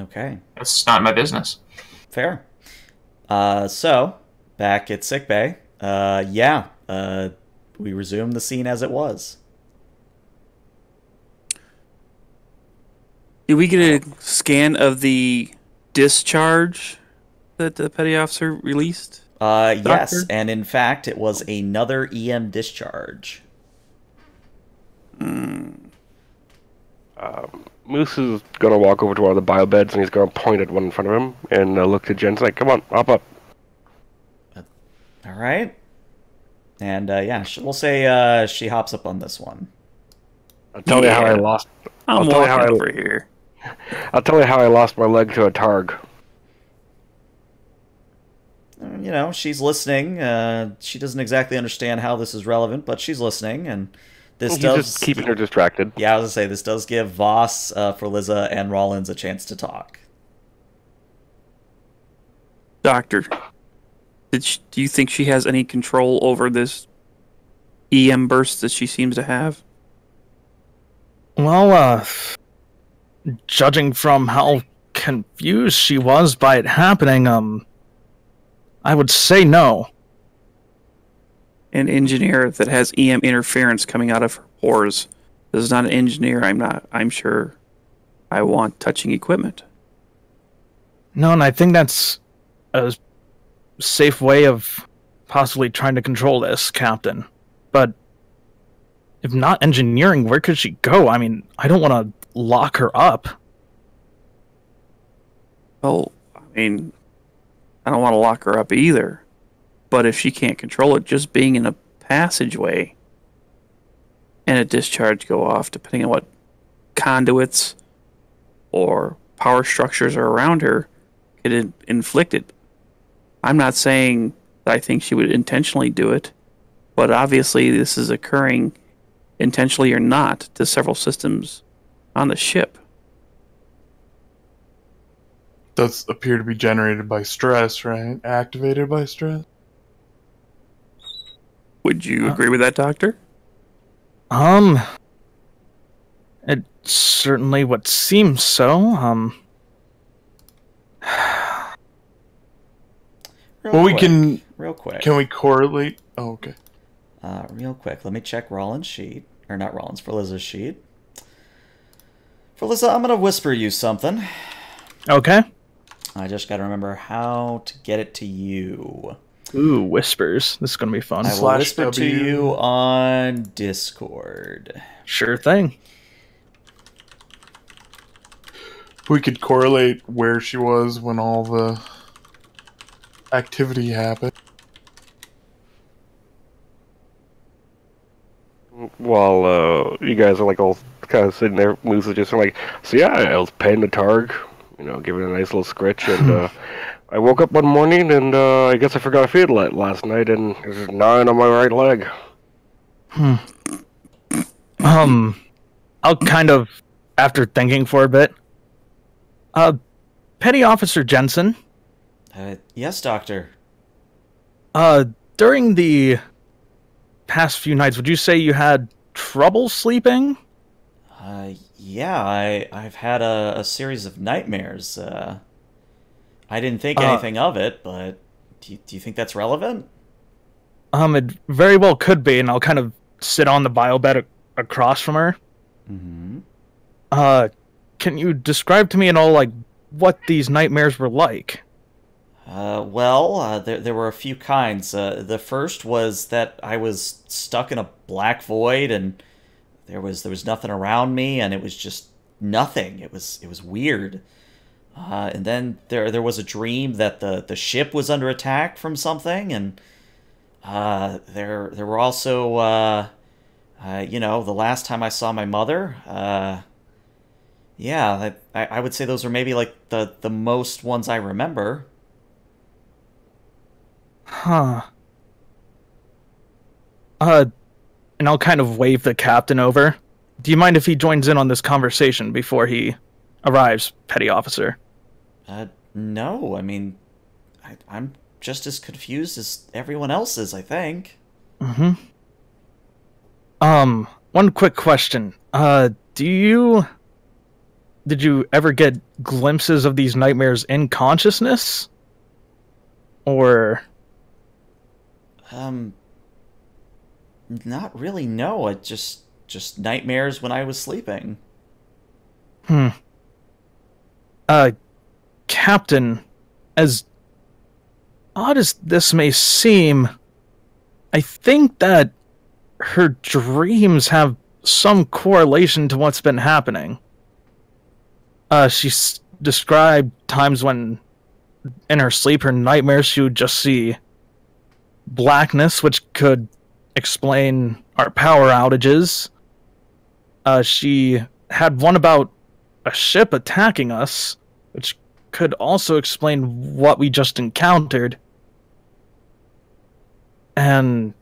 Okay. That's not my business. Fair. Uh, so, back at sickbay, uh, yeah, uh, we resume the scene as it was. Did we get a scan of the discharge that the petty officer released? Uh, yes, and in fact, it was another E M discharge. Hmm. Um... Moose is going to walk over to one of the bio beds, and he's going to point at one in front of him, and uh, look to Jen's like, come on, hop up. All right. And, uh, yeah, we'll say uh, she hops up on this one. I'll tell yeah. you how I lost... I'm I'll tell you how I, over here. I'll tell you how I lost my leg to a targ. You know, she's listening. Uh, she doesn't exactly understand how this is relevant, but she's listening, and... This He's does, just keeping her distracted. Yeah, I was going to say, this does give Voss, uh, Ferliza, and Rollins a chance to talk. Doctor, did she, do you think she has any control over this E M burst that she seems to have? Well, uh, judging from how confused she was by it happening, um, I would say no. An engineer that has E M interference coming out of her pores. This is not an engineer. I'm not. I'm sure. I want touching equipment. No, and I think that's a safe way of possibly trying to control this, Captain. But if not engineering, where could she go? I mean, I don't want to lock her up. Well, I mean, I don't want to lock her up either. But if she can't control it, just being in a passageway and a discharge go off, depending on what conduits or power structures are around her, could inflict it. I'm not saying that I think she would intentionally do it, but obviously this is occurring intentionally or not to several systems on the ship. Does appear to be generated by stress, right? Activated by stress? Would you agree with that, Doctor? Um, it certainly would seem so. Um, real well, quick. we can real quick. Can we correlate? Oh, okay. Uh, real quick, let me check Rollins' sheet, or not Rollins, Ferliza's sheet. Ferliza, I'm gonna whisper you something. Okay. I just gotta remember how to get it to you. Ooh, whispers. This is going to be fun. I will Slash whisper w. to you on Discord. Sure thing. We could correlate where she was when all the activity happened. While uh, you guys are like all kind of sitting there, Moose is just like, so yeah, I was paying the targ, you know, giving it a nice little scritch and... uh, I woke up one morning, and uh, I guess I forgot a feed light last night, and there's a nine on my right leg. Hmm. Um, I'll kind of, after thinking for a bit. Uh, Petty Officer Jensen? Uh, yes, Doctor. Uh, during the past few nights, would you say you had trouble sleeping? Uh, yeah, I, I've had a, a series of nightmares, uh... I didn't think anything uh, of it, but do you, do you think that's relevant? Um, it very well could be, and I'll kind of sit on the bio bed ac across from her. Mm-hmm. Uh, can you describe to me at all, like, what these nightmares were like? Uh, well, uh, there, there were a few kinds. Uh, the first was that I was stuck in a black void, and there was there was nothing around me, and it was just nothing. It was it was weird. Uh, and then there there was a dream that the, the ship was under attack from something, and uh, there there were also, uh, uh, you know, the last time I saw my mother, uh, yeah, I, I would say those are maybe like the, the most ones I remember. Huh. Uh, and I'll kind of wave the captain over. Do you mind if he joins in on this conversation before he arrives, Petty Officer? Uh, no, I mean, I, I'm just as confused as everyone else is, I think. Mm-hmm. Um, one quick question. Uh, do you... Did you ever get glimpses of these nightmares in consciousness? Or... Um... Not really, no. I just... Just nightmares when I was sleeping. Hmm. Uh, Captain, as odd as this may seem, I think that her dreams have some correlation to what's been happening. Uh, she's described times when, in her sleep, her nightmares, she would just see blackness, which could explain our power outages. Uh, she had one about a ship attacking us, which could also explain what we just encountered. And...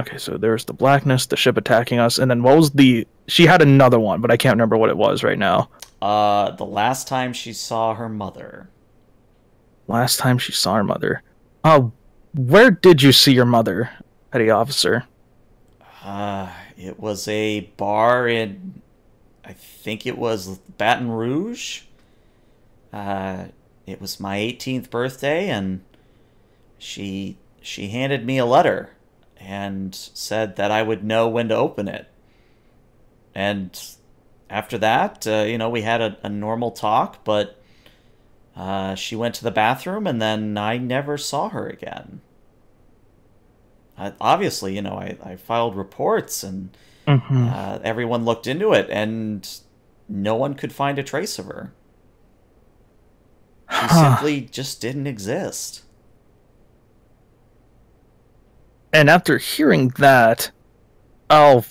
Okay, so there's the blackness, the ship attacking us, and then what was the... She had another one, but I can't remember what it was right now. Uh, the last time she saw her mother. Last time she saw her mother. Uh, where did you see your mother, Petty Officer? Uh, it was a bar in... I think it was Baton Rouge. Uh, it was my eighteenth birthday, and she she handed me a letter and said that I would know when to open it. And after that, uh, you know, we had a, a normal talk, but uh, she went to the bathroom, and then I never saw her again. I, obviously, you know, I, I filed reports, and... Mm-hmm. Uh, everyone looked into it, and no one could find a trace of her. She huh. simply just didn't exist. And after hearing that, I'll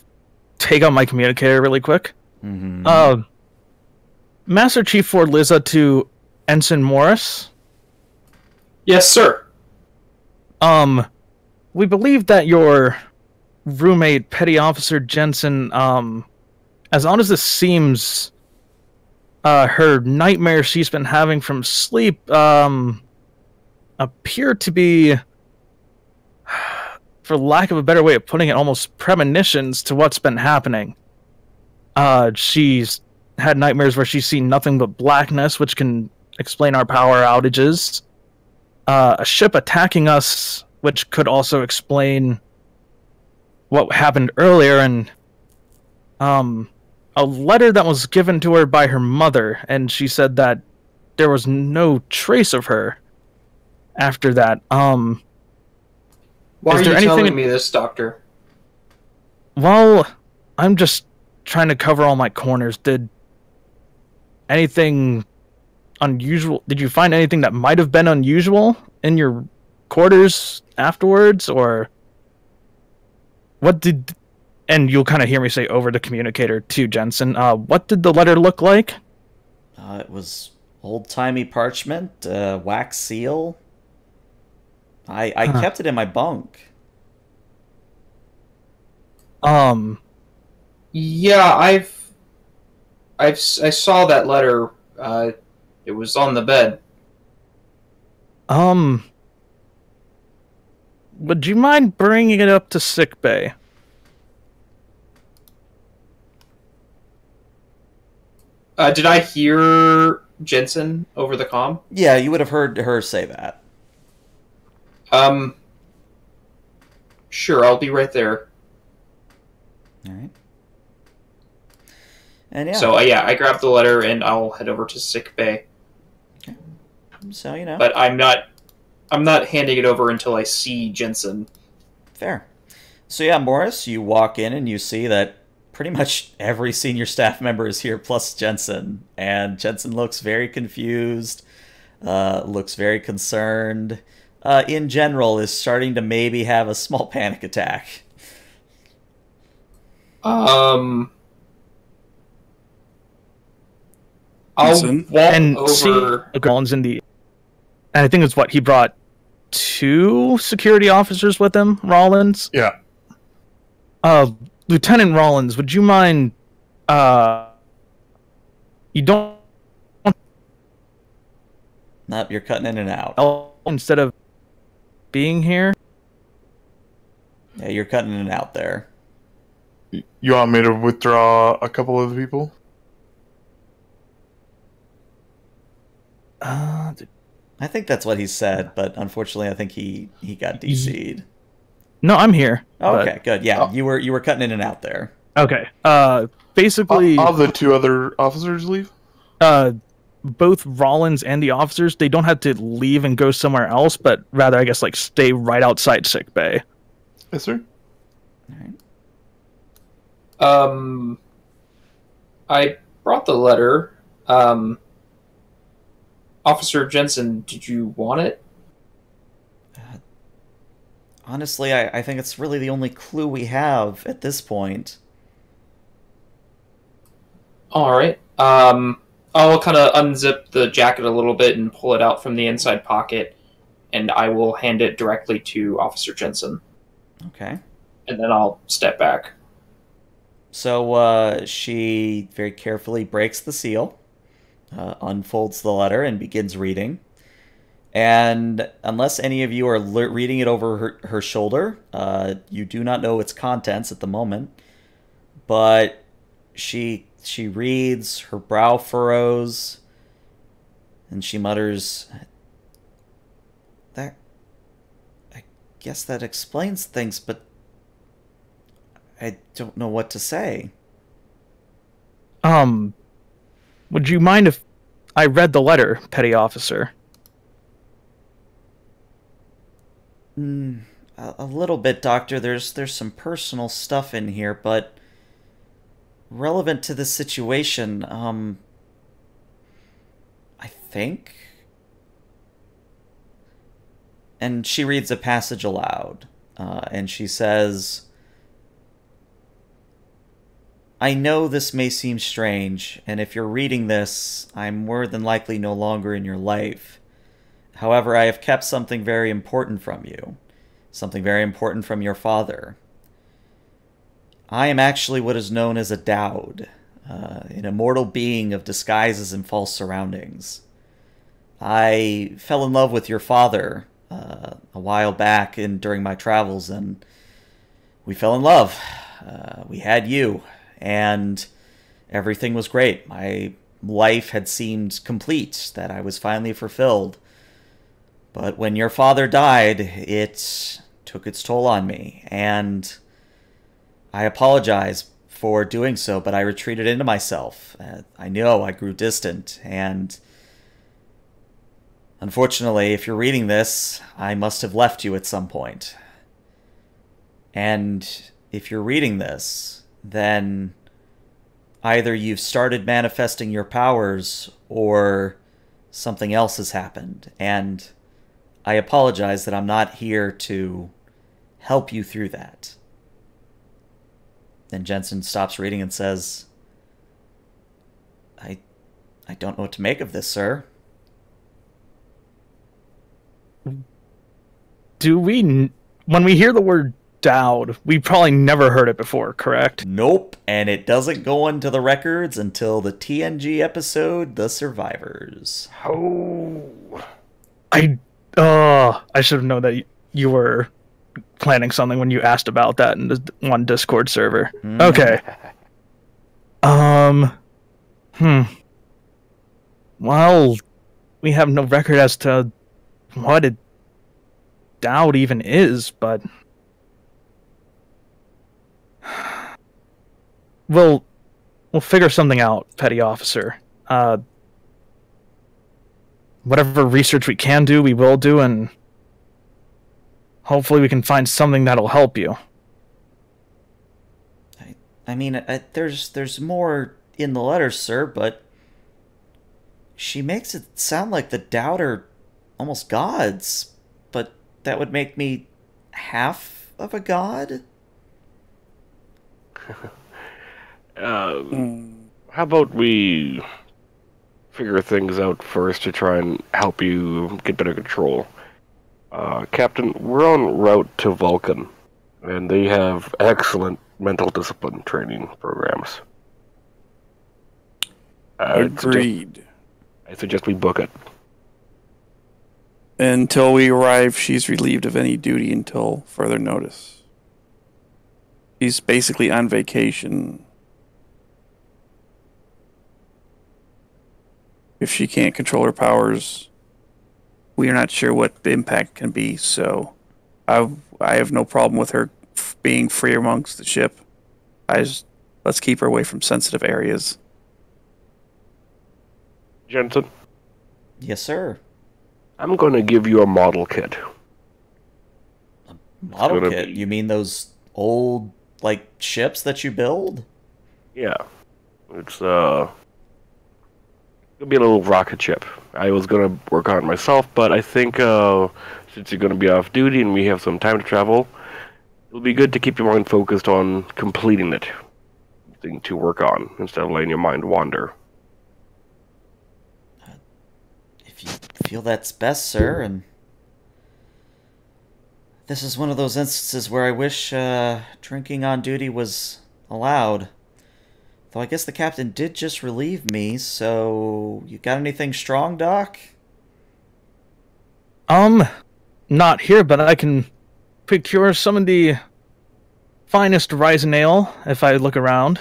take out my communicator really quick. Mm-hmm. uh, Master Chief Ferliza to Ensign Morris. Yes, sir. Um, we believe that your roommate, Petty Officer Jensen, um, as odd as this seems, uh, her nightmare she's been having from sleep, um, appear to be for lack of a better way of putting it, almost premonitions to what's been happening. Uh, she's had nightmares where she's seen nothing but blackness, which can explain our power outages. Uh, a ship attacking us, which could also explain what happened earlier, and um, a letter that was given to her by her mother, and she said that there was no trace of her after that. Um, Why are you telling me this, Doctor? Well, I'm just trying to cover all my corners. Did anything unusual... Did you find anything that might have been unusual in your quarters afterwards, or... What did... And you'll kind of hear me say over the communicator to Jensen, uh, what did the letter look like? Uh, it was old-timey parchment, uh, wax seal. I, I huh. kept it in my bunk. Um... Yeah, I've... I've... I saw that letter. Uh, it was on the bed. Um... Would you mind bringing it up to sickbay? Uh, did I hear Jensen over the comm? Yeah, you would have heard her say that. Um, sure, I'll be right there. All right. And yeah. So, uh, yeah, I grabbed the letter, and I'll head over to sickbay. Okay. So, you know. But I'm not... I'm not handing it over until I see Jensen. Fair. So yeah, Morris, you walk in and you see that pretty much every senior staff member is here, plus Jensen. And Jensen looks very confused, uh, looks very concerned. Uh, in general, is starting to maybe have a small panic attack. Um, I'll walk and over. See the Rollins in the... And I think it's what, he brought two security officers with him, Rollins? Yeah. Uh, Lieutenant Rollins, would you mind, uh, you don't... Nope, you're cutting in and out. Instead of being here? Yeah, you're cutting in and out there. You want me to withdraw a couple of the people? Uh, did I think that's what he said, but unfortunately, I think he he got D C'd. No, I'm here. Oh, okay, good. Yeah, oh. you were you were cutting in and out there. Okay. Uh, basically, all the two other officers leave. Uh, both Rollins and the officers, they don't have to leave and go somewhere else, but rather, I guess, like stay right outside sick bay. Yes, sir. All right. Um, I brought the letter. Um. Officer Jensen, did you want it? Uh, honestly, I, I think it's really the only clue we have at this point. Alright. Um, I'll kind of unzip the jacket a little bit and pull it out from the inside pocket, and I will hand it directly to Officer Jensen. Okay. And then I'll step back. So uh, she very carefully breaks the seal. Uh, unfolds the letter and begins reading. And unless any of you are reading it over her, her shoulder, uh, you do not know its contents at the moment. But she she reads, her brow furrows, and she mutters, "That, I guess that explains things, but I don't know what to say." Um... Would you mind if I read the letter, Petty Officer? Mm, a, a little bit, Doctor. There's there's some personal stuff in here, but relevant to the situation, um, I think. And she reads a passage aloud, uh, and she says, "I know this may seem strange, and if you're reading this, I'm more than likely no longer in your life. However, I have kept something very important from you. Something very important from your father. I am actually what is known as a Daoud, uh, an immortal being of disguises and false surroundings. I fell in love with your father, uh, uh, a while back and during my travels, and we fell in love. Uh, we had you, and everything was great. My life had seemed complete, that I was finally fulfilled. But when your father died, it took its toll on me, and I apologize for doing so, but I retreated into myself. Uh, I know I grew distant, and unfortunately, if you're reading this, I must have left you at some point. And if you're reading this, then either you've started manifesting your powers or something else has happened. And I apologize that I'm not here to help you through that. Then Jensen stops reading and says, I, I don't know what to make of this, sir. Do we, when we hear the word Daoud, we probably never heard it before, correct? Nope, and it doesn't go into the records until the T N G episode, The Survivors. Oh, I, uh, I should have known that you were planning something when you asked about that in the one Discord server. Mm. Okay. Um, hmm. Well, we have no record as to what it Daoud even is, but we'll we'll figure something out, Petty Officer. Uh, whatever research we can do, we will do, and hopefully we can find something that'll help you. I, I mean, I, there's there's more in the letters, sir, but she makes it sound like the Daoud are almost gods. That would make me half of a god? um, how about we figure things out first to try and help you get better control? Uh, Captain, we're on route to Vulcan, and they have excellent mental discipline training programs. Uh, Agreed. I suggest we book it. Until we arrive, she's relieved of any duty until further notice. She's basically on vacation. If she can't control her powers, we are not sure what the impact can be, so I I have no problem with her f being free amongst the ship. I just, let's keep her away from sensitive areas. Jensen? Yes, sir. I'm going to give you a model kit. A model kit? Be... You mean those old, like, ships that you build? Yeah. It's, uh... it'll be a little rocket ship. I was going to work on it myself, but I think, uh... since you're going to be off duty and we have some time to travel, it'll be good to keep your mind focused on completing it. Something to work on, instead of letting your mind wander. If you feel that's best, sir, and this is one of those instances where I wish uh, drinking on duty was allowed. Though I guess the captain did just relieve me, so you got anything strong, Doc? Um, not here, but I can procure some of the finest raisin ale if I look around.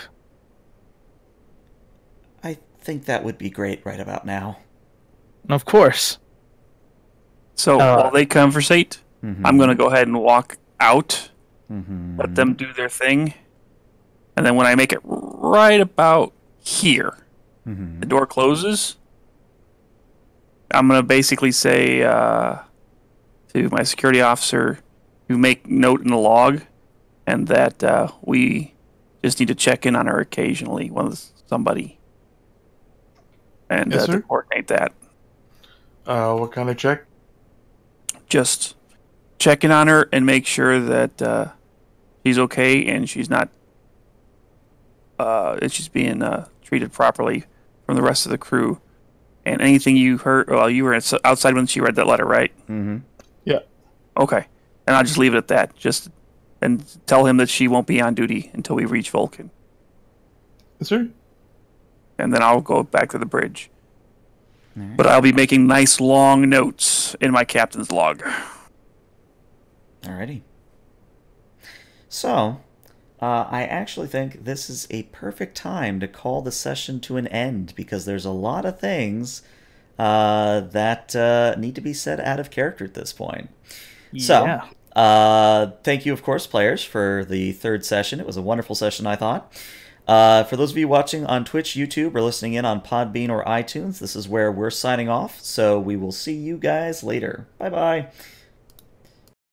I think that would be great right about now. Of course. So uh, while they conversate, mm-hmm. I'm going to go ahead and walk out, mm-hmm. let them do their thing, and then when I make it right about here, mm-hmm. the door closes. I'm going to basically say uh, to my security officer, you make note in the log, and that uh, we just need to check in on her occasionally with somebody, and yes, uh, to coordinate that. Uh, what kind of check? Just checking on her and make sure that uh, she's okay and she's not, uh, and she's being uh, treated properly from the rest of the crew. And anything you heard, well, you were outside when she read that letter, right? Mm-hmm. Yeah. Okay. And I'll just leave it at that. Just and tell him that she won't be on duty until we reach Vulcan. Yes, sir. And then I'll go back to the bridge. But I'll be making nice long notes in my captain's log. Alrighty. So, uh, I actually think this is a perfect time to call the session to an end, because there's a lot of things uh, that uh, need to be said out of character at this point. Yeah. So... Uh, thank you, of course, players, for the third session. It was a wonderful session, I thought. Uh, for those of you watching on Twitch, YouTube, or listening in on Podbean or iTunes, this is where we're signing off. So we will see you guys later. Bye-bye.